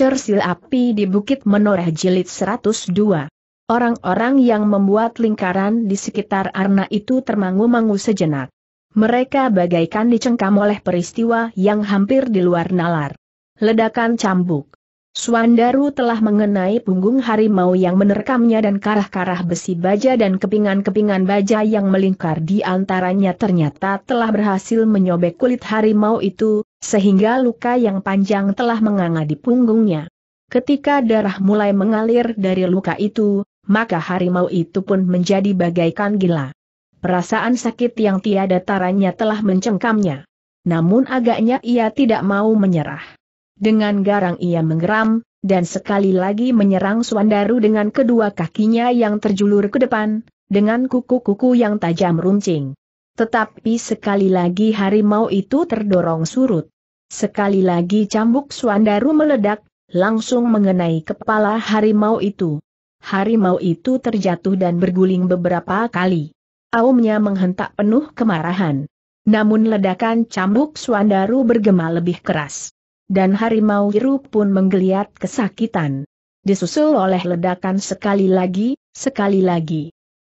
Cersil Api di Bukit Menoreh Jilid 102. Orang-orang yang membuat lingkaran di sekitar Arna itu termangu-mangu sejenak. Mereka bagaikan dicengkam oleh peristiwa yang hampir di luar nalar. Ledakan cambuk. Swandaru telah mengenai punggung harimau yang menerkamnya dan karah-karah besi baja dan kepingan-kepingan baja yang melingkar di antaranya ternyata telah berhasil menyobek kulit harimau itu, sehingga luka yang panjang telah menganga di punggungnya. Ketika darah mulai mengalir dari luka itu, maka harimau itu pun menjadi bagaikan gila. Perasaan sakit yang tiada taranya telah mencengkamnya. Namun agaknya ia tidak mau menyerah. Dengan garang ia menggeram, dan sekali lagi menyerang Swandaru dengan kedua kakinya yang terjulur ke depan, dengan kuku-kuku yang tajam runcing. Tetapi sekali lagi harimau itu terdorong surut. Sekali lagi cambuk Swandaru meledak, langsung mengenai kepala harimau itu. Harimau itu terjatuh dan berguling beberapa kali. Aumnya menghentak penuh kemarahan. Namun ledakan cambuk Swandaru bergema lebih keras. Dan harimau itu pun menggeliat kesakitan. Disusul oleh ledakan sekali lagi.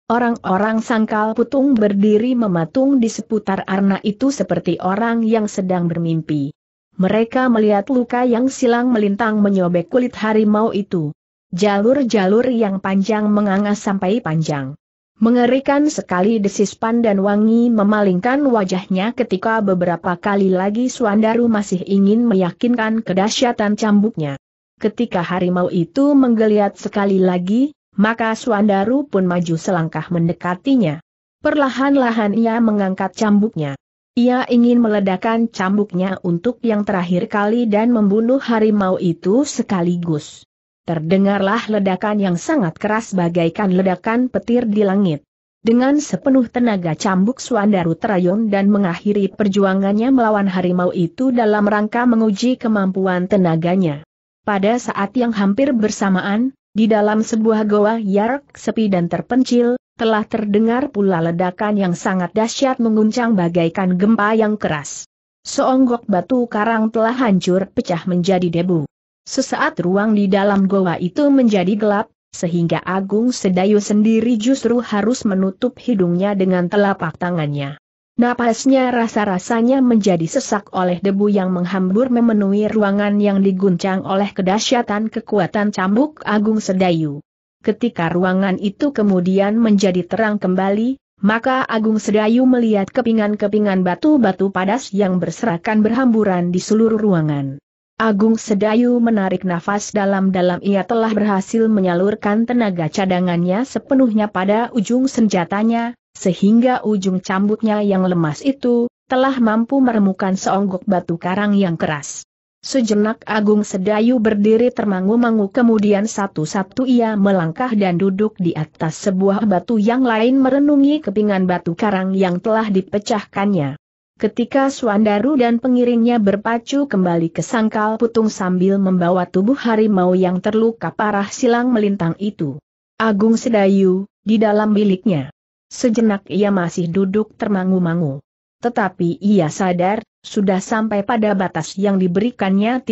Orang-orang Sangkal Putung berdiri mematung di seputar Arna itu seperti orang yang sedang bermimpi. Mereka melihat luka yang silang melintang menyobek kulit harimau itu. Jalur-jalur yang panjang menganga sampai panjang. Mengerikan sekali desis Pandan Wangi memalingkan wajahnya ketika beberapa kali lagi Swandaru masih ingin meyakinkan kedahsyatan cambuknya. Ketika harimau itu menggeliat sekali lagi, maka Swandaru pun maju selangkah mendekatinya. Perlahan-lahan ia mengangkat cambuknya. Ia ingin meledakkan cambuknya untuk yang terakhir kali dan membunuh harimau itu sekaligus. Terdengarlah ledakan yang sangat keras bagaikan ledakan petir di langit. Dengan sepenuh tenaga cambuk Swandaru terayun dan mengakhiri perjuangannya melawan harimau itu dalam rangka menguji kemampuan tenaganya. Pada saat yang hampir bersamaan, di dalam sebuah goa yarak sepi dan terpencil, telah terdengar pula ledakan yang sangat dahsyat mengguncang bagaikan gempa yang keras. Seonggok batu karang telah hancur pecah menjadi debu. Sesaat ruang di dalam goa itu menjadi gelap, sehingga Agung Sedayu sendiri justru harus menutup hidungnya dengan telapak tangannya. Napasnya rasa-rasanya menjadi sesak oleh debu yang menghambur memenuhi ruangan yang diguncang oleh kedahsyatan kekuatan cambuk Agung Sedayu. Ketika ruangan itu kemudian menjadi terang kembali, maka Agung Sedayu melihat kepingan-kepingan batu-batu padas yang berserakan berhamburan di seluruh ruangan. Agung Sedayu menarik nafas dalam-dalam, ia telah berhasil menyalurkan tenaga cadangannya sepenuhnya pada ujung senjatanya, sehingga ujung cambuknya yang lemas itu, telah mampu meremukan seonggok batu karang yang keras. Sejenak Agung Sedayu berdiri termangu-mangu kemudian satu-satu ia melangkah dan duduk di atas sebuah batu yang lain merenungi kepingan batu karang yang telah dipecahkannya. Ketika Swandaru dan pengiringnya berpacu kembali ke Sangkal Putung sambil membawa tubuh harimau yang terluka parah silang melintang itu. Agung Sedayu, di dalam biliknya. Sejenak ia masih duduk termangu-mangu. Tetapi ia sadar, sudah sampai pada batas yang diberikannya.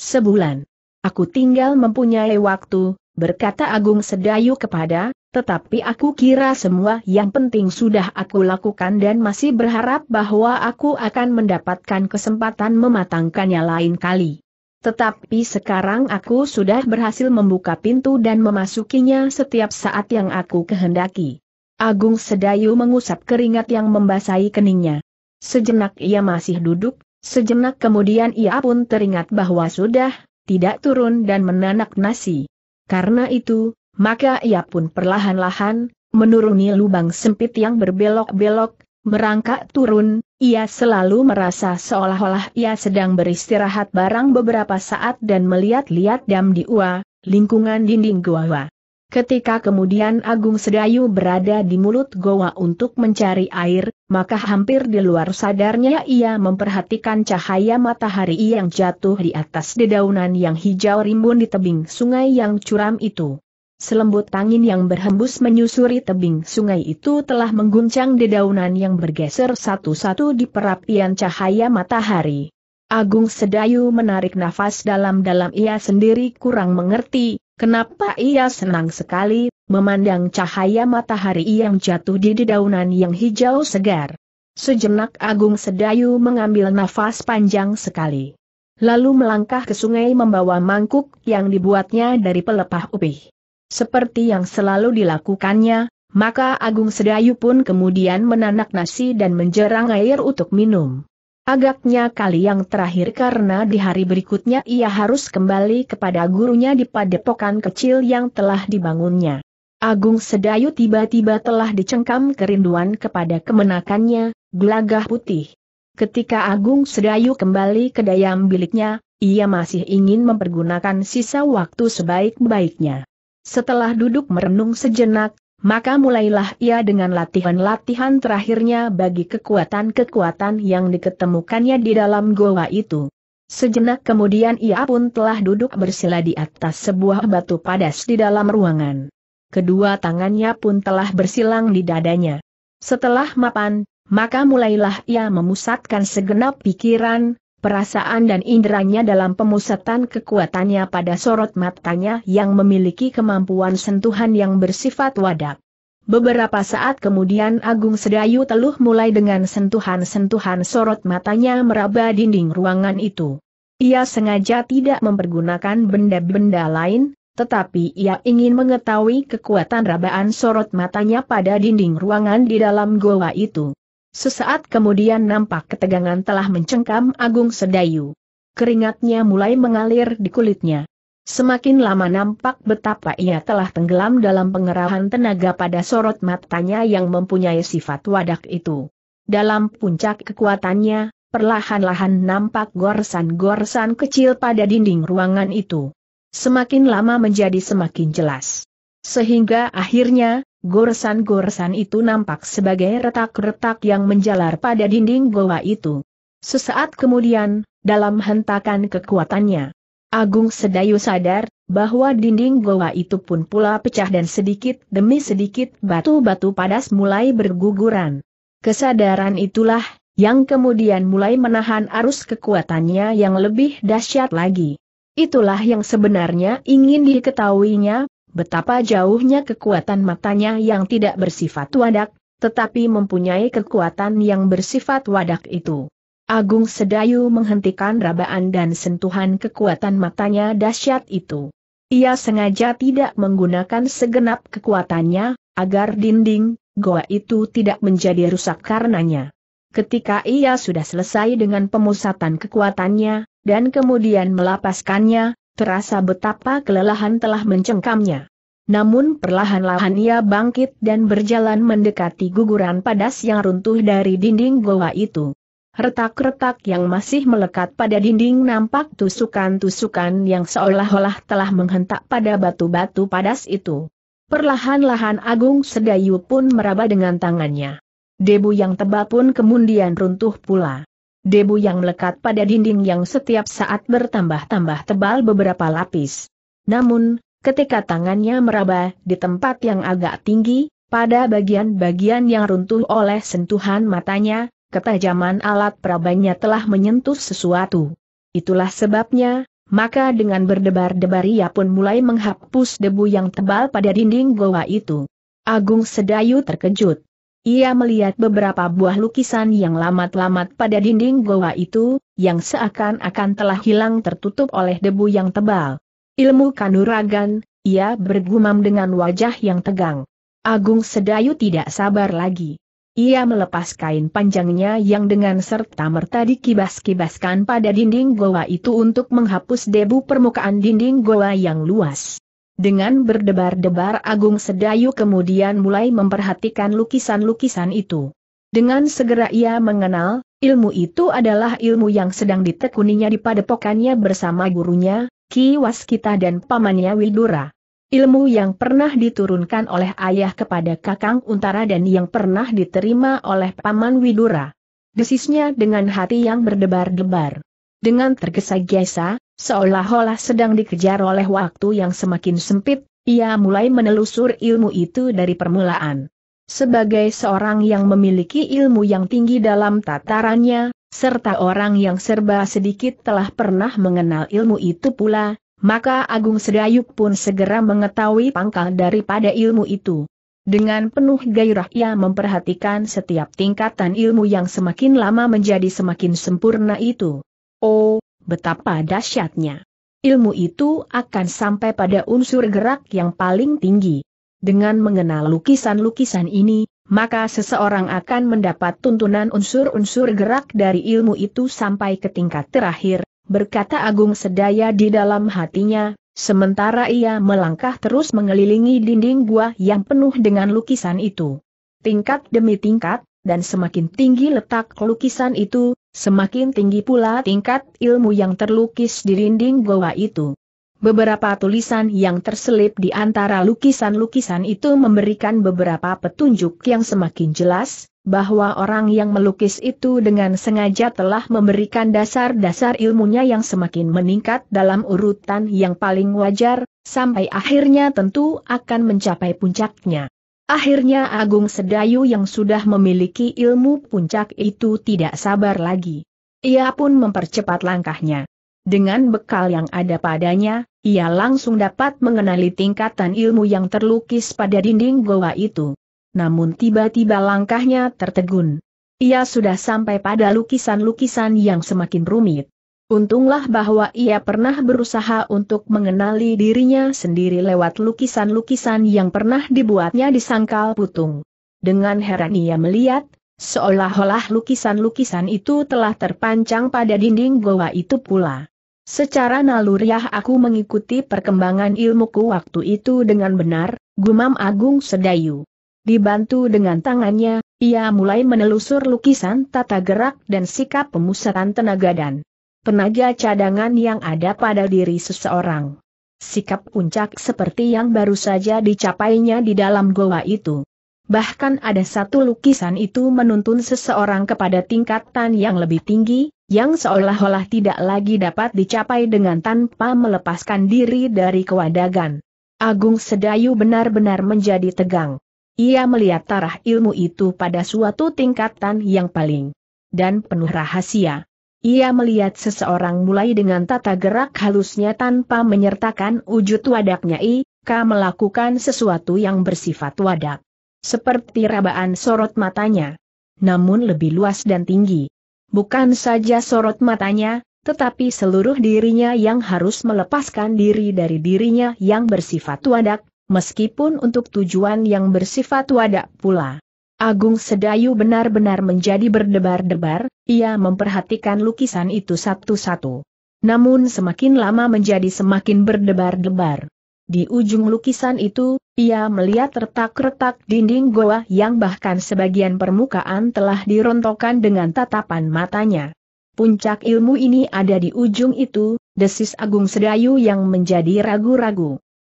"Sebulan. Aku tinggal mempunyai waktu," berkata Agung Sedayu kepada, "tetapi aku kira semua yang penting sudah aku lakukan dan masih berharap bahwa aku akan mendapatkan kesempatan mematangkannya lain kali. Tetapi sekarang aku sudah berhasil membuka pintu dan memasukinya setiap saat yang aku kehendaki." Agung Sedayu mengusap keringat yang membasahi keningnya. Sejenak ia masih duduk, sejenak kemudian ia pun teringat bahwa sudah tidak turun dan menanak nasi. Karena itu, maka ia pun perlahan-lahan, menuruni lubang sempit yang berbelok-belok, merangkak turun, ia selalu merasa seolah-olah ia sedang beristirahat barang beberapa saat dan melihat-lihat dam di ua, lingkungan dinding goa. Ketika kemudian Agung Sedayu berada di mulut goa untuk mencari air, maka hampir di luar sadarnya ia memperhatikan cahaya matahari yang jatuh di atas dedaunan yang hijau rimbun di tebing sungai yang curam itu. Selembut angin yang berhembus menyusuri tebing sungai itu telah mengguncang dedaunan yang bergeser satu-satu di perapian cahaya matahari. Agung Sedayu menarik nafas dalam-dalam, ia sendiri kurang mengerti, kenapa ia senang sekali, memandang cahaya matahari yang jatuh di dedaunan yang hijau segar. Sejenak Agung Sedayu mengambil nafas panjang sekali. Lalu melangkah ke sungai membawa mangkuk yang dibuatnya dari pelepah upih. Seperti yang selalu dilakukannya, maka Agung Sedayu pun kemudian menanak nasi dan menjerang air untuk minum. Agaknya kali yang terakhir karena di hari berikutnya ia harus kembali kepada gurunya di padepokan kecil yang telah dibangunnya. Agung Sedayu tiba-tiba telah dicengkam kerinduan kepada kemenakannya, Gelagah Putih. Ketika Agung Sedayu kembali ke dayam biliknya, ia masih ingin mempergunakan sisa waktu sebaik-baiknya. Setelah duduk merenung sejenak, maka mulailah ia dengan latihan-latihan terakhirnya bagi kekuatan-kekuatan yang diketemukannya di dalam goa itu. Sejenak kemudian ia pun telah duduk bersila di atas sebuah batu padas di dalam ruangan. Kedua tangannya pun telah bersilang di dadanya. Setelah mapan, maka mulailah ia memusatkan segenap pikiran, perasaan dan inderanya dalam pemusatan kekuatannya pada sorot matanya yang memiliki kemampuan sentuhan yang bersifat wadak. Beberapa saat kemudian Agung Sedayu teluh mulai dengan sentuhan-sentuhan sorot matanya meraba dinding ruangan itu. Ia sengaja tidak mempergunakan benda-benda lain, tetapi ia ingin mengetahui kekuatan rabaan sorot matanya pada dinding ruangan di dalam goa itu. Sesaat kemudian nampak ketegangan telah mencengkam Agung Sedayu. Keringatnya mulai mengalir di kulitnya. Semakin lama nampak betapa ia telah tenggelam dalam pengerahan tenaga pada sorot matanya yang mempunyai sifat wadak itu. Dalam puncak kekuatannya, perlahan-lahan nampak goresan-goresan kecil pada dinding ruangan itu. Semakin lama menjadi semakin jelas. Sehingga akhirnya, goresan-goresan itu nampak sebagai retak-retak yang menjalar pada dinding goa itu. Sesaat kemudian, dalam hentakan kekuatannya, Agung Sedayu sadar bahwa dinding goa itu pun pula pecah dan sedikit demi sedikit batu-batu padas mulai berguguran. Kesadaran itulah yang kemudian mulai menahan arus kekuatannya yang lebih dahsyat lagi. Itulah yang sebenarnya ingin diketahuinya. Betapa jauhnya kekuatan matanya yang tidak bersifat wadak, tetapi mempunyai kekuatan yang bersifat wadak itu. Agung Sedayu menghentikan rabaan dan sentuhan kekuatan matanya dahsyat itu. Ia sengaja tidak menggunakan segenap kekuatannya, agar dinding goa itu tidak menjadi rusak karenanya. Ketika ia sudah selesai dengan pemusatan kekuatannya, dan kemudian melapaskannya, terasa betapa kelelahan telah mencengkamnya. Namun perlahan-lahan ia bangkit dan berjalan mendekati guguran padas yang runtuh dari dinding goa itu. Retak-retak yang masih melekat pada dinding nampak tusukan-tusukan yang seolah-olah telah menghentak pada batu-batu padas itu. Perlahan-lahan Agung Sedayu pun meraba dengan tangannya. Debu yang tebal pun kemudian runtuh pula. Debu yang melekat pada dinding yang setiap saat bertambah-tambah tebal beberapa lapis. Namun, ketika tangannya meraba di tempat yang agak tinggi, pada bagian-bagian yang runtuh oleh sentuhan matanya, ketajaman alat perabanya telah menyentuh sesuatu. Itulah sebabnya, maka dengan berdebar-debar ia pun mulai menghapus debu yang tebal pada dinding goa itu. Agung Sedayu terkejut. Ia melihat beberapa buah lukisan yang lamat-lamat pada dinding goa itu, yang seakan-akan telah hilang tertutup oleh debu yang tebal. Ilmu kanuragan, ia bergumam dengan wajah yang tegang. Agung Sedayu tidak sabar lagi. Ia melepas kain panjangnya yang dengan serta-merta dikibas-kibaskan pada dinding goa itu untuk menghapus debu permukaan dinding goa yang luas. Dengan berdebar-debar Agung Sedayu kemudian mulai memperhatikan lukisan-lukisan itu. Dengan segera ia mengenal, ilmu itu adalah ilmu yang sedang ditekuninya di padepokannya bersama gurunya, Ki Waskita dan pamannya Widura. Ilmu yang pernah diturunkan oleh ayah kepada kakang Untara dan yang pernah diterima oleh paman Widura. Desisnya dengan hati yang berdebar-debar. Dengan tergesa-gesa, seolah-olah sedang dikejar oleh waktu yang semakin sempit, ia mulai menelusur ilmu itu dari permulaan. Sebagai seorang yang memiliki ilmu yang tinggi dalam tatarannya, serta orang yang serba sedikit telah pernah mengenal ilmu itu pula, maka Agung Sedayu pun segera mengetahui pangkal daripada ilmu itu. Dengan penuh gairah ia memperhatikan setiap tingkatan ilmu yang semakin lama menjadi semakin sempurna itu. Oh, betapa dahsyatnya! Ilmu itu akan sampai pada unsur gerak yang paling tinggi. Dengan mengenal lukisan-lukisan ini, maka seseorang akan mendapat tuntunan unsur-unsur gerak dari ilmu itu sampai ke tingkat terakhir, berkata Agung Sedayu di dalam hatinya, sementara ia melangkah terus mengelilingi dinding gua yang penuh dengan lukisan itu. Tingkat demi tingkat, dan semakin tinggi letak lukisan itu, semakin tinggi pula tingkat ilmu yang terlukis di dinding goa itu. Beberapa tulisan yang terselip di antara lukisan-lukisan itu memberikan beberapa petunjuk yang semakin jelas, bahwa orang yang melukis itu dengan sengaja telah memberikan dasar-dasar ilmunya yang semakin meningkat dalam urutan yang paling wajar, sampai akhirnya tentu akan mencapai puncaknya. Akhirnya Agung Sedayu yang sudah memiliki ilmu puncak itu tidak sabar lagi. Ia pun mempercepat langkahnya. Dengan bekal yang ada padanya, ia langsung dapat mengenali tingkatan ilmu yang terlukis pada dinding goa itu. Namun tiba-tiba langkahnya tertegun. Ia sudah sampai pada lukisan-lukisan yang semakin rumit. Untunglah bahwa ia pernah berusaha untuk mengenali dirinya sendiri lewat lukisan-lukisan yang pernah dibuatnya di Sangkal Putung. Dengan heran ia melihat, seolah-olah lukisan-lukisan itu telah terpancang pada dinding goa itu pula. Secara naluriah aku mengikuti perkembangan ilmuku waktu itu dengan benar, gumam Agung Sedayu. Dibantu dengan tangannya, ia mulai menelusur lukisan tata gerak dan sikap pemusatan tenaga dan tenaga cadangan yang ada pada diri seseorang. Sikap puncak seperti yang baru saja dicapainya di dalam goa itu. Bahkan ada satu lukisan itu menuntun seseorang kepada tingkatan yang lebih tinggi, yang seolah-olah tidak lagi dapat dicapai dengan tanpa melepaskan diri dari kewadagan. Agung Sedayu benar-benar menjadi tegang. Ia melihat taraf ilmu itu pada suatu tingkatan yang paling dan penuh rahasia. Ia melihat seseorang mulai dengan tata gerak halusnya tanpa menyertakan wujud wadaknya melakukan sesuatu yang bersifat wadak. Seperti rabaan sorot matanya. Namun lebih luas dan tinggi. Bukan saja sorot matanya, tetapi seluruh dirinya yang harus melepaskan diri dari dirinya yang bersifat wadak, meskipun untuk tujuan yang bersifat wadak pula. Agung Sedayu benar-benar menjadi berdebar-debar, ia memperhatikan lukisan itu satu-satu. Namun semakin lama menjadi semakin berdebar-debar. Di ujung lukisan itu, ia melihat retak-retak dinding goa yang bahkan sebagian permukaan telah dirontokkan dengan tatapan matanya. Puncak ilmu ini ada di ujung itu, desis Agung Sedayu yang menjadi ragu-ragu.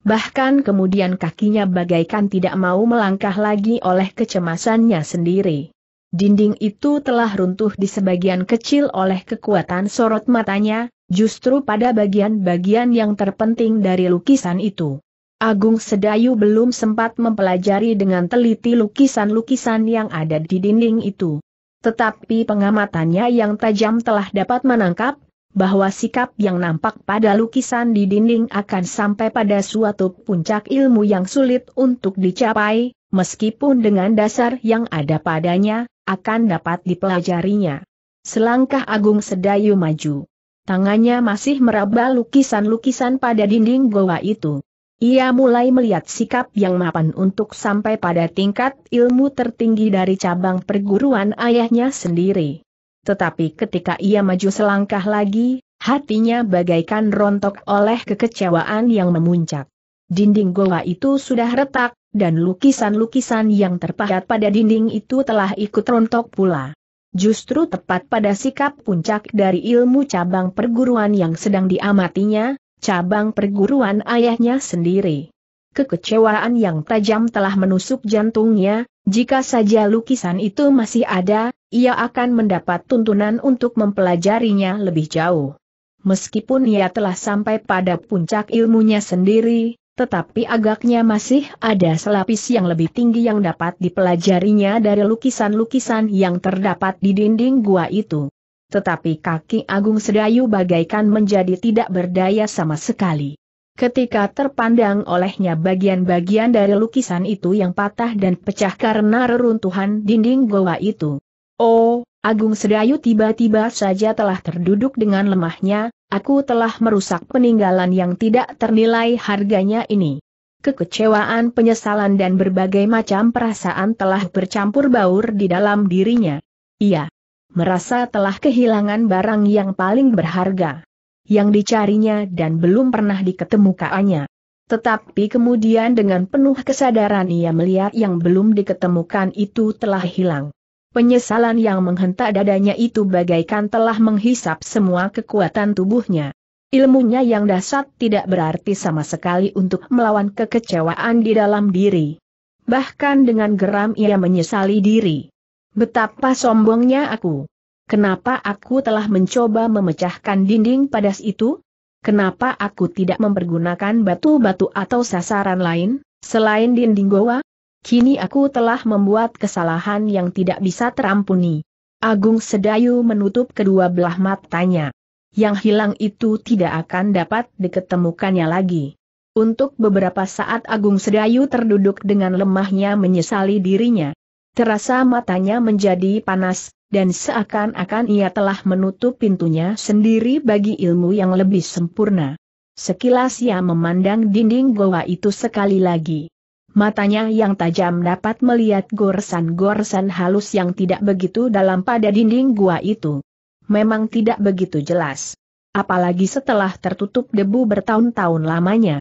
Bahkan kemudian kakinya bagaikan tidak mau melangkah lagi oleh kecemasannya sendiri. Dinding itu telah runtuh di sebagian kecil oleh kekuatan sorot matanya, justru pada bagian-bagian yang terpenting dari lukisan itu. Agung Sedayu belum sempat mempelajari dengan teliti lukisan-lukisan yang ada di dinding itu. Tetapi pengamatannya yang tajam telah dapat menangkap bahwa sikap yang nampak pada lukisan di dinding akan sampai pada suatu puncak ilmu yang sulit untuk dicapai, meskipun dengan dasar yang ada padanya, akan dapat dipelajarinya. Selangkah Agung Sedayu maju. Tangannya masih meraba lukisan-lukisan pada dinding goa itu. Ia mulai melihat sikap yang mapan untuk sampai pada tingkat ilmu tertinggi dari cabang perguruan ayahnya sendiri. Tetapi ketika ia maju selangkah lagi, hatinya bagaikan rontok oleh kekecewaan yang memuncak. Dinding goa itu sudah retak, dan lukisan-lukisan yang terpahat pada dinding itu telah ikut rontok pula. Justru tepat pada sikap puncak dari ilmu cabang perguruan yang sedang diamatinya, cabang perguruan ayahnya sendiri. Kekecewaan yang tajam telah menusuk jantungnya, jika saja lukisan itu masih ada, ia akan mendapat tuntunan untuk mempelajarinya lebih jauh. Meskipun ia telah sampai pada puncak ilmunya sendiri, tetapi agaknya masih ada selapis yang lebih tinggi yang dapat dipelajarinya dari lukisan-lukisan yang terdapat di dinding gua itu. tetapi kaki Agung Sedayu bagaikan menjadi tidak berdaya sama sekali. Ketika terpandang olehnya bagian-bagian dari lukisan itu yang patah dan pecah karena reruntuhan dinding goa itu. Oh, Agung Sedayu tiba-tiba saja telah terduduk dengan lemahnya, aku telah merusak peninggalan yang tidak ternilai harganya ini. Kekecewaan, penyesalan dan berbagai macam perasaan telah bercampur baur di dalam dirinya. Ia merasa telah kehilangan barang yang paling berharga, yang dicarinya dan belum pernah diketemukannya. Tetapi kemudian dengan penuh kesadaran ia melihat yang belum diketemukan itu telah hilang. Penyesalan yang menghentak dadanya itu bagaikan telah menghisap semua kekuatan tubuhnya. Ilmunya yang dasar tidak berarti sama sekali untuk melawan kekecewaan di dalam diri. Bahkan dengan geram ia menyesali diri. Betapa sombongnya aku. Kenapa aku telah mencoba memecahkan dinding padas itu? Kenapa aku tidak mempergunakan batu-batu atau sasaran lain, selain dinding goa? Kini aku telah membuat kesalahan yang tidak bisa terampuni. Agung Sedayu menutup kedua belah matanya. Yang hilang itu tidak akan dapat diketemukannya lagi. Untuk beberapa saat Agung Sedayu terduduk dengan lemahnya menyesali dirinya. Terasa matanya menjadi panas, dan seakan-akan ia telah menutup pintunya sendiri bagi ilmu yang lebih sempurna. Sekilas ia memandang dinding goa itu sekali lagi. Matanya yang tajam dapat melihat goresan-goresan halus yang tidak begitu dalam pada dinding goa itu. Memang tidak begitu jelas, apalagi setelah tertutup debu bertahun-tahun lamanya.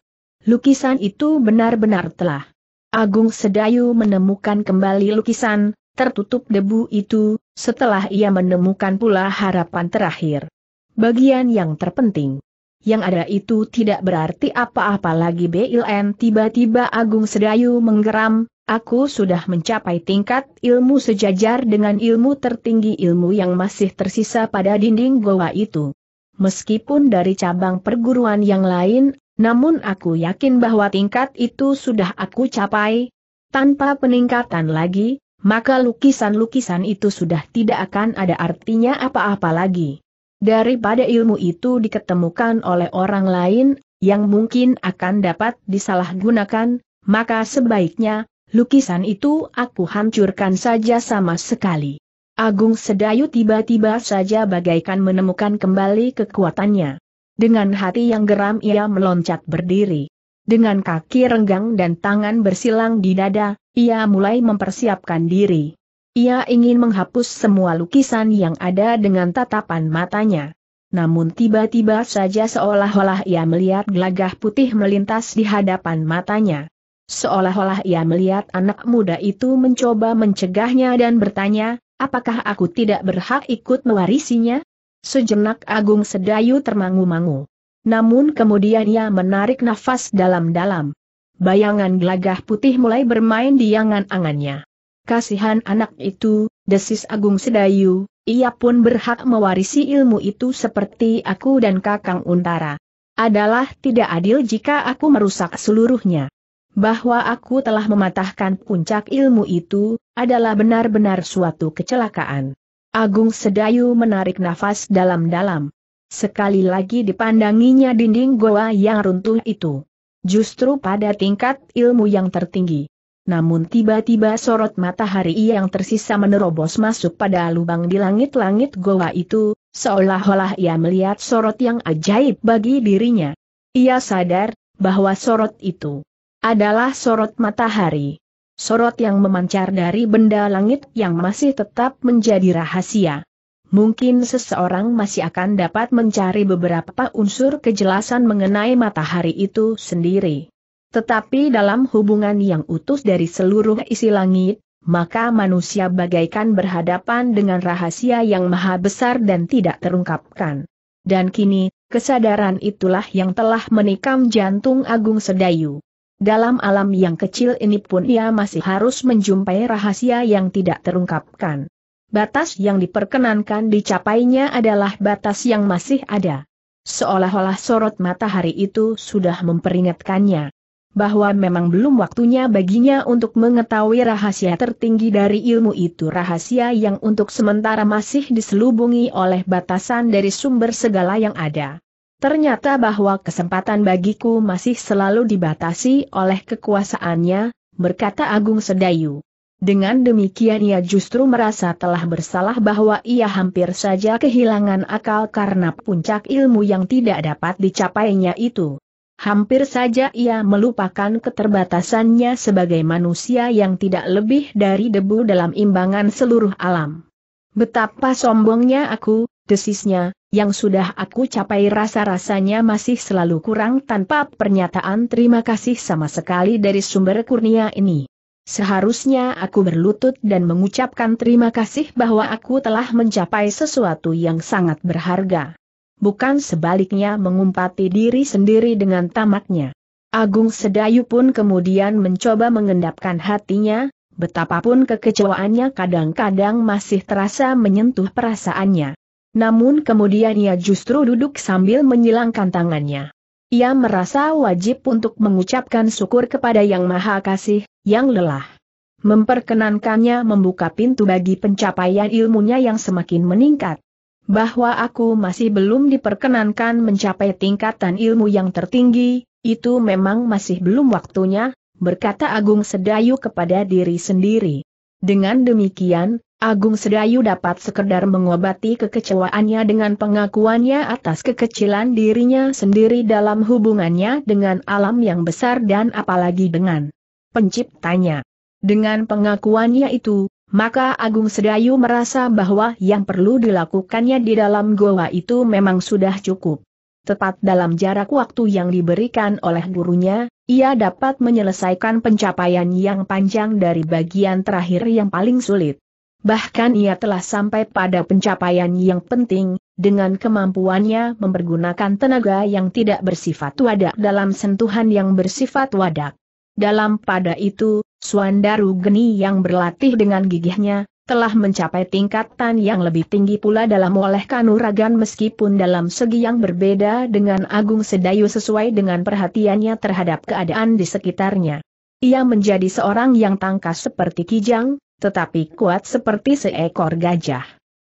Lukisan itu benar-benar telah. Agung Sedayu menemukan kembali lukisan tertutup debu itu, setelah ia menemukan pula harapan terakhir. Bagian yang terpenting. Yang ada itu tidak berarti apa-apa lagi. Bln, tiba-tiba Agung Sedayu menggeram, aku sudah mencapai tingkat ilmu sejajar dengan ilmu tertinggi ilmu yang masih tersisa pada dinding goa itu. Meskipun dari cabang perguruan yang lain, namun aku yakin bahwa tingkat itu sudah aku capai. Tanpa peningkatan lagi, maka lukisan-lukisan itu sudah tidak akan ada artinya apa-apa lagi. Daripada ilmu itu diketemukan oleh orang lain, yang mungkin akan dapat disalahgunakan, maka sebaiknya, lukisan itu aku hancurkan saja sama sekali. Agung Sedayu tiba-tiba saja bagaikan menemukan kembali kekuatannya. Dengan hati yang geram ia meloncat berdiri. Dengan kaki renggang dan tangan bersilang di dada, ia mulai mempersiapkan diri. Ia ingin menghapus semua lukisan yang ada dengan tatapan matanya. Namun tiba-tiba saja seolah-olah ia melihat gelagah putih melintas di hadapan matanya. Seolah-olah ia melihat anak muda itu mencoba mencegahnya dan bertanya, apakah aku tidak berhak ikut mewarisinya? Sejenak Agung Sedayu termangu-mangu. Namun kemudian ia menarik nafas dalam-dalam. Bayangan gelagah putih mulai bermain di angan-angannya. Kasihan anak itu, desis Agung Sedayu, ia pun berhak mewarisi ilmu itu seperti aku dan Kakang Untara. Adalah tidak adil jika aku merusak seluruhnya. Bahwa aku telah mematahkan puncak ilmu itu, adalah benar-benar suatu kecelakaan. Agung Sedayu menarik nafas dalam-dalam. Sekali lagi dipandanginya dinding goa yang runtuh itu. Justru pada tingkat ilmu yang tertinggi. Namun tiba-tiba sorot matahari yang tersisa menerobos masuk pada lubang di langit-langit goa itu, seolah-olah ia melihat sorot yang ajaib bagi dirinya. Ia sadar, bahwa sorot itu adalah sorot matahari. Sorot yang memancar dari benda langit yang masih tetap menjadi rahasia. Mungkin seseorang masih akan dapat mencari beberapa unsur kejelasan mengenai matahari itu sendiri. Tetapi dalam hubungan yang utuh dari seluruh isi langit, maka manusia bagaikan berhadapan dengan rahasia yang maha besar dan tidak terungkapkan. Dan kini, kesadaran itulah yang telah menikam jantung Agung Sedayu. Dalam alam yang kecil ini pun ia masih harus menjumpai rahasia yang tidak terungkapkan. Batas yang diperkenankan dicapainya adalah batas yang masih ada. Seolah-olah sorot matahari itu sudah memperingatkannya. bahwa memang belum waktunya baginya untuk mengetahui rahasia tertinggi dari ilmu itu, rahasia yang untuk sementara masih diselubungi oleh batasan dari sumber segala yang ada. Ternyata bahwa kesempatan bagiku masih selalu dibatasi oleh kekuasaannya, berkata Agung Sedayu. Dengan demikian ia justru merasa telah bersalah bahwa ia hampir saja kehilangan akal karena puncak ilmu yang tidak dapat dicapainya itu. Hampir saja ia melupakan keterbatasannya sebagai manusia yang tidak lebih dari debu dalam imbangan seluruh alam. Betapa sombongnya aku, desisnya, yang sudah aku capai rasa-rasanya masih selalu kurang tanpa pernyataan terima kasih sama sekali dari sumber kurnia ini. Seharusnya aku berlutut dan mengucapkan terima kasih bahwa aku telah mencapai sesuatu yang sangat berharga. Bukan sebaliknya mengumpati diri sendiri dengan tamaknya. Agung Sedayu pun kemudian mencoba mengendapkan hatinya, betapapun kekecewaannya kadang-kadang masih terasa menyentuh perasaannya. Namun kemudian ia justru duduk sambil menyilangkan tangannya. Ia merasa wajib untuk mengucapkan syukur kepada Yang Maha Kasih, yang lelah memperkenankannya membuka pintu bagi pencapaian ilmunya yang semakin meningkat. Bahwa aku masih belum diperkenankan mencapai tingkatan ilmu yang tertinggi, itu memang masih belum waktunya, berkata Agung Sedayu kepada diri sendiri. Dengan demikian, Agung Sedayu dapat sekedar mengobati kekecewaannya dengan pengakuannya atas kekecilan dirinya sendiri dalam hubungannya dengan alam yang besar dan apalagi dengan penciptanya. Dengan pengakuannya itu, maka Agung Sedayu merasa bahwa yang perlu dilakukannya di dalam goa itu memang sudah cukup. Tepat dalam jarak waktu yang diberikan oleh gurunya, ia dapat menyelesaikan pencapaian yang panjang dari bagian terakhir yang paling sulit. Bahkan ia telah sampai pada pencapaian yang penting, dengan kemampuannya mempergunakan tenaga yang tidak bersifat wadak dalam sentuhan yang bersifat wadak. Dalam pada itu, Swandaru Geni yang berlatih dengan gigihnya, telah mencapai tingkatan yang lebih tinggi pula dalam oleh kanuragan meskipun dalam segi yang berbeda dengan Agung Sedayu sesuai dengan perhatiannya terhadap keadaan di sekitarnya. Ia menjadi seorang yang tangkas seperti kijang, tetapi kuat seperti seekor gajah.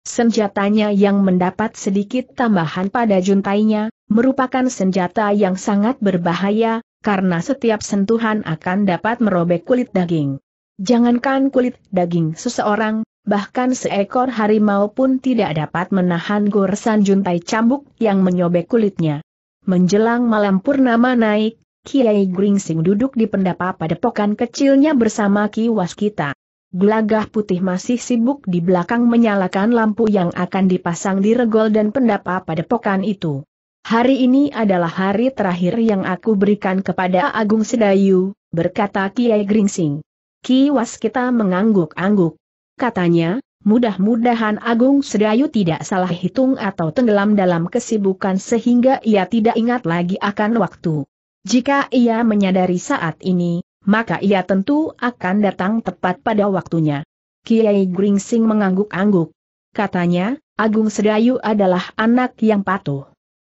Senjatanya yang mendapat sedikit tambahan pada juntainya, merupakan senjata yang sangat berbahaya, karena setiap sentuhan akan dapat merobek kulit daging. Jangankan kulit daging seseorang, bahkan seekor harimau pun tidak dapat menahan goresan juntai cambuk yang menyobek kulitnya. Menjelang malam purnama naik, Kiai Gringsing duduk di pendapa padepokan kecilnya bersama Ki Waskita. Gelagah Putih masih sibuk di belakang menyalakan lampu yang akan dipasang di regol dan pendapa padepokan itu. Hari ini adalah hari terakhir yang aku berikan kepada Agung Sedayu, berkata Kiai Gringsing. Ki Waskita mengangguk-angguk. Katanya, mudah-mudahan Agung Sedayu tidak salah hitung atau tenggelam dalam kesibukan sehingga ia tidak ingat lagi akan waktu. Jika ia menyadari saat ini, maka ia tentu akan datang tepat pada waktunya. Kiai Gringsing mengangguk-angguk. Katanya, Agung Sedayu adalah anak yang patuh.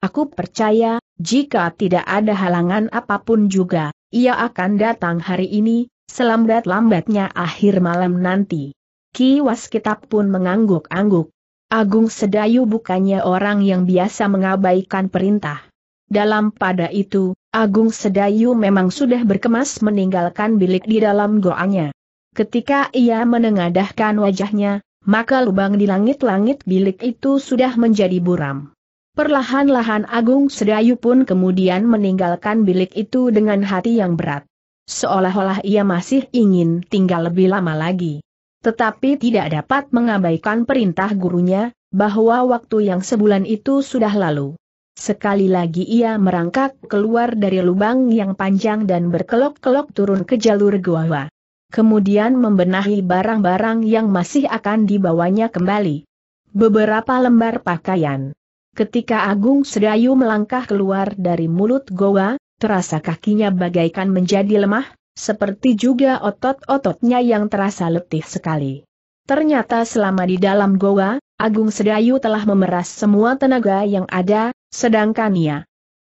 Aku percaya, jika tidak ada halangan apapun juga, ia akan datang hari ini, selambat-lambatnya akhir malam nanti. Ki Waskita pun mengangguk-angguk. Agung Sedayu bukannya orang yang biasa mengabaikan perintah. Dalam pada itu, Agung Sedayu memang sudah berkemas meninggalkan bilik di dalam goanya. Ketika ia menengadahkan wajahnya, maka lubang di langit-langit bilik itu sudah menjadi buram. Perlahan-lahan Agung Sedayu pun kemudian meninggalkan bilik itu dengan hati yang berat. Seolah-olah ia masih ingin tinggal lebih lama lagi. Tetapi tidak dapat mengabaikan perintah gurunya, bahwa waktu yang sebulan itu sudah lalu. Sekali lagi ia merangkak keluar dari lubang yang panjang dan berkelok-kelok turun ke jalur goa. Kemudian membenahi barang-barang yang masih akan dibawanya kembali. Beberapa lembar pakaian. Ketika Agung Sedayu melangkah keluar dari mulut goa, terasa kakinya bagaikan menjadi lemah, seperti juga otot-ototnya yang terasa letih sekali. Ternyata selama di dalam goa, Agung Sedayu telah memeras semua tenaga yang ada, sedangkan ia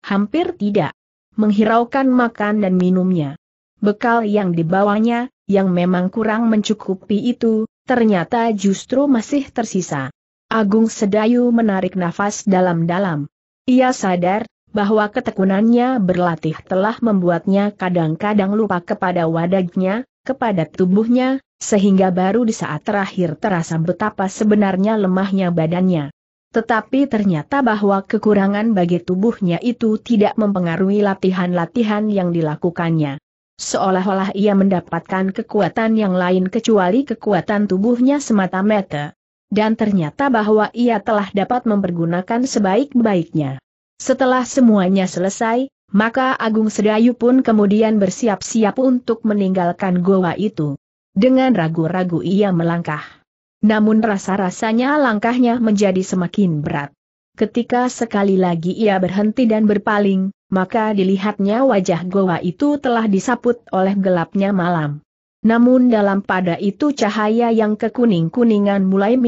hampir tidak menghiraukan makan dan minumnya. Bekal yang dibawanya, yang memang kurang mencukupi itu, ternyata justru masih tersisa. Agung Sedayu menarik nafas dalam-dalam. Ia sadar bahwa ketekunannya berlatih telah membuatnya kadang-kadang lupa kepada wadagnya, kepada tubuhnya, sehingga baru di saat terakhir terasa betapa sebenarnya lemahnya badannya. Tetapi ternyata bahwa kekurangan bagi tubuhnya itu tidak mempengaruhi latihan-latihan yang dilakukannya. Seolah-olah ia mendapatkan kekuatan yang lain kecuali kekuatan tubuhnya semata-mata. Dan ternyata bahwa ia telah dapat mempergunakan sebaik-baiknya. Setelah semuanya selesai, maka Agung Sedayu pun kemudian bersiap-siap untuk meninggalkan goa itu. Dengan ragu-ragu ia melangkah. Namun rasa-rasanya langkahnya menjadi semakin berat. Ketika sekali lagi ia berhenti dan berpaling, maka dilihatnya wajah goa itu telah disaput oleh gelapnya malam. Namun dalam pada itu cahaya yang kekuning-kuningan mulai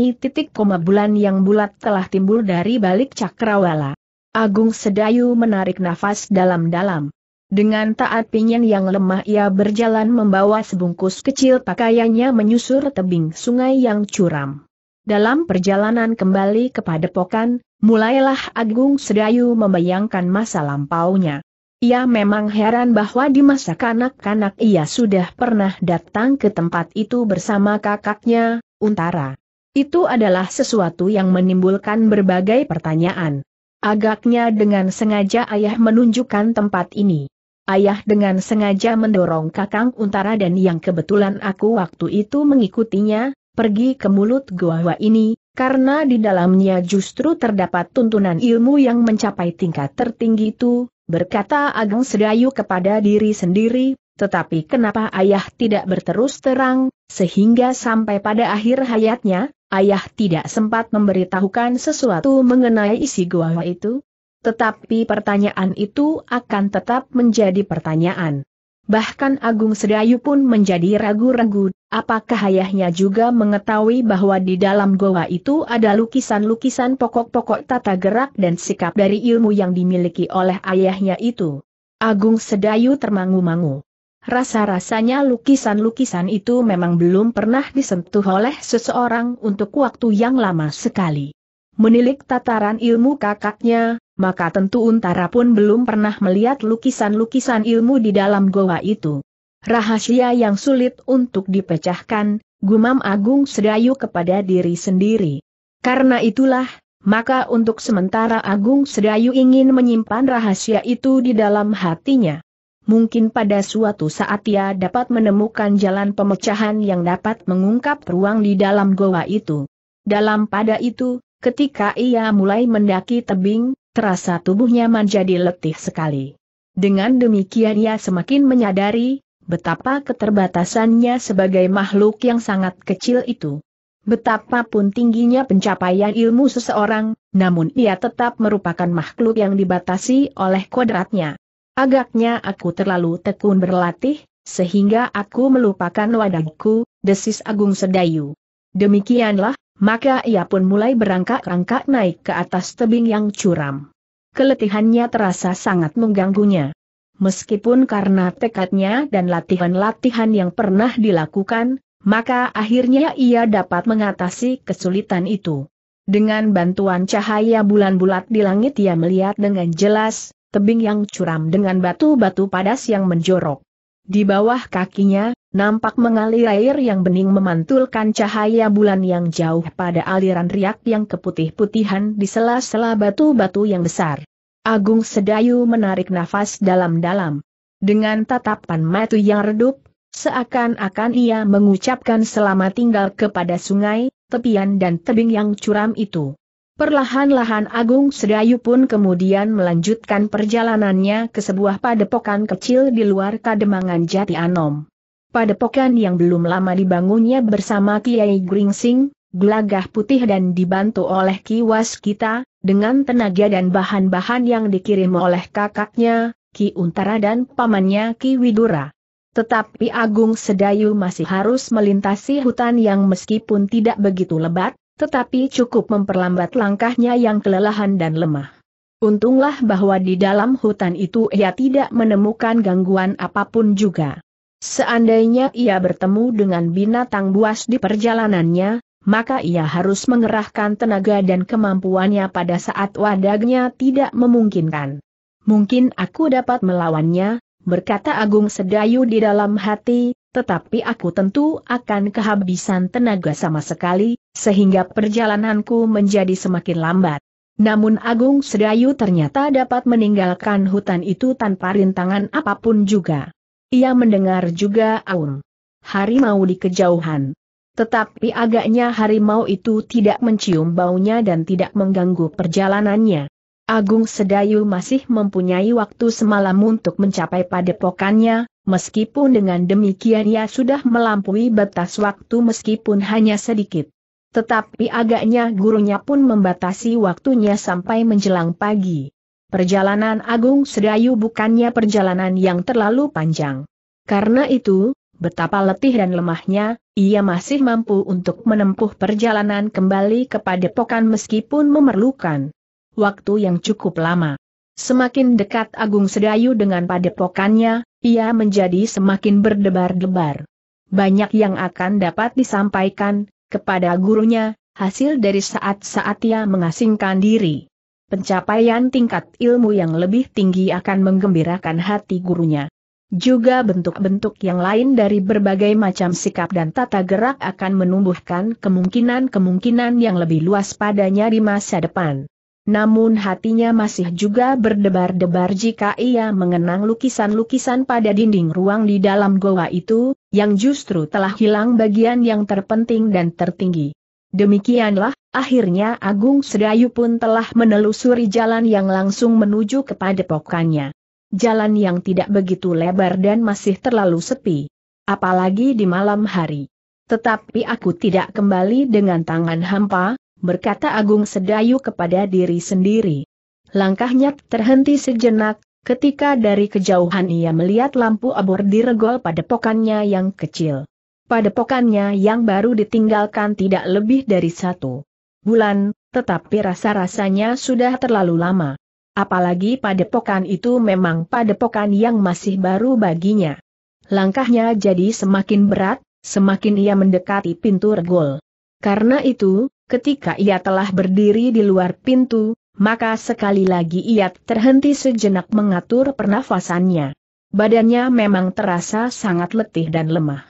bulan yang bulat telah timbul dari balik cakrawala. Agung Sedayu menarik nafas dalam-dalam. Dengan taat pingin yang lemah ia berjalan membawa sebungkus kecil pakaiannya menyusur tebing sungai yang curam. Dalam perjalanan kembali kepada pokan, mulailah Agung Sedayu membayangkan masa lampaunya. Ia memang heran bahwa di masa kanak-kanak ia sudah pernah datang ke tempat itu bersama kakaknya, Untara. Itu adalah sesuatu yang menimbulkan berbagai pertanyaan. Agaknya dengan sengaja ayah menunjukkan tempat ini. Ayah dengan sengaja mendorong kakang Untara dan yang kebetulan aku waktu itu mengikutinya, pergi ke mulut goa ini, karena di dalamnya justru terdapat tuntunan ilmu yang mencapai tingkat tertinggi itu, berkata Agung Sedayu kepada diri sendiri, tetapi kenapa ayah tidak berterus terang, sehingga sampai pada akhir hayatnya, ayah tidak sempat memberitahukan sesuatu mengenai isi goa itu? Tetapi pertanyaan itu akan tetap menjadi pertanyaan. Bahkan Agung Sedayu pun menjadi ragu-ragu, apakah ayahnya juga mengetahui bahwa di dalam goa itu ada lukisan-lukisan pokok-pokok tata gerak dan sikap dari ilmu yang dimiliki oleh ayahnya itu. Agung Sedayu termangu-mangu. Rasa-rasanya lukisan-lukisan itu memang belum pernah disentuh oleh seseorang untuk waktu yang lama sekali. Menilik tataran ilmu kakaknya, maka tentu Untara pun belum pernah melihat lukisan-lukisan ilmu di dalam goa itu. Rahasia yang sulit untuk dipecahkan, gumam Agung Sedayu kepada diri sendiri. Karena itulah, maka untuk sementara Agung Sedayu ingin menyimpan rahasia itu di dalam hatinya. Mungkin pada suatu saat ia dapat menemukan jalan pemecahan yang dapat mengungkap ruang di dalam goa itu. Dalam pada itu, ketika ia mulai mendaki tebing, terasa tubuhnya menjadi letih sekali. Dengan demikian ia semakin menyadari betapa keterbatasannya sebagai makhluk yang sangat kecil itu. Betapapun tingginya pencapaian ilmu seseorang, namun ia tetap merupakan makhluk yang dibatasi oleh kodratnya. Agaknya aku terlalu tekun berlatih, sehingga aku melupakan wadagku, desis Agung Sedayu. Demikianlah. Maka ia pun mulai berangkat-angkat naik ke atas tebing yang curam. Keletihannya terasa sangat mengganggunya. Meskipun karena tekadnya dan latihan-latihan yang pernah dilakukan, maka akhirnya ia dapat mengatasi kesulitan itu. Dengan bantuan cahaya bulan bulat di langit ia melihat dengan jelas tebing yang curam dengan batu-batu padas yang menjorok. Di bawah kakinya nampak mengalir air yang bening memantulkan cahaya bulan yang jauh pada aliran riak yang keputih-putihan di sela-sela batu-batu yang besar. Agung Sedayu menarik nafas dalam-dalam. Dengan tatapan mata yang redup, seakan-akan ia mengucapkan selamat tinggal kepada sungai, tepian dan tebing yang curam itu. Perlahan-lahan Agung Sedayu pun kemudian melanjutkan perjalanannya ke sebuah padepokan kecil di luar Kademangan Jati Anom. Padepokan yang belum lama dibangunnya bersama Kiai Gringsing, Gelagah Putih dan dibantu oleh Ki Waskita, dengan tenaga dan bahan-bahan yang dikirim oleh kakaknya, Ki Untara dan pamannya Ki Widura. Tetapi Agung Sedayu masih harus melintasi hutan yang meskipun tidak begitu lebat, tetapi cukup memperlambat langkahnya yang kelelahan dan lemah. Untunglah bahwa di dalam hutan itu ia tidak menemukan gangguan apapun juga. Seandainya ia bertemu dengan binatang buas di perjalanannya, maka ia harus mengerahkan tenaga dan kemampuannya pada saat wadagnya tidak memungkinkan. Mungkin aku dapat melawannya, berkata Agung Sedayu di dalam hati, tetapi aku tentu akan kehabisan tenaga sama sekali, sehingga perjalananku menjadi semakin lambat. Namun Agung Sedayu ternyata dapat meninggalkan hutan itu tanpa rintangan apapun juga. Ia mendengar juga aun harimau di kejauhan. Tetapi agaknya harimau itu tidak mencium baunya dan tidak mengganggu perjalanannya. Agung Sedayu masih mempunyai waktu semalam untuk mencapai padepokannya, meskipun dengan demikian ia sudah melampaui batas waktu meskipun hanya sedikit. Tetapi agaknya gurunya pun membatasi waktunya sampai menjelang pagi. Perjalanan Agung Sedayu bukannya perjalanan yang terlalu panjang. Karena itu, betapa letih dan lemahnya, ia masih mampu untuk menempuh perjalanan kembali ke padepokan meskipun memerlukan waktu yang cukup lama. Semakin dekat Agung Sedayu dengan padepokannya, ia menjadi semakin berdebar-debar. Banyak yang akan dapat disampaikan kepada gurunya, hasil dari saat-saat ia mengasingkan diri. Pencapaian tingkat ilmu yang lebih tinggi akan menggembirakan hati gurunya. Juga bentuk-bentuk yang lain dari berbagai macam sikap dan tata gerak akan menumbuhkan kemungkinan-kemungkinan yang lebih luas padanya di masa depan. Namun hatinya masih juga berdebar-debar jika ia mengenang lukisan-lukisan pada dinding ruang di dalam goa itu, yang justru telah hilang bagian yang terpenting dan tertinggi. Demikianlah, akhirnya Agung Sedayu pun telah menelusuri jalan yang langsung menuju ke padepokannya. Jalan yang tidak begitu lebar dan masih terlalu sepi, apalagi di malam hari. Tetapi aku tidak kembali dengan tangan hampa, berkata Agung Sedayu kepada diri sendiri. Langkahnya terhenti sejenak, ketika dari kejauhan ia melihat lampu abor di regol padepokannya yang kecil. Padepokannya yang baru ditinggalkan tidak lebih dari 1 bulan, tetapi rasa-rasanya sudah terlalu lama. Apalagi padepokan itu memang padepokan yang masih baru baginya. Langkahnya jadi semakin berat, semakin ia mendekati pintu regol. Karena itu, ketika ia telah berdiri di luar pintu, maka sekali lagi ia terhenti sejenak mengatur pernafasannya. Badannya memang terasa sangat letih dan lemah.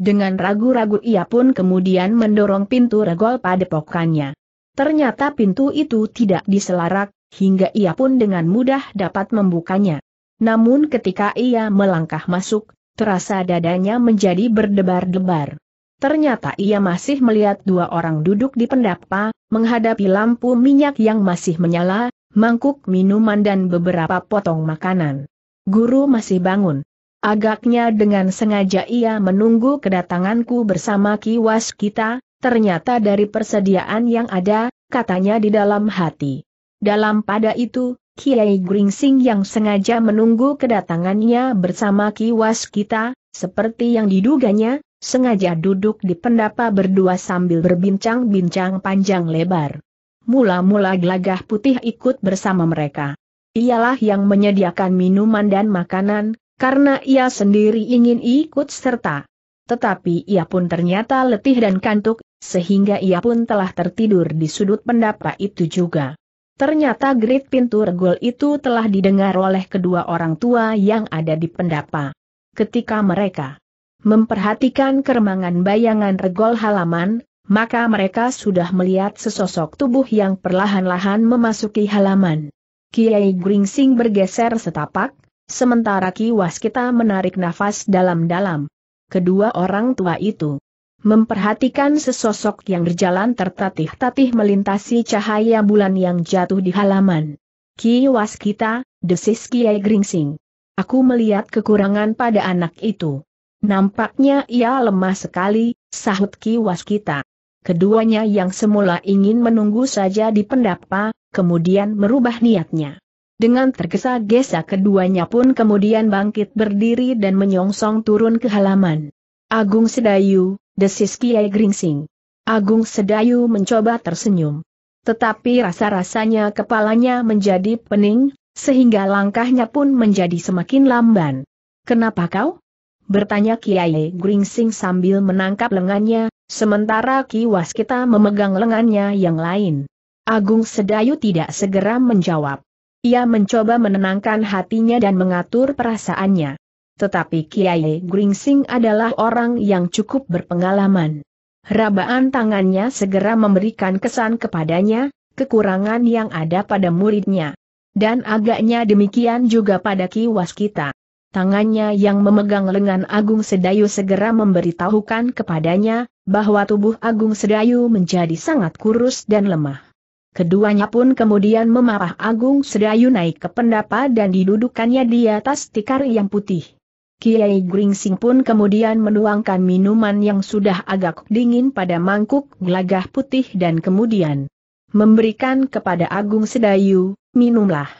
Dengan ragu-ragu ia pun kemudian mendorong pintu regol padepokannya. Ternyata pintu itu tidak diselarak, hingga ia pun dengan mudah dapat membukanya. Namun ketika ia melangkah masuk, terasa dadanya menjadi berdebar-debar. Ternyata ia masih melihat 2 orang duduk di pendapa, menghadapi lampu minyak yang masih menyala, mangkuk minuman dan beberapa potong makanan. Guru masih bangun. Agaknya dengan sengaja ia menunggu kedatanganku bersama Ki Waskita, ternyata dari persediaan yang ada, katanya di dalam hati. Dalam pada itu, Kiai Gringsing yang sengaja menunggu kedatangannya bersama Ki Waskita, seperti yang diduganya, sengaja duduk di pendapa berdua sambil berbincang-bincang panjang lebar. Mula-mula Gelagah Putih ikut bersama mereka. Ialah yang menyediakan minuman dan makanan, karena ia sendiri ingin ikut serta. Tetapi ia pun ternyata letih dan kantuk, sehingga ia pun telah tertidur di sudut pendapa itu juga. Ternyata grit pintu regol itu telah didengar oleh kedua orang tua yang ada di pendapa. Ketika mereka memperhatikan keremangan bayangan regol halaman, maka mereka sudah melihat sesosok tubuh yang perlahan-lahan memasuki halaman. Kiai Gringsing bergeser setapak, sementara Ki Waskita menarik nafas dalam-dalam. Kedua orang tua itu memperhatikan sesosok yang berjalan tertatih-tatih melintasi cahaya bulan yang jatuh di halaman. Ki Waskita, desis Kiai Gringsing. Aku melihat kekurangan pada anak itu. Nampaknya ia lemah sekali, sahut Ki Waskita. Keduanya yang semula ingin menunggu saja di pendapa, kemudian merubah niatnya. Dengan tergesa-gesa keduanya pun kemudian bangkit berdiri dan menyongsong turun ke halaman. Agung Sedayu, desis Kiai Gringsing. Agung Sedayu mencoba tersenyum. tetapi rasa-rasanya kepalanya menjadi pening, sehingga langkahnya pun menjadi semakin lamban. "Kenapa kau?" bertanya Kiai Gringsing sambil menangkap lengannya, sementara Ki Waskita memegang lengannya yang lain. Agung Sedayu tidak segera menjawab. Ia mencoba menenangkan hatinya dan mengatur perasaannya. Tetapi Kiai Gringsing adalah orang yang cukup berpengalaman. Rabaan tangannya segera memberikan kesan kepadanya, kekurangan yang ada pada muridnya. Dan agaknya demikian juga pada Ki Waskita. Tangannya yang memegang lengan Agung Sedayu segera memberitahukan kepadanya bahwa tubuh Agung Sedayu menjadi sangat kurus dan lemah. Keduanya pun kemudian memarah Agung Sedayu naik ke pendapa dan didudukannya di atas tikar yang putih. Kiai Gringsing pun kemudian menuangkan minuman yang sudah agak dingin pada mangkuk gelagah putih dan kemudian memberikan kepada Agung Sedayu, "Minumlah.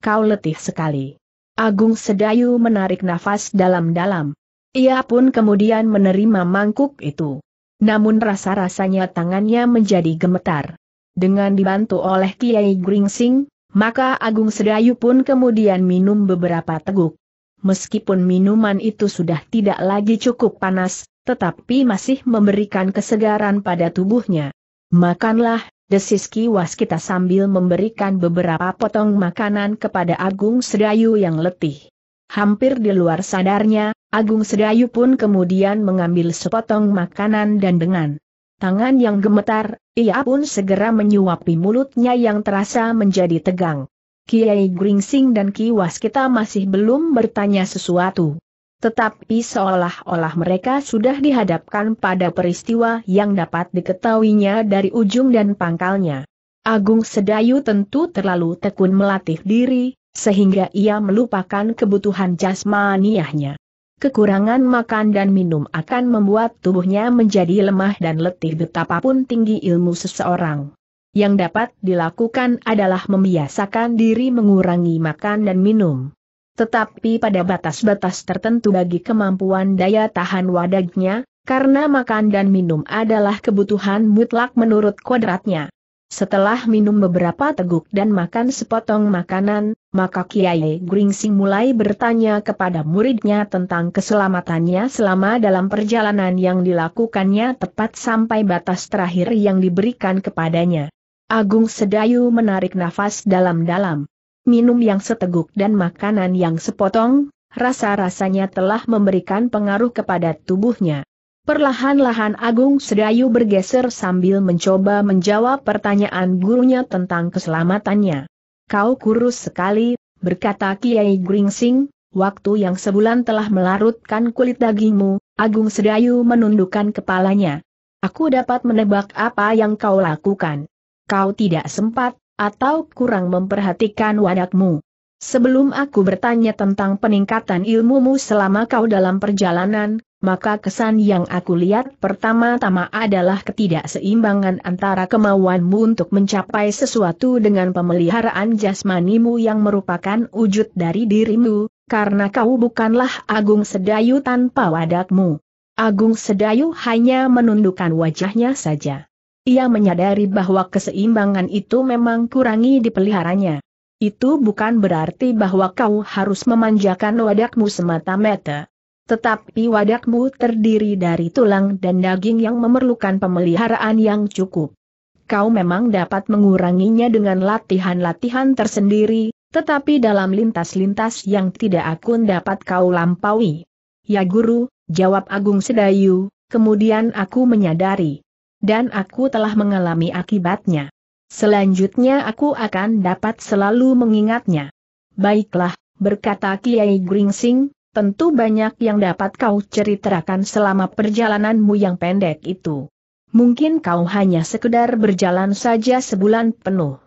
Kau letih sekali." Agung Sedayu menarik nafas dalam-dalam. Ia pun kemudian menerima mangkuk itu. Namun rasa-rasanya tangannya menjadi gemetar. Dengan dibantu oleh Kiai Gringsing, maka Agung Sedayu pun kemudian minum beberapa teguk. Meskipun minuman itu sudah tidak lagi cukup panas, tetapi masih memberikan kesegaran pada tubuhnya. "Makanlah," desis Ki Waskita sambil memberikan beberapa potong makanan kepada Agung Sedayu yang letih. Hampir di luar sadarnya, Agung Sedayu pun kemudian mengambil sepotong makanan dan dengan tangan yang gemetar, ia pun segera menyuapi mulutnya yang terasa menjadi tegang. Kiai Gringsing dan Ki Waskita masih belum bertanya sesuatu. Tetapi seolah-olah mereka sudah dihadapkan pada peristiwa yang dapat diketahuinya dari ujung dan pangkalnya. Agung Sedayu tentu terlalu tekun melatih diri, sehingga ia melupakan kebutuhan jasmaniahnya. Kekurangan makan dan minum akan membuat tubuhnya menjadi lemah dan letih betapapun tinggi ilmu seseorang. Yang dapat dilakukan adalah membiasakan diri mengurangi makan dan minum. Tetapi pada batas-batas tertentu bagi kemampuan daya tahan wadahnya, karena makan dan minum adalah kebutuhan mutlak menurut kodratnya. Setelah minum beberapa teguk dan makan sepotong makanan, maka Kiai Gringsing mulai bertanya kepada muridnya tentang keselamatannya selama dalam perjalanan yang dilakukannya tepat sampai batas terakhir yang diberikan kepadanya. Agung Sedayu menarik nafas dalam-dalam. Minum yang seteguk dan makanan yang sepotong, rasa-rasanya telah memberikan pengaruh kepada tubuhnya. Perlahan-lahan Agung Sedayu bergeser sambil mencoba menjawab pertanyaan gurunya tentang keselamatannya. "Kau kurus sekali," berkata Kiai Gringsing, "waktu yang sebulan telah melarutkan kulit dagingmu." Agung Sedayu menundukkan kepalanya. "Aku dapat menebak apa yang kau lakukan. Kau tidak sempat atau kurang memperhatikan wadakmu. Sebelum aku bertanya tentang peningkatan ilmumu selama kau dalam perjalanan, maka kesan yang aku lihat pertama-tama adalah ketidakseimbangan antara kemauanmu untuk mencapai sesuatu dengan pemeliharaan jasmanimu yang merupakan wujud dari dirimu, karena kau bukanlah Agung Sedayu tanpa wadakmu." Agung Sedayu hanya menundukkan wajahnya saja. Ia menyadari bahwa keseimbangan itu memang kurangi dipeliharanya. "Itu bukan berarti bahwa kau harus memanjakan wadakmu semata-mata. Tetapi wadakmu terdiri dari tulang dan daging yang memerlukan pemeliharaan yang cukup. Kau memang dapat menguranginya dengan latihan-latihan tersendiri, tetapi dalam lintas-lintas yang tidak akun dapat kau lampaui." "Ya guru," jawab Agung Sedayu, "kemudian aku menyadari. Dan aku telah mengalami akibatnya. Selanjutnya aku akan dapat selalu mengingatnya." "Baiklah," berkata Kiai Gringsing, "tentu banyak yang dapat kau ceritakan selama perjalananmu yang pendek itu. Mungkin kau hanya sekedar berjalan saja sebulan penuh.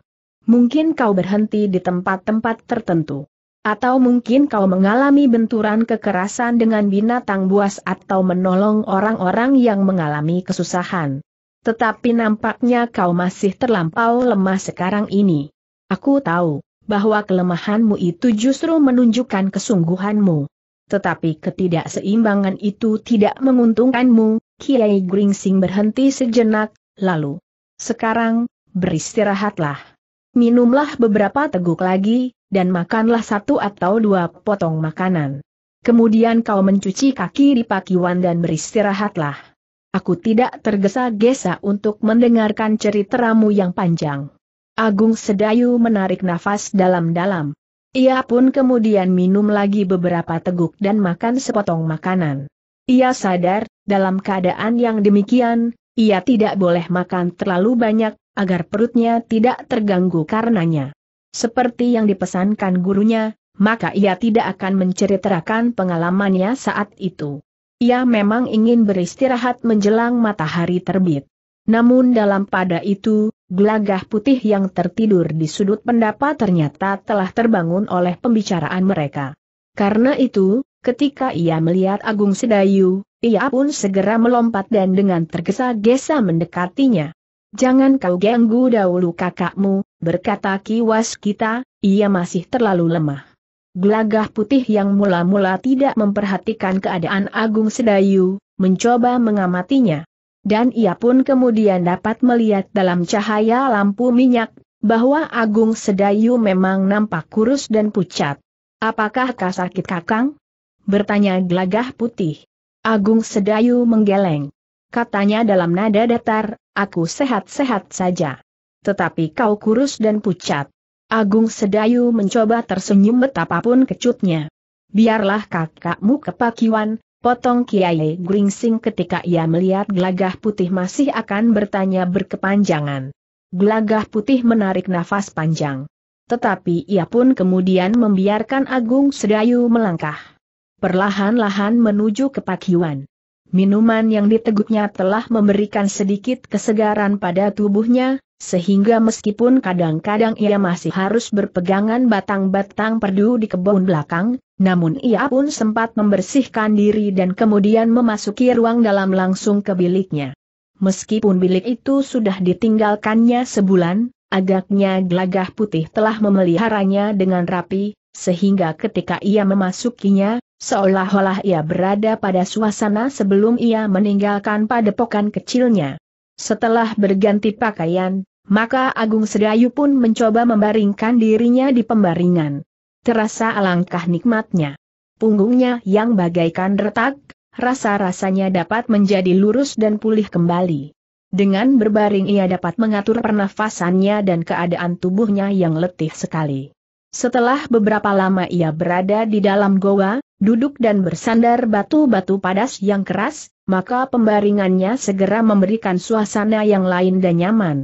Mungkin kau berhenti di tempat-tempat tertentu. Atau mungkin kau mengalami benturan kekerasan dengan binatang buas atau menolong orang-orang yang mengalami kesusahan. Tetapi nampaknya kau masih terlampau lemah sekarang ini. Aku tahu bahwa kelemahanmu itu justru menunjukkan kesungguhanmu. Tetapi ketidakseimbangan itu tidak menguntungkanmu." Kiai Gringsing berhenti sejenak, lalu, "Sekarang, beristirahatlah. Minumlah beberapa teguk lagi, dan makanlah satu atau dua potong makanan. Kemudian kau mencuci kaki di pakiwan dan beristirahatlah. Aku tidak tergesa-gesa untuk mendengarkan ceritamu yang panjang. Agung Sedayu menarik nafas dalam-dalam. Ia pun kemudian minum lagi beberapa teguk dan makan sepotong makanan. Ia sadar, dalam keadaan yang demikian, ia tidak boleh makan terlalu banyak, agar perutnya tidak terganggu karenanya. Seperti yang dipesankan gurunya, maka ia tidak akan menceritakan pengalamannya saat itu. Ia memang ingin beristirahat menjelang matahari terbit. Namun dalam pada itu, Gelagah Putih yang tertidur di sudut pendapa ternyata telah terbangun oleh pembicaraan mereka. Karena itu, ketika ia melihat Agung Sedayu, ia pun segera melompat dan dengan tergesa-gesa mendekatinya. "Jangan kau ganggu dahulu kakakmu," berkata Ki Waskita, "ia masih terlalu lemah." Gelagah Putih yang mula-mula tidak memperhatikan keadaan Agung Sedayu, mencoba mengamatinya. Dan ia pun kemudian dapat melihat dalam cahaya lampu minyak, bahwa Agung Sedayu memang nampak kurus dan pucat. "Apakah kau sakit kakang?" bertanya Gelagah Putih. Agung Sedayu menggeleng. Katanya dalam nada datar, "Aku sehat-sehat saja. Tetapi kau kurus dan pucat." Agung Sedayu mencoba tersenyum betapapun kecutnya. "Biarlah kakakmu ke pakiwan," potong Kiai Gringsing ketika ia melihat Gelagah Putih masih akan bertanya berkepanjangan. Gelagah Putih menarik nafas panjang. Tetapi ia pun kemudian membiarkan Agung Sedayu melangkah perlahan-lahan menuju ke pakiwan. Minuman yang diteguknya telah memberikan sedikit kesegaran pada tubuhnya, sehingga meskipun kadang-kadang ia masih harus berpegangan batang-batang perdu di kebun belakang, namun ia pun sempat membersihkan diri dan kemudian memasuki ruang dalam langsung ke biliknya. Meskipun bilik itu sudah ditinggalkannya sebulan, agaknya Gelagah Putih telah memeliharanya dengan rapi, sehingga ketika ia memasukinya, seolah-olah ia berada pada suasana sebelum ia meninggalkan padepokan kecilnya. Setelah berganti pakaian, maka Agung Sedayu pun mencoba membaringkan dirinya di pembaringan. Terasa alangkah nikmatnya. Punggungnya yang bagaikan retak, rasa-rasanya dapat menjadi lurus dan pulih kembali. Dengan berbaring ia dapat mengatur pernafasannya dan keadaan tubuhnya yang letih sekali. Setelah beberapa lama ia berada di dalam goa, duduk dan bersandar batu-batu padas yang keras, maka pembaringannya segera memberikan suasana yang lain dan nyaman.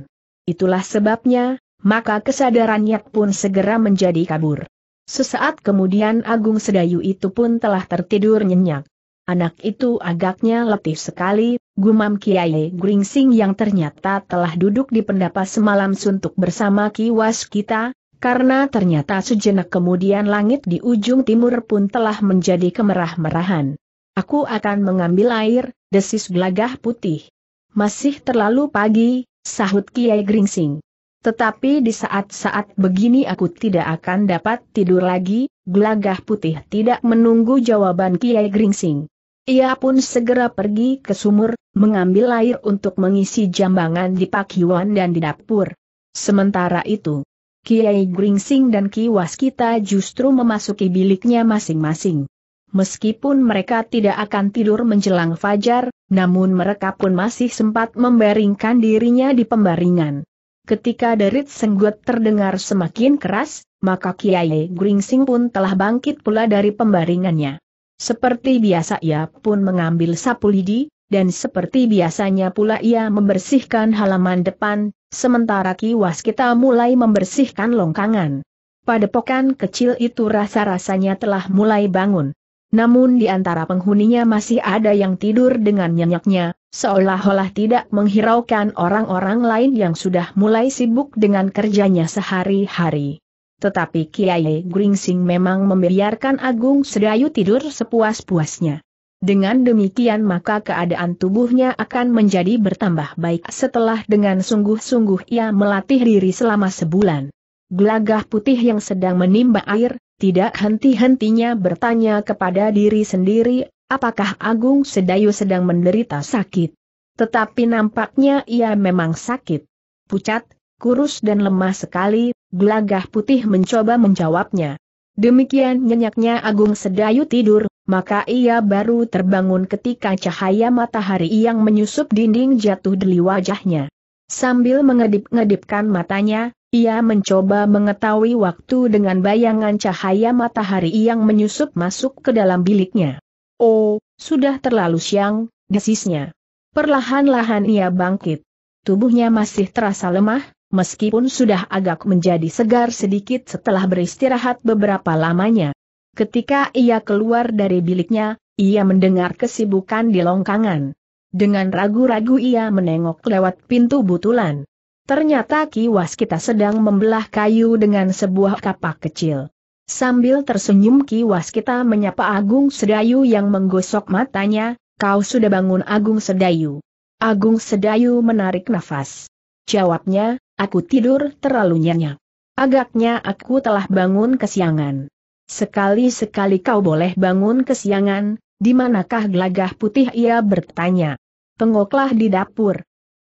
Itulah sebabnya, maka kesadarannya pun segera menjadi kabur. Sesaat kemudian Agung Sedayu itu pun telah tertidur nyenyak. "Anak itu agaknya letih sekali," gumam Kiai Gringsing yang ternyata telah duduk di pendapa semalam suntuk bersama Ki Waskita. Karena ternyata sejenak kemudian langit di ujung timur pun telah menjadi kemerah-merahan. "Aku akan mengambil air," desis Gelagah Putih. "Masih terlalu pagi," sahut Kiai Gringsing. "Tetapi di saat-saat begini aku tidak akan dapat tidur lagi." Gelagah Putih tidak menunggu jawaban Kiai Gringsing. Ia pun segera pergi ke sumur, mengambil air untuk mengisi jambangan di pakiwan dan di dapur. Sementara itu, Kiai Gringsing dan Ki Waskita justru memasuki biliknya masing-masing. Meskipun mereka tidak akan tidur menjelang fajar, namun mereka pun masih sempat membaringkan dirinya di pembaringan. Ketika derit senggut terdengar semakin keras, maka Kiai Gringsing pun telah bangkit pula dari pembaringannya. Seperti biasa ia pun mengambil sapu lidi, dan seperti biasanya pula ia membersihkan halaman depan, sementara Ki Waskita mulai membersihkan longkangan. Padepokan kecil itu rasa-rasanya telah mulai bangun. Namun di antara penghuninya masih ada yang tidur dengan nyenyaknya, seolah-olah tidak menghiraukan orang-orang lain yang sudah mulai sibuk dengan kerjanya sehari-hari. Tetapi Kiai Gringsing memang membiarkan Agung Sedayu tidur sepuas-puasnya. Dengan demikian maka keadaan tubuhnya akan menjadi bertambah baik setelah dengan sungguh-sungguh ia melatih diri selama sebulan. Gelagah Putih yang sedang menimba air, tidak henti-hentinya bertanya kepada diri sendiri, apakah Agung Sedayu sedang menderita sakit. Tetapi nampaknya ia memang sakit. Pucat, kurus dan lemah sekali, Gelagah Putih mencoba menjawabnya. Demikian nyenyaknya Agung Sedayu tidur, maka ia baru terbangun ketika cahaya matahari yang menyusup dinding jatuh dari wajahnya. Sambil mengedip-ngedipkan matanya, ia mencoba mengetahui waktu dengan bayangan cahaya matahari yang menyusup masuk ke dalam biliknya. Oh, sudah terlalu siang, desisnya. Perlahan-lahan ia bangkit. Tubuhnya masih terasa lemah, meskipun sudah agak menjadi segar sedikit setelah beristirahat beberapa lamanya. Ketika ia keluar dari biliknya, ia mendengar kesibukan di longkangan. Dengan ragu-ragu ia menengok lewat pintu butulan. Ternyata Ki Waskita sedang membelah kayu dengan sebuah kapak kecil. Sambil tersenyum Ki Waskita menyapa Agung Sedayu yang menggosok matanya, "Kau sudah bangun, Agung Sedayu?" Agung Sedayu menarik nafas. Jawabnya, "Aku tidur terlalu nyenyak. Agaknya aku telah bangun kesiangan." "Sekali-sekali kau boleh bangun kesiangan, di manakah Gelagah Putih?" ia bertanya. "Pengoklah di dapur.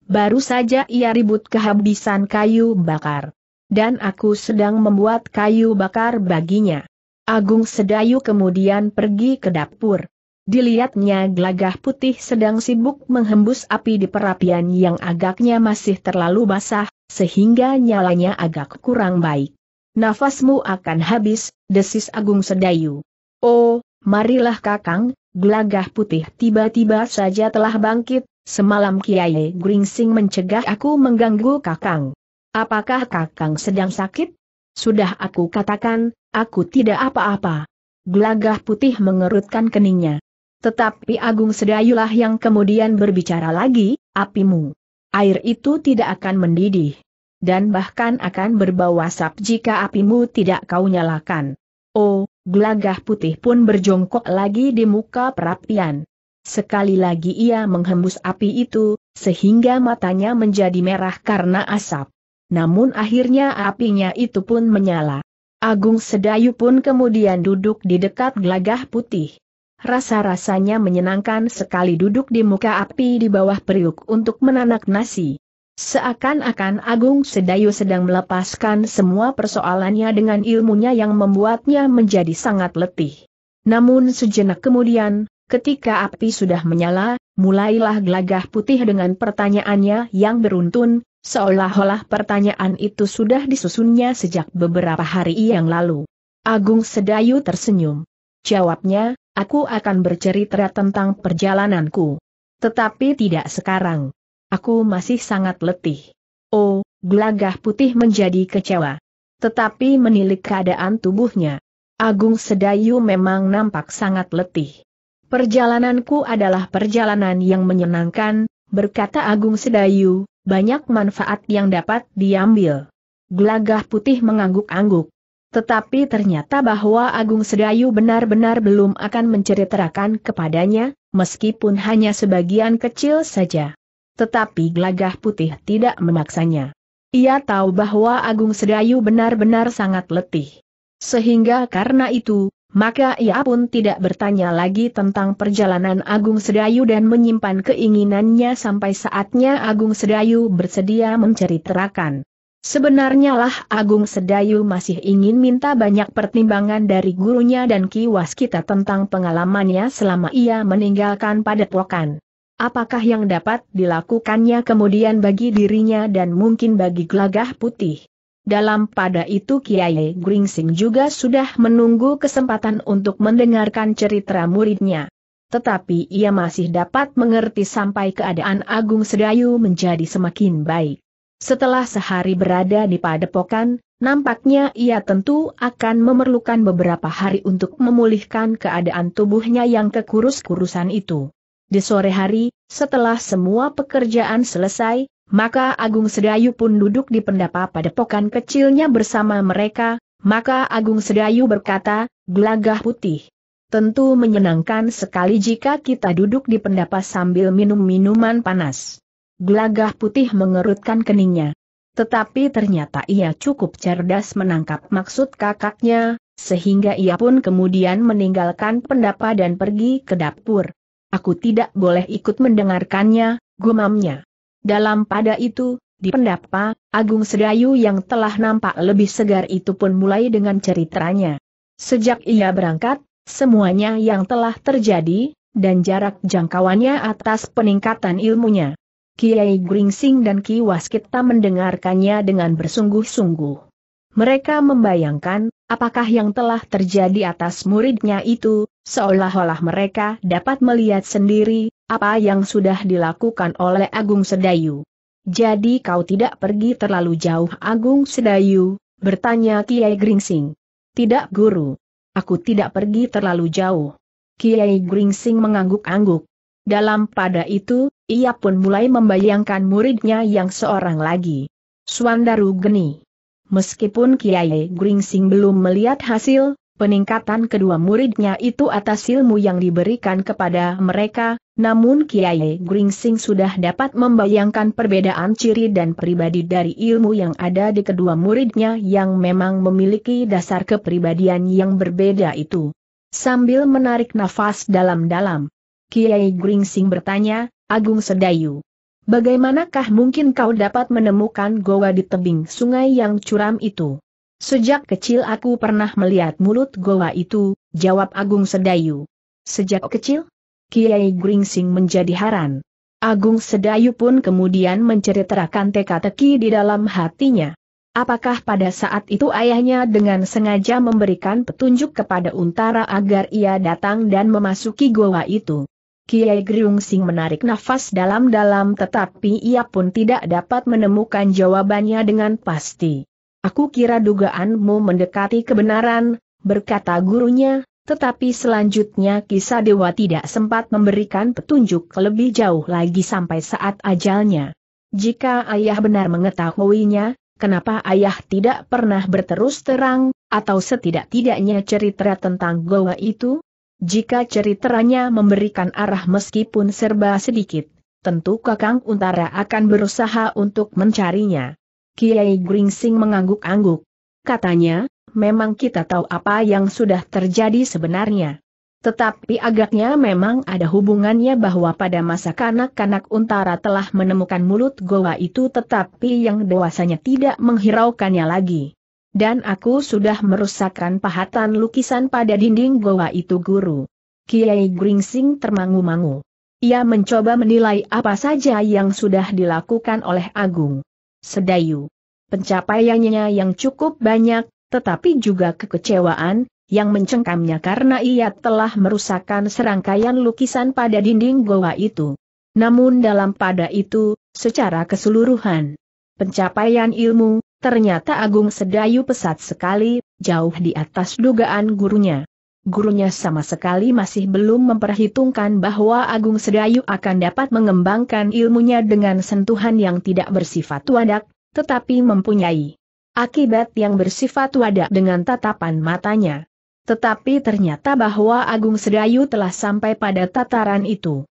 Baru saja ia ribut kehabisan kayu bakar. Dan aku sedang membuat kayu bakar baginya." Agung Sedayu kemudian pergi ke dapur. Dilihatnya Gelagah Putih sedang sibuk menghembus api di perapian yang agaknya masih terlalu basah, sehingga nyalanya agak kurang baik. "Nafasmu akan habis," desis Agung Sedayu. "Oh, marilah Kakang." Gelagah Putih tiba-tiba saja telah bangkit. "Semalam Kiai Gringsing mencegah aku mengganggu Kakang." "Apakah Kakang sedang sakit?" "Sudah aku katakan, aku tidak apa-apa." Gelagah Putih mengerutkan keningnya. Tetapi Agung Sedayulah yang kemudian berbicara lagi, "Apimu, air itu tidak akan mendidih. Dan bahkan akan berbau asap jika apimu tidak kau nyalakan." "Oh." Gelagah Putih pun berjongkok lagi di muka perapian. Sekali lagi ia menghembus api itu, sehingga matanya menjadi merah karena asap. Namun akhirnya apinya itu pun menyala. Agung Sedayu pun kemudian duduk di dekat Gelagah Putih. Rasa-rasanya menyenangkan sekali duduk di muka api di bawah periuk untuk menanak nasi. Seakan-akan Agung Sedayu sedang melepaskan semua persoalannya dengan ilmunya yang membuatnya menjadi sangat letih. Namun sejenak kemudian, ketika api sudah menyala, mulailah Gelagah Putih dengan pertanyaannya yang beruntun, seolah-olah pertanyaan itu sudah disusunnya sejak beberapa hari yang lalu. Agung Sedayu tersenyum. Jawabnya, "Aku akan bercerita tentang perjalananku. Tetapi tidak sekarang. Aku masih sangat letih." "Oh." Gelagah Putih menjadi kecewa. Tetapi menilik keadaan tubuhnya. Agung Sedayu memang nampak sangat letih. "Perjalananku adalah perjalanan yang menyenangkan," berkata Agung Sedayu, "banyak manfaat yang dapat diambil." Gelagah Putih mengangguk-angguk. Tetapi ternyata bahwa Agung Sedayu benar-benar belum akan menceritakan kepadanya, meskipun hanya sebagian kecil saja. Tetapi Gelagah Putih tidak memaksanya. Ia tahu bahwa Agung Sedayu benar-benar sangat letih. Sehingga karena itu, maka ia pun tidak bertanya lagi tentang perjalanan Agung Sedayu dan menyimpan keinginannya sampai saatnya Agung Sedayu bersedia menceritakan. Sebenarnya lah Agung Sedayu masih ingin minta banyak pertimbangan dari gurunya dan Ki Waskita tentang pengalamannya selama ia meninggalkan padepokan. Apakah yang dapat dilakukannya kemudian bagi dirinya dan mungkin bagi Gelagah Putih. Dalam pada itu Kiai Gringsing juga sudah menunggu kesempatan untuk mendengarkan cerita muridnya. Tetapi ia masih dapat mengerti sampai keadaan Agung Sedayu menjadi semakin baik. Setelah sehari berada di padepokan, nampaknya ia tentu akan memerlukan beberapa hari untuk memulihkan keadaan tubuhnya yang kekurus-kurusan itu. Di sore hari, setelah semua pekerjaan selesai, maka Agung Sedayu pun duduk di pendapa padepokan kecilnya bersama mereka, maka Agung Sedayu berkata, "Gelagah Putih, tentu menyenangkan sekali jika kita duduk di pendapa sambil minum minuman panas." Gelagah Putih mengerutkan keningnya. Tetapi ternyata ia cukup cerdas menangkap maksud kakaknya, sehingga ia pun kemudian meninggalkan pendapa dan pergi ke dapur. "Aku tidak boleh ikut mendengarkannya," gumamnya. Dalam pada itu, Di pendapa, Agung Sedayu yang telah nampak lebih segar itu pun mulai dengan ceritanya. Sejak ia berangkat, semuanya yang telah terjadi, dan jarak jangkauannya atas peningkatan ilmunya. Kiai Gringsing dan Ki Waskita mendengarkannya dengan bersungguh-sungguh. Mereka membayangkan, apakah yang telah terjadi atas muridnya itu, seolah-olah mereka dapat melihat sendiri, apa yang sudah dilakukan oleh Agung Sedayu. Jadi kau tidak pergi terlalu jauh, Agung Sedayu, bertanya Kiai Gringsing. Tidak, Guru. Aku tidak pergi terlalu jauh. Kiai Gringsing mengangguk-angguk. Dalam pada itu, ia pun mulai membayangkan muridnya yang seorang lagi. Swandaru geni. Meskipun Kiai Gringsing belum melihat hasil, peningkatan kedua muridnya itu atas ilmu yang diberikan kepada mereka, namun Kiai Gringsing sudah dapat membayangkan perbedaan ciri dan pribadi dari ilmu yang ada di kedua muridnya yang memang memiliki dasar kepribadian yang berbeda itu. Sambil menarik nafas dalam-dalam, Kiai Gringsing bertanya, Agung Sedayu, bagaimanakah mungkin kau dapat menemukan goa di tebing sungai yang curam itu? Sejak kecil aku pernah melihat mulut goa itu, jawab Agung Sedayu. Sejak kecil? Kiai Gringsing menjadi heran. Agung Sedayu pun kemudian menceritakan teka-teki di dalam hatinya. Apakah pada saat itu ayahnya dengan sengaja memberikan petunjuk kepada Untara agar ia datang dan memasuki goa itu? Kiai Gringsing menarik nafas dalam-dalam tetapi ia pun tidak dapat menemukan jawabannya dengan pasti. Aku kira dugaanmu mendekati kebenaran, berkata gurunya, tetapi selanjutnya Ki Sadewa tidak sempat memberikan petunjuk lebih jauh lagi sampai saat ajalnya. Jika ayah benar mengetahuinya, kenapa ayah tidak pernah berterus terang, atau setidak-tidaknya cerita tentang goa itu? Jika ceritanya memberikan arah meskipun serba sedikit, tentu Kakang Untara akan berusaha untuk mencarinya. Kiai Gringsing mengangguk-angguk. Katanya, memang kita tahu apa yang sudah terjadi sebenarnya. Tetapi agaknya memang ada hubungannya bahwa pada masa kanak-kanak Untara telah menemukan mulut goa itu tetapi yang dewasanya tidak menghiraukannya lagi. Dan aku sudah merusakkan pahatan lukisan pada dinding goa itu, Guru. Kiai Gringsing termangu-mangu. Ia mencoba menilai apa saja yang sudah dilakukan oleh Agung Sedayu. Pencapaiannya yang cukup banyak, tetapi juga kekecewaan, yang mencengkamnya karena ia telah merusakkan serangkaian lukisan pada dinding goa itu. Namun dalam pada itu, secara keseluruhan, pencapaian ilmu, ternyata Agung Sedayu pesat sekali, jauh di atas dugaan gurunya. Gurunya sama sekali masih belum memperhitungkan bahwa Agung Sedayu akan dapat mengembangkan ilmunya dengan sentuhan yang tidak bersifat wadak, tetapi mempunyai akibat yang bersifat wadak dengan tatapan matanya. Tetapi ternyata bahwa Agung Sedayu telah sampai pada tataran itu.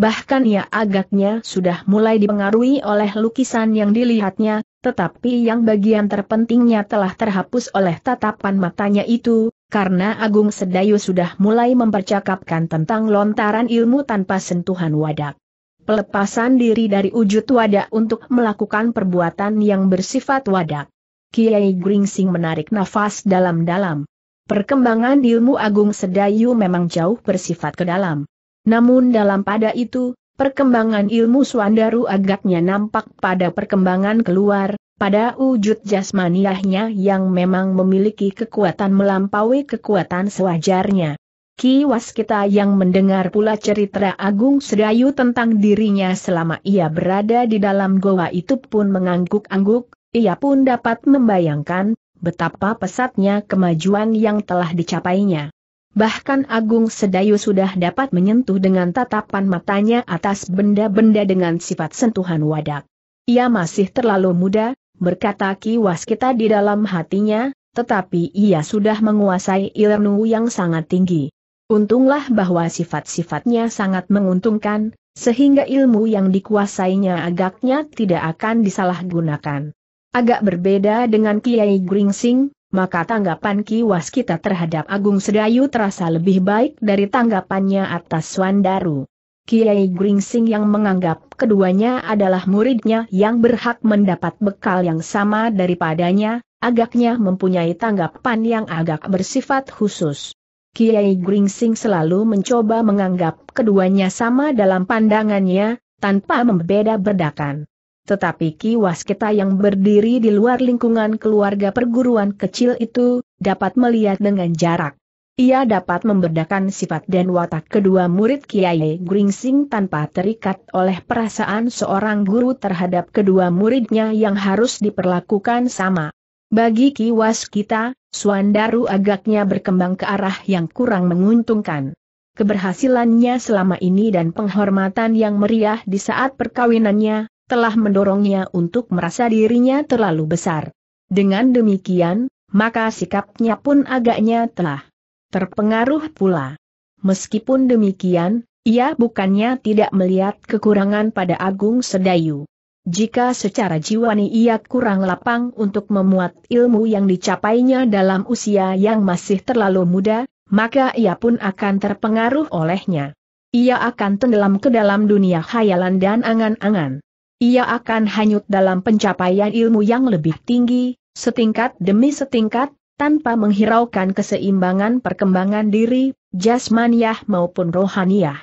Bahkan ia agaknya sudah mulai dipengaruhi oleh lukisan yang dilihatnya, tetapi yang bagian terpentingnya telah terhapus oleh tatapan matanya itu. Karena Agung Sedayu sudah mulai mempercakapkan tentang lontaran ilmu tanpa sentuhan wadak. Pelepasan diri dari wujud wadak untuk melakukan perbuatan yang bersifat wadak. Kiai Gringsing menarik nafas dalam-dalam. Perkembangan ilmu Agung Sedayu memang jauh bersifat ke dalam. Namun dalam pada itu, perkembangan ilmu Swandaru agaknya nampak pada perkembangan keluar, pada wujud jasmaniahnya yang memang memiliki kekuatan melampaui kekuatan sewajarnya. Ki Waskita yang mendengar pula cerita Agung Sedayu tentang dirinya selama ia berada di dalam goa itu pun mengangguk-angguk, ia pun dapat membayangkan betapa pesatnya kemajuan yang telah dicapainya. Bahkan Agung Sedayu sudah dapat menyentuh dengan tatapan matanya atas benda-benda dengan sifat sentuhan wadak. Ia masih terlalu muda, berkata Ki Waskita di dalam hatinya, tetapi ia sudah menguasai ilmu yang sangat tinggi. Untunglah bahwa sifat-sifatnya sangat menguntungkan, sehingga ilmu yang dikuasainya agaknya tidak akan disalahgunakan. Agak berbeda dengan Kiai Gringsing, maka tanggapan Ki Waskita terhadap Agung Sedayu terasa lebih baik dari tanggapannya atas Swandaru. Kiai Gringsing yang menganggap keduanya adalah muridnya yang berhak mendapat bekal yang sama daripadanya, agaknya mempunyai tanggapan yang agak bersifat khusus. Kiai Gringsing selalu mencoba menganggap keduanya sama dalam pandangannya, tanpa membeda bedakan. Tetapi Ki Waskita yang berdiri di luar lingkungan keluarga perguruan kecil itu, dapat melihat dengan jarak. Ia dapat membedakan sifat dan watak kedua murid Kiai Gringsing tanpa terikat oleh perasaan seorang guru terhadap kedua muridnya yang harus diperlakukan sama. Bagi Ki Waskita, Swandaru agaknya berkembang ke arah yang kurang menguntungkan. Keberhasilannya selama ini dan penghormatan yang meriah di saat perkawinannya, telah mendorongnya untuk merasa dirinya terlalu besar. Dengan demikian, maka sikapnya pun agaknya telah terpengaruh pula. Meskipun demikian, ia bukannya tidak melihat kekurangan pada Agung Sedayu. Jika secara jiwani ia kurang lapang untuk memuat ilmu yang dicapainya dalam usia yang masih terlalu muda, maka ia pun akan terpengaruh olehnya. Ia akan tenggelam ke dalam dunia khayalan dan angan-angan. Ia akan hanyut dalam pencapaian ilmu yang lebih tinggi, setingkat demi setingkat, tanpa menghiraukan keseimbangan perkembangan diri, jasmaniah maupun rohaniah.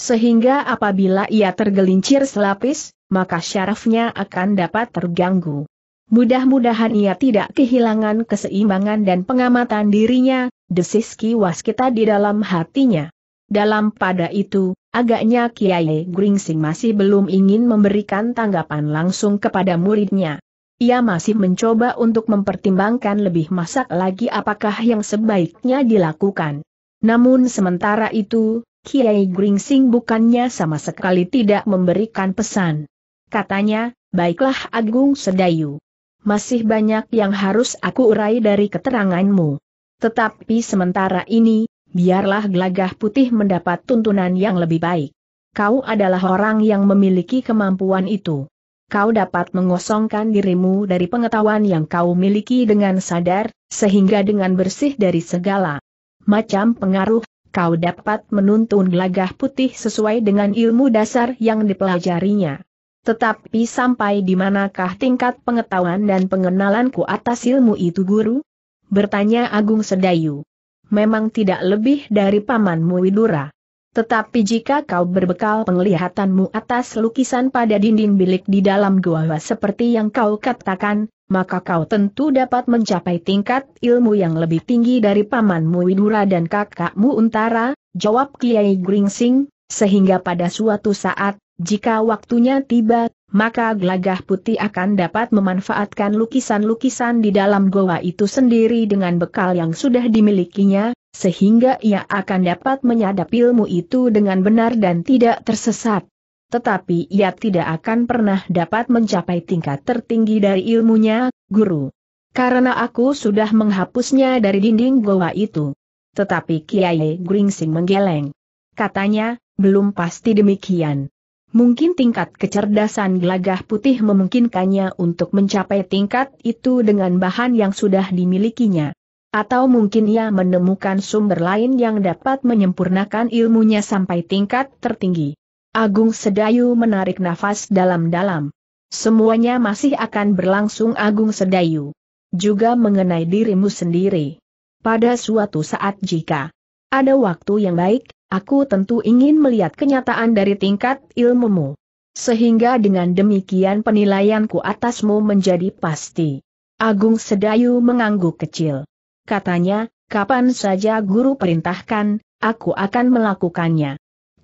Sehingga apabila ia tergelincir selapis, maka syarafnya akan dapat terganggu. Mudah-mudahan ia tidak kehilangan keseimbangan dan pengamatan dirinya, desis Ki Waskita di dalam hatinya. Dalam pada itu, agaknya Kiai Gringsing masih belum ingin memberikan tanggapan langsung kepada muridnya. Ia masih mencoba untuk mempertimbangkan lebih masak lagi apakah yang sebaiknya dilakukan. Namun sementara itu, Kiai Gringsing bukannya sama sekali tidak memberikan pesan. Katanya, "Baiklah Agung Sedayu. Masih banyak yang harus aku urai dari keteranganmu. Tetapi sementara ini, biarlah Gelagah Putih mendapat tuntunan yang lebih baik. Kau adalah orang yang memiliki kemampuan itu. Kau dapat mengosongkan dirimu dari pengetahuan yang kau miliki dengan sadar, sehingga dengan bersih dari segala macam pengaruh, kau dapat menuntun Gelagah Putih sesuai dengan ilmu dasar yang dipelajarinya. Tetapi sampai di manakah tingkat pengetahuan dan pengenalanku atas ilmu itu, Guru?" bertanya Agung Sedayu. "Memang tidak lebih dari pamanmu Widura. Tetapi jika kau berbekal penglihatanmu atas lukisan pada dinding bilik di dalam gua seperti yang kau katakan, maka kau tentu dapat mencapai tingkat ilmu yang lebih tinggi dari pamanmu Widura dan kakakmu Untara," jawab Kiai Gringsing, "sehingga pada suatu saat, jika waktunya tiba, maka Gelagah Putih akan dapat memanfaatkan lukisan-lukisan di dalam goa itu sendiri dengan bekal yang sudah dimilikinya, sehingga ia akan dapat menyadap ilmu itu dengan benar dan tidak tersesat. Tetapi ia tidak akan pernah dapat mencapai tingkat tertinggi dari ilmunya, Guru. Karena aku sudah menghapusnya dari dinding goa itu." Tetapi Kiai Gringsing menggeleng. Katanya, "Belum pasti demikian. Mungkin tingkat kecerdasan Gelagah Putih memungkinkannya untuk mencapai tingkat itu dengan bahan yang sudah dimilikinya. Atau mungkin ia menemukan sumber lain yang dapat menyempurnakan ilmunya sampai tingkat tertinggi." Agung Sedayu menarik nafas dalam-dalam. "Semuanya masih akan berlangsung Agung Sedayu. Juga mengenai dirimu sendiri. Pada suatu saat jika ada waktu yang baik, aku tentu ingin melihat kenyataan dari tingkat ilmumu. Sehingga dengan demikian penilaianku atasmu menjadi pasti." Agung Sedayu mengangguk kecil. Katanya, "Kapan saja Guru perintahkan, aku akan melakukannya.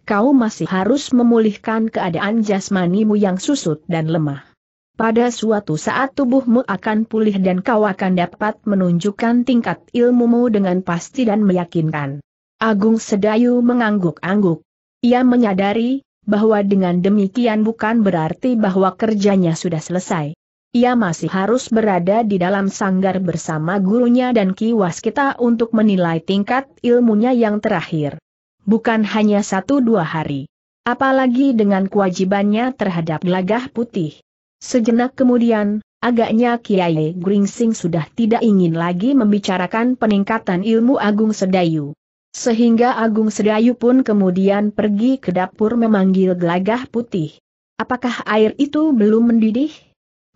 Kau masih harus memulihkan keadaan jasmanimu yang susut dan lemah. Pada suatu saat tubuhmu akan pulih dan kau akan dapat menunjukkan tingkat ilmumu dengan pasti dan meyakinkan." Agung Sedayu mengangguk-angguk. Ia menyadari bahwa dengan demikian bukan berarti bahwa kerjanya sudah selesai. Ia masih harus berada di dalam sanggar bersama gurunya dan Ki Waskita untuk menilai tingkat ilmunya yang terakhir. Bukan hanya 1-2 hari. Apalagi dengan kewajibannya terhadap Gelagah Putih. Sejenak kemudian, agaknya Kiai Gringsing sudah tidak ingin lagi membicarakan peningkatan ilmu Agung Sedayu. Sehingga Agung Sedayu pun kemudian pergi ke dapur memanggil Gelagah Putih. Apakah air itu belum mendidih?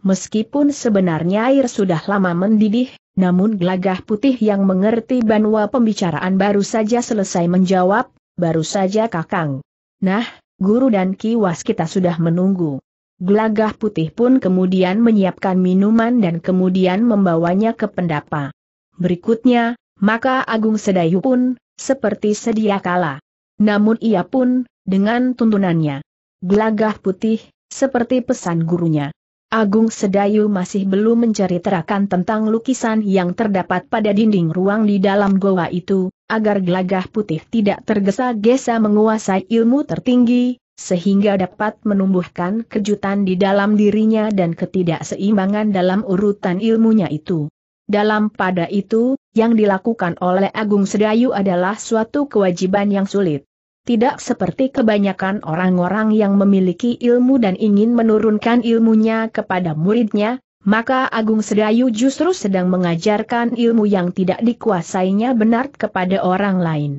Meskipun sebenarnya air sudah lama mendidih, namun Gelagah Putih yang mengerti banwa pembicaraan baru saja selesai menjawab, baru saja Kakang. Nah, Guru dan Ki Waskita sudah menunggu. Gelagah Putih pun kemudian menyiapkan minuman dan kemudian membawanya ke pendapa. Berikutnya, maka Agung Sedayu pun, seperti sedia kala. Namun ia pun, dengan tuntunannya. Gelagah Putih, seperti pesan gurunya. Agung Sedayu masih belum menceritakan tentang lukisan yang terdapat pada dinding ruang di dalam goa itu, agar Gelagah Putih tidak tergesa-gesa menguasai ilmu tertinggi, sehingga dapat menumbuhkan kejutan di dalam dirinya dan ketidakseimbangan dalam urutan ilmunya itu. Dalam pada itu, yang dilakukan oleh Agung Sedayu adalah suatu kewajiban yang sulit. Tidak seperti kebanyakan orang-orang yang memiliki ilmu dan ingin menurunkan ilmunya kepada muridnya, maka Agung Sedayu justru sedang mengajarkan ilmu yang tidak dikuasainya benar kepada orang lain.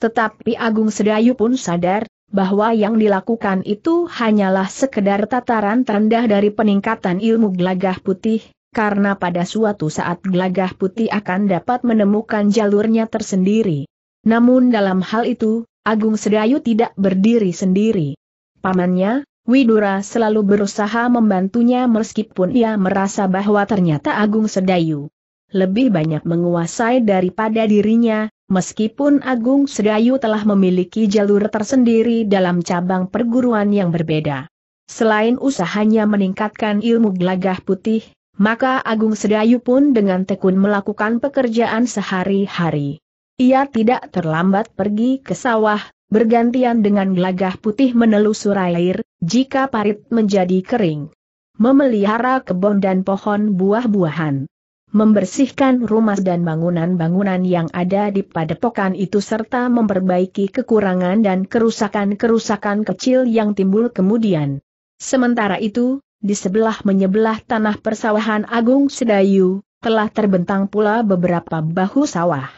Tetapi Agung Sedayu pun sadar bahwa yang dilakukan itu hanyalah sekedar tataran terendah dari peningkatan ilmu Gelagah Putih, karena pada suatu saat Gelagah Putih akan dapat menemukan jalurnya tersendiri. Namun dalam hal itu, Agung Sedayu tidak berdiri sendiri. Pamannya, Widura selalu berusaha membantunya meskipun ia merasa bahwa ternyata Agung Sedayu lebih banyak menguasai daripada dirinya, meskipun Agung Sedayu telah memiliki jalur tersendiri dalam cabang perguruan yang berbeda. Selain usahanya meningkatkan ilmu Gelagah Putih, maka Agung Sedayu pun dengan tekun melakukan pekerjaan sehari-hari. Ia tidak terlambat pergi ke sawah, bergantian dengan Gelagah Putih menelusur air, jika parit menjadi kering. Memelihara kebun dan pohon buah-buahan. Membersihkan rumah dan bangunan-bangunan yang ada di padepokan itu serta memperbaiki kekurangan dan kerusakan-kerusakan kecil yang timbul kemudian. Sementara itu, di sebelah menyebelah tanah persawahan Agung Sedayu, telah terbentang pula beberapa bahu sawah.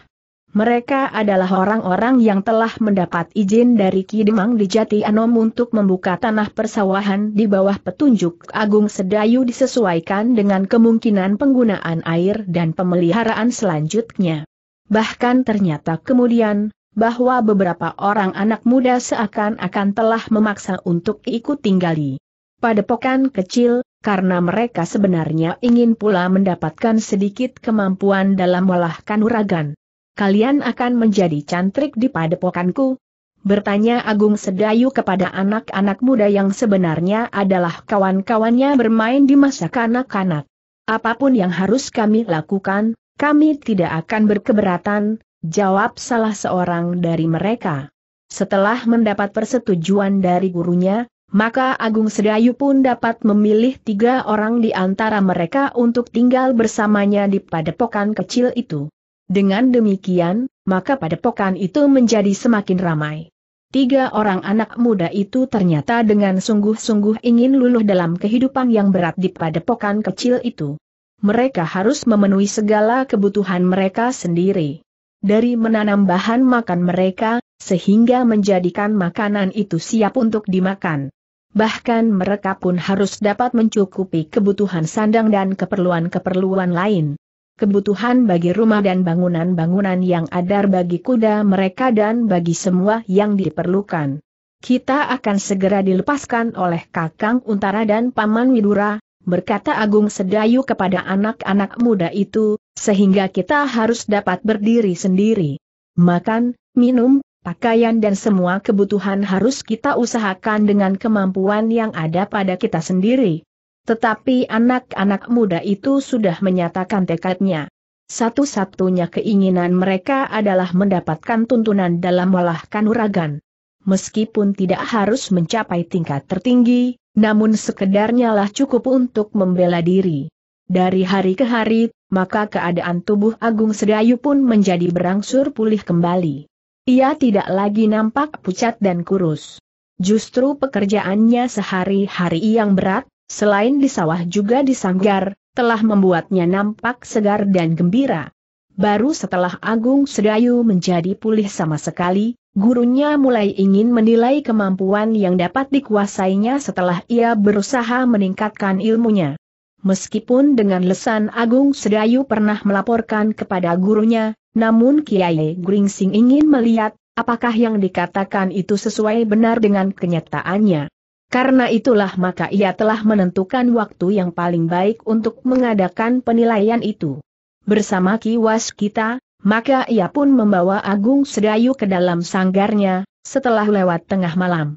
Mereka adalah orang-orang yang telah mendapat izin dari Ki Demang di Jati Anom untuk membuka tanah persawahan di bawah petunjuk Agung Sedayu disesuaikan dengan kemungkinan penggunaan air dan pemeliharaan selanjutnya. Bahkan ternyata kemudian, bahwa beberapa orang anak muda seakan-akan telah memaksa untuk ikut tinggali padepokan kecil, karena mereka sebenarnya ingin pula mendapatkan sedikit kemampuan dalam olah kanuragan. Kalian akan menjadi cantrik di padepokanku? Bertanya Agung Sedayu kepada anak-anak muda yang sebenarnya adalah kawan-kawannya bermain di masa kanak-kanak. Apapun yang harus kami lakukan, kami tidak akan berkeberatan, jawab salah seorang dari mereka. Setelah mendapat persetujuan dari gurunya, maka Agung Sedayu pun dapat memilih 3 orang di antara mereka untuk tinggal bersamanya di padepokan kecil itu. Dengan demikian, maka padepokan itu menjadi semakin ramai. 3 orang anak muda itu ternyata dengan sungguh-sungguh ingin luluh dalam kehidupan yang berat di padepokan kecil itu. Mereka harus memenuhi segala kebutuhan mereka sendiri. Dari menanam bahan makan mereka, sehingga menjadikan makanan itu siap untuk dimakan. Bahkan mereka pun harus dapat mencukupi kebutuhan sandang dan keperluan-keperluan lain. Kebutuhan bagi rumah dan bangunan-bangunan yang ada bagi kuda mereka dan bagi semua yang diperlukan. Kita akan segera dilepaskan oleh Kakang Untara dan Paman Widura, berkata Agung Sedayu kepada anak-anak muda itu, sehingga kita harus dapat berdiri sendiri. Makan, minum, pakaian dan semua kebutuhan harus kita usahakan dengan kemampuan yang ada pada kita sendiri. Tetapi anak-anak muda itu sudah menyatakan tekadnya. Satu-satunya keinginan mereka adalah mendapatkan tuntunan dalam olah kanuragan. Meskipun tidak harus mencapai tingkat tertinggi, namun sekedarnya lah cukup untuk membela diri. Dari hari ke hari, maka keadaan tubuh Agung Sedayu pun menjadi berangsur pulih kembali. Ia tidak lagi nampak pucat dan kurus. Justru pekerjaannya sehari-hari yang berat, selain di sawah juga di sanggar, telah membuatnya nampak segar dan gembira. Baru setelah Agung Sedayu menjadi pulih sama sekali, gurunya mulai ingin menilai kemampuan yang dapat dikuasainya setelah ia berusaha meningkatkan ilmunya. Meskipun dengan lesan Agung Sedayu pernah melaporkan kepada gurunya, namun Kiai Gringsing ingin melihat apakah yang dikatakan itu sesuai benar dengan kenyataannya. Karena itulah maka ia telah menentukan waktu yang paling baik untuk mengadakan penilaian itu. Bersama Ki Waskita, maka ia pun membawa Agung Sedayu ke dalam sanggarnya, setelah lewat tengah malam.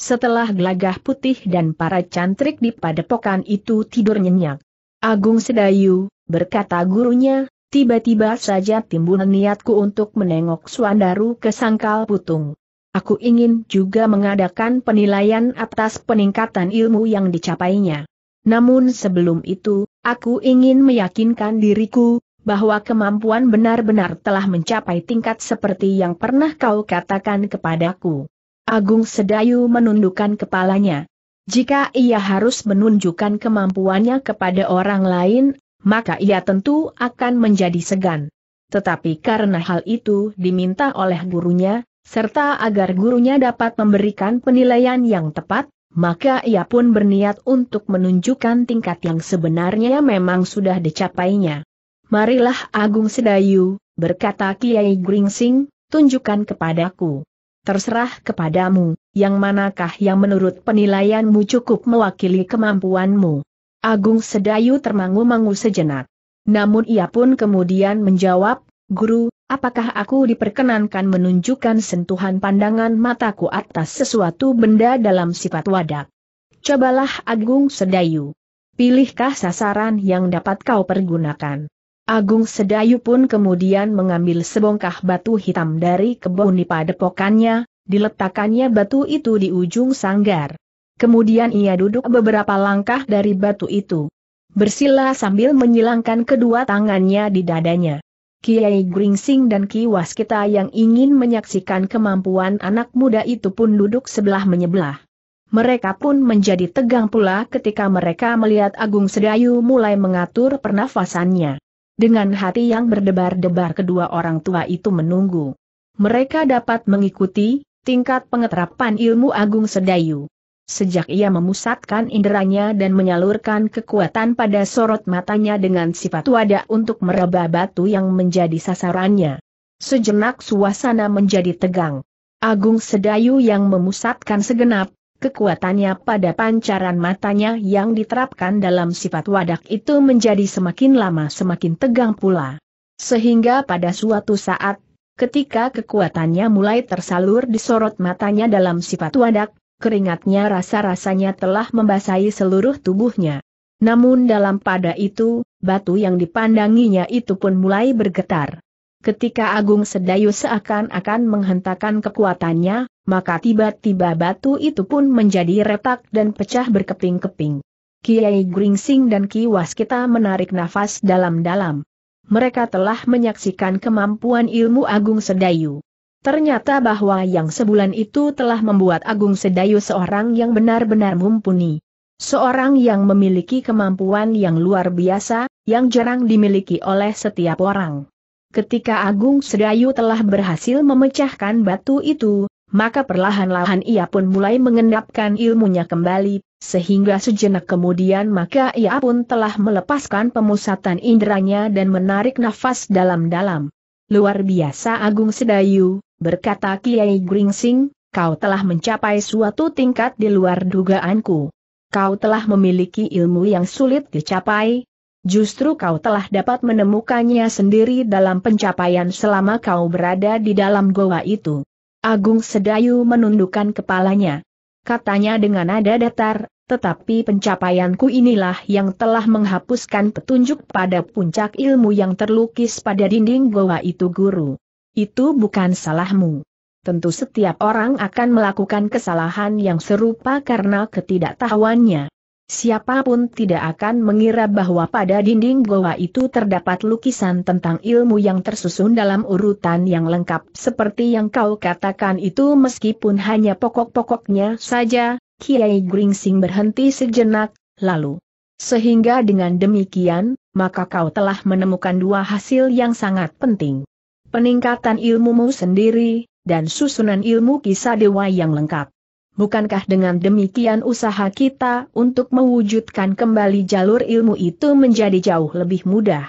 Setelah Gelagah Putih dan para cantrik di padepokan itu tidur nyenyak, "Agung Sedayu," berkata gurunya, "tiba-tiba saja timbul niatku untuk menengok Swandaru ke Sangkal Putung. Aku ingin juga mengadakan penilaian atas peningkatan ilmu yang dicapainya. Namun sebelum itu, aku ingin meyakinkan diriku bahwa kemampuan benar-benar telah mencapai tingkat seperti yang pernah kau katakan kepadaku." Agung Sedayu menundukkan kepalanya. Jika ia harus menunjukkan kemampuannya kepada orang lain, maka ia tentu akan menjadi segan. Tetapi karena hal itu diminta oleh gurunya, serta agar gurunya dapat memberikan penilaian yang tepat, maka ia pun berniat untuk menunjukkan tingkat yang sebenarnya memang sudah dicapainya. "Marilah Agung Sedayu," berkata Kiai Gringsing, "tunjukkan kepadaku. Terserah kepadamu, yang manakah yang menurut penilaianmu cukup mewakili kemampuanmu." Agung Sedayu termangu-mangu sejenak. Namun ia pun kemudian menjawab, "Guru, apakah aku diperkenankan menunjukkan sentuhan pandangan mataku atas sesuatu benda dalam sifat wadak?" "Cobalah Agung Sedayu. Pilihkah sasaran yang dapat kau pergunakan?" Agung Sedayu pun kemudian mengambil sebongkah batu hitam dari kebun di padepokannya, diletakkannya batu itu di ujung sanggar. Kemudian ia duduk beberapa langkah dari batu itu. Bersila sambil menyilangkan kedua tangannya di dadanya. Kiai Gringsing dan Ki Waskita yang ingin menyaksikan kemampuan anak muda itu pun duduk sebelah menyebelah. Mereka pun menjadi tegang pula ketika mereka melihat Agung Sedayu mulai mengatur pernafasannya. Dengan hati yang berdebar-debar kedua orang tua itu menunggu. Mereka dapat mengikuti tingkat pengeterapan ilmu Agung Sedayu. Sejak ia memusatkan inderanya dan menyalurkan kekuatan pada sorot matanya dengan sifat wadah untuk meraba batu yang menjadi sasarannya. Sejenak suasana menjadi tegang. Agung Sedayu yang memusatkan segenap kekuatannya pada pancaran matanya yang diterapkan dalam sifat wadah itu menjadi semakin lama semakin tegang pula. Sehingga pada suatu saat, ketika kekuatannya mulai tersalur di sorot matanya dalam sifat wadah, keringatnya rasa-rasanya telah membasahi seluruh tubuhnya. Namun dalam pada itu, batu yang dipandanginya itu pun mulai bergetar. Ketika Agung Sedayu seakan-akan menghentakkan kekuatannya, maka tiba-tiba batu itu pun menjadi retak dan pecah berkeping-keping. Kiai Gringsing dan Ki Waskita menarik nafas dalam-dalam. Mereka telah menyaksikan kemampuan ilmu Agung Sedayu. Ternyata bahwa yang sebulan itu telah membuat Agung Sedayu seorang yang benar-benar mumpuni. Seorang yang memiliki kemampuan yang luar biasa, yang jarang dimiliki oleh setiap orang. Ketika Agung Sedayu telah berhasil memecahkan batu itu, maka perlahan-lahan ia pun mulai mengendapkan ilmunya kembali, sehingga sejenak kemudian maka ia pun telah melepaskan pemusatan inderanya dan menarik nafas dalam-dalam. "Luar biasa Agung Sedayu," berkata Kiai Gringsing, "kau telah mencapai suatu tingkat di luar dugaanku. Kau telah memiliki ilmu yang sulit dicapai. Justru kau telah dapat menemukannya sendiri dalam pencapaian selama kau berada di dalam goa itu." Agung Sedayu menundukkan kepalanya. Katanya dengan nada datar, "Tetapi pencapaianku inilah yang telah menghapuskan petunjuk pada puncak ilmu yang terlukis pada dinding goa itu." "Guru, itu bukan salahmu. Tentu setiap orang akan melakukan kesalahan yang serupa karena ketidaktahuannya. Siapapun tidak akan mengira bahwa pada dinding goa itu terdapat lukisan tentang ilmu yang tersusun dalam urutan yang lengkap seperti yang kau katakan itu, meskipun hanya pokok-pokoknya saja." Kiai Gringsing berhenti sejenak, lalu Sehingga dengan demikian, maka kau telah menemukan dua hasil yang sangat penting. Peningkatan ilmumu sendiri, dan susunan ilmu kisah dewa yang lengkap. Bukankah dengan demikian usaha kita untuk mewujudkan kembali jalur ilmu itu menjadi jauh lebih mudah?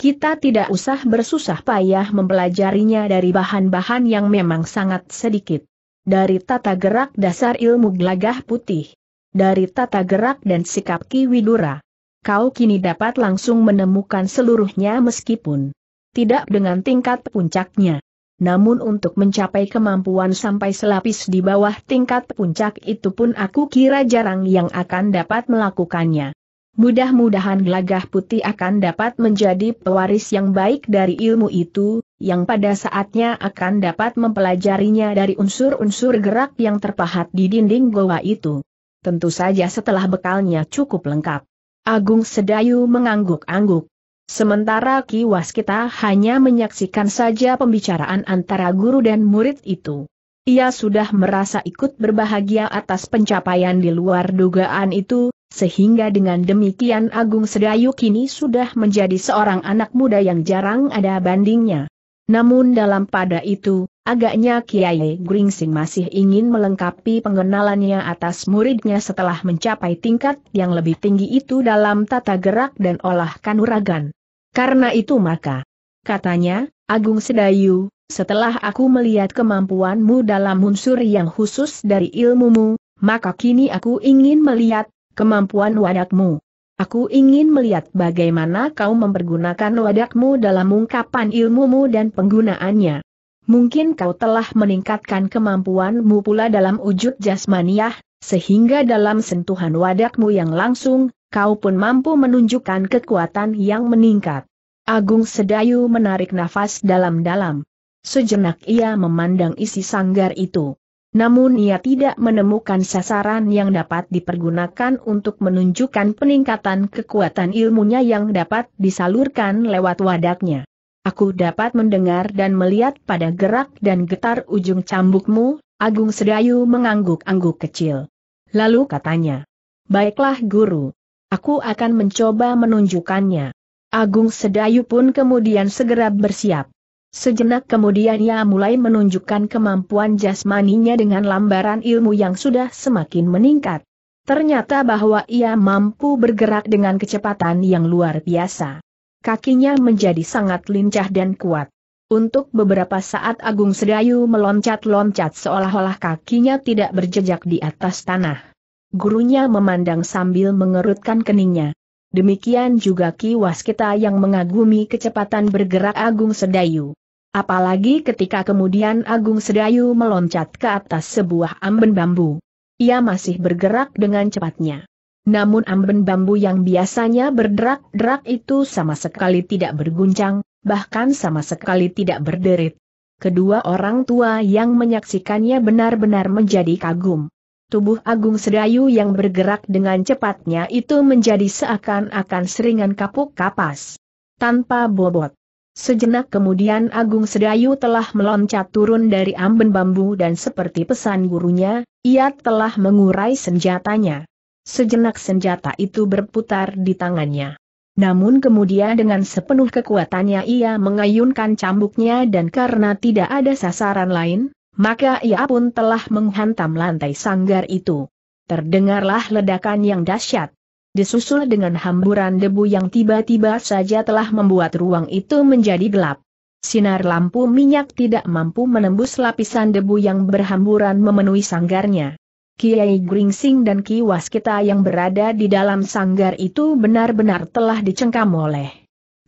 Kita tidak usah bersusah payah mempelajarinya dari bahan-bahan yang memang sangat sedikit. Dari tata gerak dasar ilmu Gelagah Putih. Dari tata gerak dan sikap Ki Widura. Kau kini dapat langsung menemukan seluruhnya meskipun tidak dengan tingkat puncaknya. Namun untuk mencapai kemampuan sampai selapis di bawah tingkat puncak itu pun aku kira jarang yang akan dapat melakukannya. Mudah-mudahan Gelagah Putih akan dapat menjadi pewaris yang baik dari ilmu itu, yang pada saatnya akan dapat mempelajarinya dari unsur-unsur gerak yang terpahat di dinding goa itu. Tentu saja setelah bekalnya cukup lengkap. Agung Sedayu mengangguk-angguk. Sementara Ki Waskita hanya menyaksikan saja pembicaraan antara guru dan murid itu. Ia sudah merasa ikut berbahagia atas pencapaian di luar dugaan itu, sehingga dengan demikian Agung Sedayu kini sudah menjadi seorang anak muda yang jarang ada bandingnya. Namun dalam pada itu, agaknya Kiai Gringsing masih ingin melengkapi pengenalannya atas muridnya setelah mencapai tingkat yang lebih tinggi itu dalam tata gerak dan olah kanuragan. Karena itu maka, katanya, Agung Sedayu, setelah aku melihat kemampuanmu dalam unsur yang khusus dari ilmumu, maka kini aku ingin melihat kemampuan wadakmu. Aku ingin melihat bagaimana kau mempergunakan wadakmu dalam ungkapan ilmumu dan penggunaannya. Mungkin kau telah meningkatkan kemampuanmu pula dalam wujud jasmaniah, sehingga dalam sentuhan wadakmu yang langsung, kau pun mampu menunjukkan kekuatan yang meningkat. Agung Sedayu menarik nafas dalam-dalam. Sejenak ia memandang isi sanggar itu. Namun ia tidak menemukan sasaran yang dapat dipergunakan untuk menunjukkan peningkatan kekuatan ilmunya yang dapat disalurkan lewat wadaknya. Aku dapat mendengar dan melihat pada gerak dan getar ujung cambukmu, Agung Sedayu mengangguk-angguk kecil. Lalu katanya, baiklah guru, aku akan mencoba menunjukkannya. Agung Sedayu pun kemudian segera bersiap. Sejenak kemudian ia mulai menunjukkan kemampuan jasmaninya dengan lambaran ilmu yang sudah semakin meningkat. Ternyata bahwa ia mampu bergerak dengan kecepatan yang luar biasa. Kakinya menjadi sangat lincah dan kuat. Untuk beberapa saat Agung Sedayu meloncat-loncat seolah-olah kakinya tidak berjejak di atas tanah. Gurunya memandang sambil mengerutkan keningnya. Demikian juga Ki Waskita yang mengagumi kecepatan bergerak Agung Sedayu. Apalagi ketika kemudian Agung Sedayu meloncat ke atas sebuah amben bambu. Ia masih bergerak dengan cepatnya. Namun amben bambu yang biasanya berderak-derak itu sama sekali tidak berguncang, bahkan sama sekali tidak berderit. Kedua orang tua yang menyaksikannya benar-benar menjadi kagum. Tubuh Agung Sedayu yang bergerak dengan cepatnya itu menjadi seakan-akan seringan kapuk kapas. Tanpa bobot. Sejenak kemudian Agung Sedayu telah meloncat turun dari amben bambu dan seperti pesan gurunya, ia telah mengurai senjatanya. Sejenak senjata itu berputar di tangannya. Namun kemudian dengan sepenuh kekuatannya ia mengayunkan cambuknya dan karena tidak ada sasaran lain, maka ia pun telah menghantam lantai sanggar itu. Terdengarlah ledakan yang dahsyat. Disusul dengan hamburan debu yang tiba-tiba saja telah membuat ruang itu menjadi gelap. Sinar lampu minyak tidak mampu menembus lapisan debu yang berhamburan memenuhi sanggarnya. Kiai Gringsing dan Ki Waskita yang berada di dalam sanggar itu benar-benar telah dicengkam oleh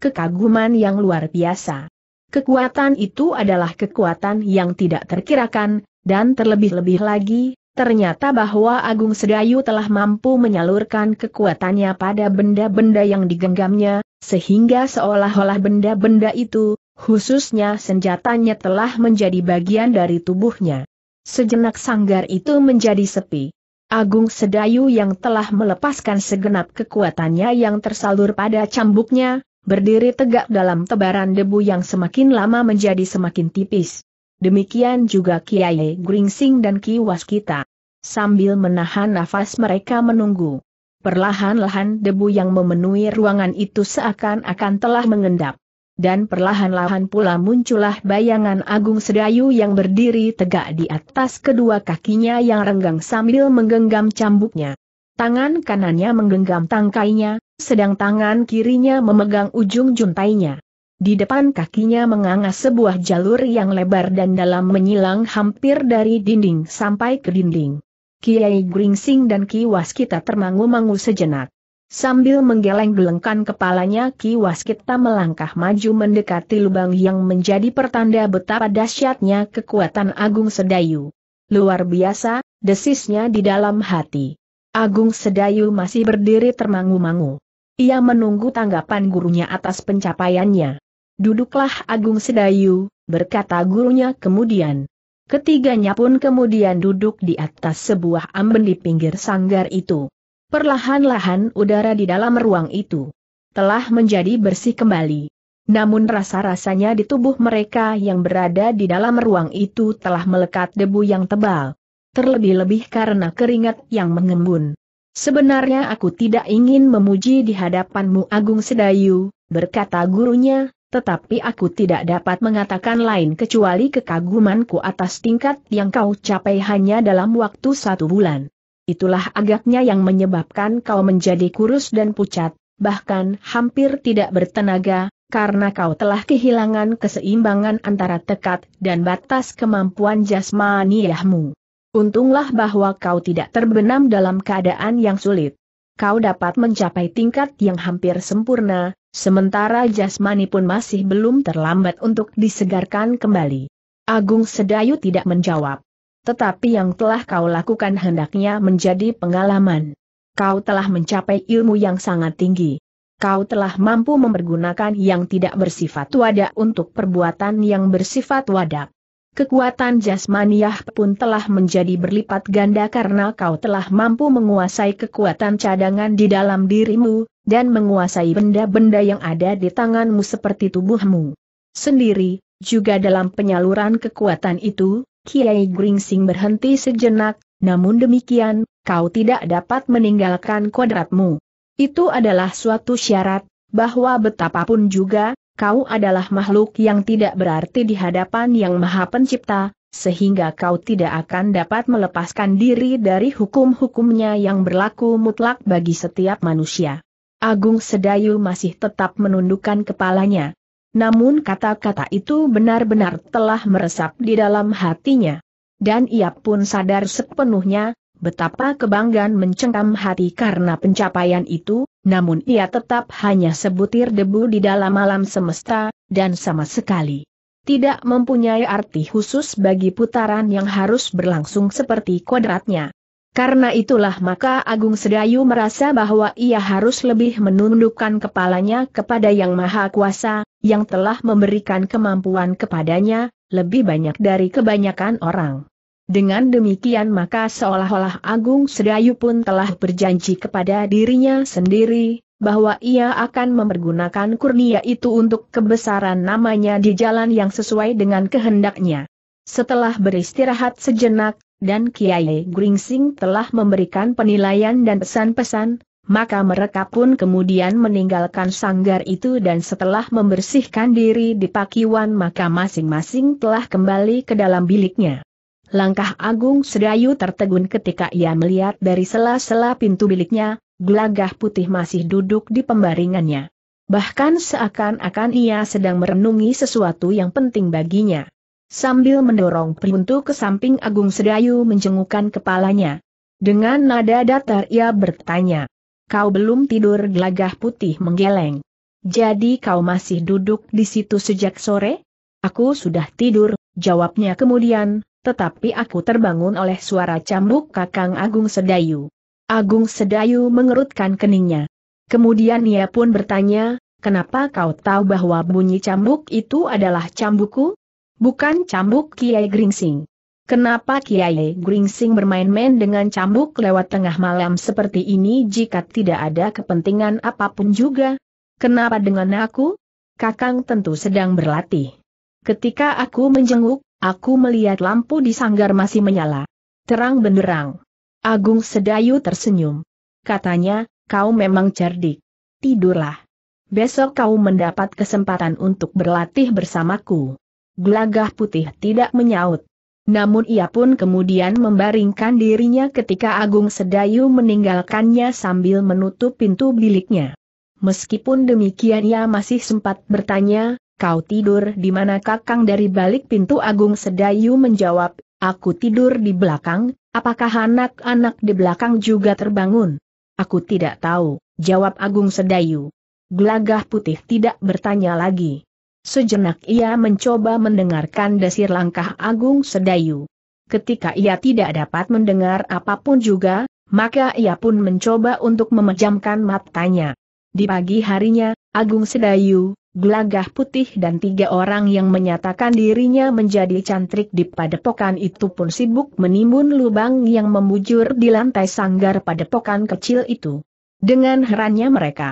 kekaguman yang luar biasa. Kekuatan itu adalah kekuatan yang tidak terkirakan, dan terlebih-lebih lagi, ternyata bahwa Agung Sedayu telah mampu menyalurkan kekuatannya pada benda-benda yang digenggamnya, sehingga seolah-olah benda-benda itu, khususnya senjatanya telah menjadi bagian dari tubuhnya. Sejenak sanggar itu menjadi sepi. Agung Sedayu yang telah melepaskan segenap kekuatannya yang tersalur pada cambuknya, berdiri tegak dalam tebaran debu yang semakin lama menjadi semakin tipis. Demikian juga Kiai Gringsing dan Ki Waskita. Sambil menahan nafas mereka menunggu. Perlahan-lahan debu yang memenuhi ruangan itu seakan-akan telah mengendap. Dan perlahan-lahan pula muncullah bayangan Agung Sedayu yang berdiri tegak di atas kedua kakinya yang renggang sambil menggenggam cambuknya. Tangan kanannya menggenggam tangkainya, sedang tangan kirinya memegang ujung juntainya. Di depan kakinya menganga sebuah jalur yang lebar dan dalam menyilang hampir dari dinding sampai ke dinding. Kiai Gringsing dan Ki Waskita termangu-mangu sejenak. Sambil menggeleng-gelengkan kepalanya, Ki Waskita melangkah maju mendekati lubang yang menjadi pertanda betapa dahsyatnya kekuatan Agung Sedayu. Luar biasa, desisnya di dalam hati. Agung Sedayu masih berdiri termangu-mangu. Ia menunggu tanggapan gurunya atas pencapaiannya. "Duduklah Agung Sedayu," berkata gurunya kemudian. Ketiganya pun kemudian duduk di atas sebuah amben di pinggir sanggar itu. Perlahan-lahan udara di dalam ruang itu telah menjadi bersih kembali. Namun rasa-rasanya di tubuh mereka yang berada di dalam ruang itu telah melekat debu yang tebal. Terlebih-lebih karena keringat yang mengembun. "Sebenarnya aku tidak ingin memuji di hadapanmu Agung Sedayu," berkata gurunya, "tetapi aku tidak dapat mengatakan lain kecuali kekagumanku atas tingkat yang kau capai hanya dalam waktu 1 bulan. Itulah agaknya yang menyebabkan kau menjadi kurus dan pucat, bahkan hampir tidak bertenaga, karena kau telah kehilangan keseimbangan antara tekad dan batas kemampuan jasmaniahmu. Untunglah bahwa kau tidak terbenam dalam keadaan yang sulit. Kau dapat mencapai tingkat yang hampir sempurna, sementara jasmani pun masih belum terlambat untuk disegarkan kembali." Agung Sedayu tidak menjawab. "Tetapi yang telah kau lakukan hendaknya menjadi pengalaman. Kau telah mencapai ilmu yang sangat tinggi. Kau telah mampu mempergunakan yang tidak bersifat wadak untuk perbuatan yang bersifat wadak. Kekuatan jasmaniah pun telah menjadi berlipat ganda karena kau telah mampu menguasai kekuatan cadangan di dalam dirimu, dan menguasai benda-benda yang ada di tanganmu seperti tubuhmu sendiri, juga dalam penyaluran kekuatan itu." Kiai Gringsing berhenti sejenak. "Namun demikian, kau tidak dapat meninggalkan kodratmu. Itu adalah suatu syarat, bahwa betapapun juga, kau adalah makhluk yang tidak berarti di hadapan Yang Maha Pencipta, sehingga kau tidak akan dapat melepaskan diri dari hukum-hukumnya yang berlaku mutlak bagi setiap manusia." Agung Sedayu masih tetap menundukkan kepalanya. Namun kata-kata itu benar-benar telah meresap di dalam hatinya. Dan ia pun sadar sepenuhnya, betapa kebanggaan mencengkam hati karena pencapaian itu, namun ia tetap hanya sebutir debu di dalam alam semesta, dan sama sekali tidak mempunyai arti khusus bagi putaran yang harus berlangsung seperti kodratnya. Karena itulah maka Agung Sedayu merasa bahwa ia harus lebih menundukkan kepalanya kepada Yang Maha Kuasa, yang telah memberikan kemampuan kepadanya, lebih banyak dari kebanyakan orang. Dengan demikian maka seolah-olah Agung Sedayu pun telah berjanji kepada dirinya sendiri, bahwa ia akan mempergunakan kurnia itu untuk kebesaran namanya di jalan yang sesuai dengan kehendaknya. Setelah beristirahat sejenak, dan Kiai Gringsing telah memberikan penilaian dan pesan-pesan, maka mereka pun kemudian meninggalkan sanggar itu dan setelah membersihkan diri di pakiwan maka masing-masing telah kembali ke dalam biliknya. Langkah Agung Sedayu tertegun ketika ia melihat dari sela-sela pintu biliknya, Gelagah Putih masih duduk di pembaringannya. Bahkan seakan-akan ia sedang merenungi sesuatu yang penting baginya. Sambil mendorong pintu ke samping Agung Sedayu menjengukkan kepalanya. Dengan nada datar ia bertanya, "Kau belum tidur?" Gelagah Putih menggeleng. "Jadi kau masih duduk di situ sejak sore?" "Aku sudah tidur," jawabnya kemudian, "tetapi aku terbangun oleh suara cambuk Kakang Agung Sedayu." Agung Sedayu mengerutkan keningnya. Kemudian ia pun bertanya, "Kenapa kau tahu bahwa bunyi cambuk itu adalah cambukku? Bukan cambuk Kiai Gringsing. Kenapa Kiai Gringsing bermain-main dengan cambuk lewat tengah malam seperti ini jika tidak ada kepentingan apapun juga? Kenapa dengan aku? Kakang tentu sedang berlatih. Ketika aku menjenguk, aku melihat lampu di sanggar masih menyala. Terang benderang." Agung Sedayu tersenyum. katanya, kau memang cerdik. Tidurlah. Besok kau mendapat kesempatan untuk berlatih bersamaku. Gelagah Putih tidak menyaut. Namun ia pun kemudian membaringkan dirinya ketika Agung Sedayu meninggalkannya sambil menutup pintu biliknya. Meskipun demikian ia masih sempat bertanya, kau tidur di mana Kakang? Dari balik pintu Agung Sedayu menjawab, aku tidur di belakang. Apakah anak-anak di belakang juga terbangun? Aku tidak tahu, jawab Agung Sedayu. Gelagah Putih tidak bertanya lagi. Sejenak ia mencoba mendengarkan desir langkah Agung Sedayu. Ketika ia tidak dapat mendengar apapun juga, maka ia pun mencoba untuk memejamkan matanya. Di pagi harinya, Agung Sedayu, Gelagah Putih dan tiga orang yang menyatakan dirinya menjadi cantrik di padepokan itu pun sibuk menimbun lubang yang membujur di lantai sanggar padepokan kecil itu. Dengan herannya mereka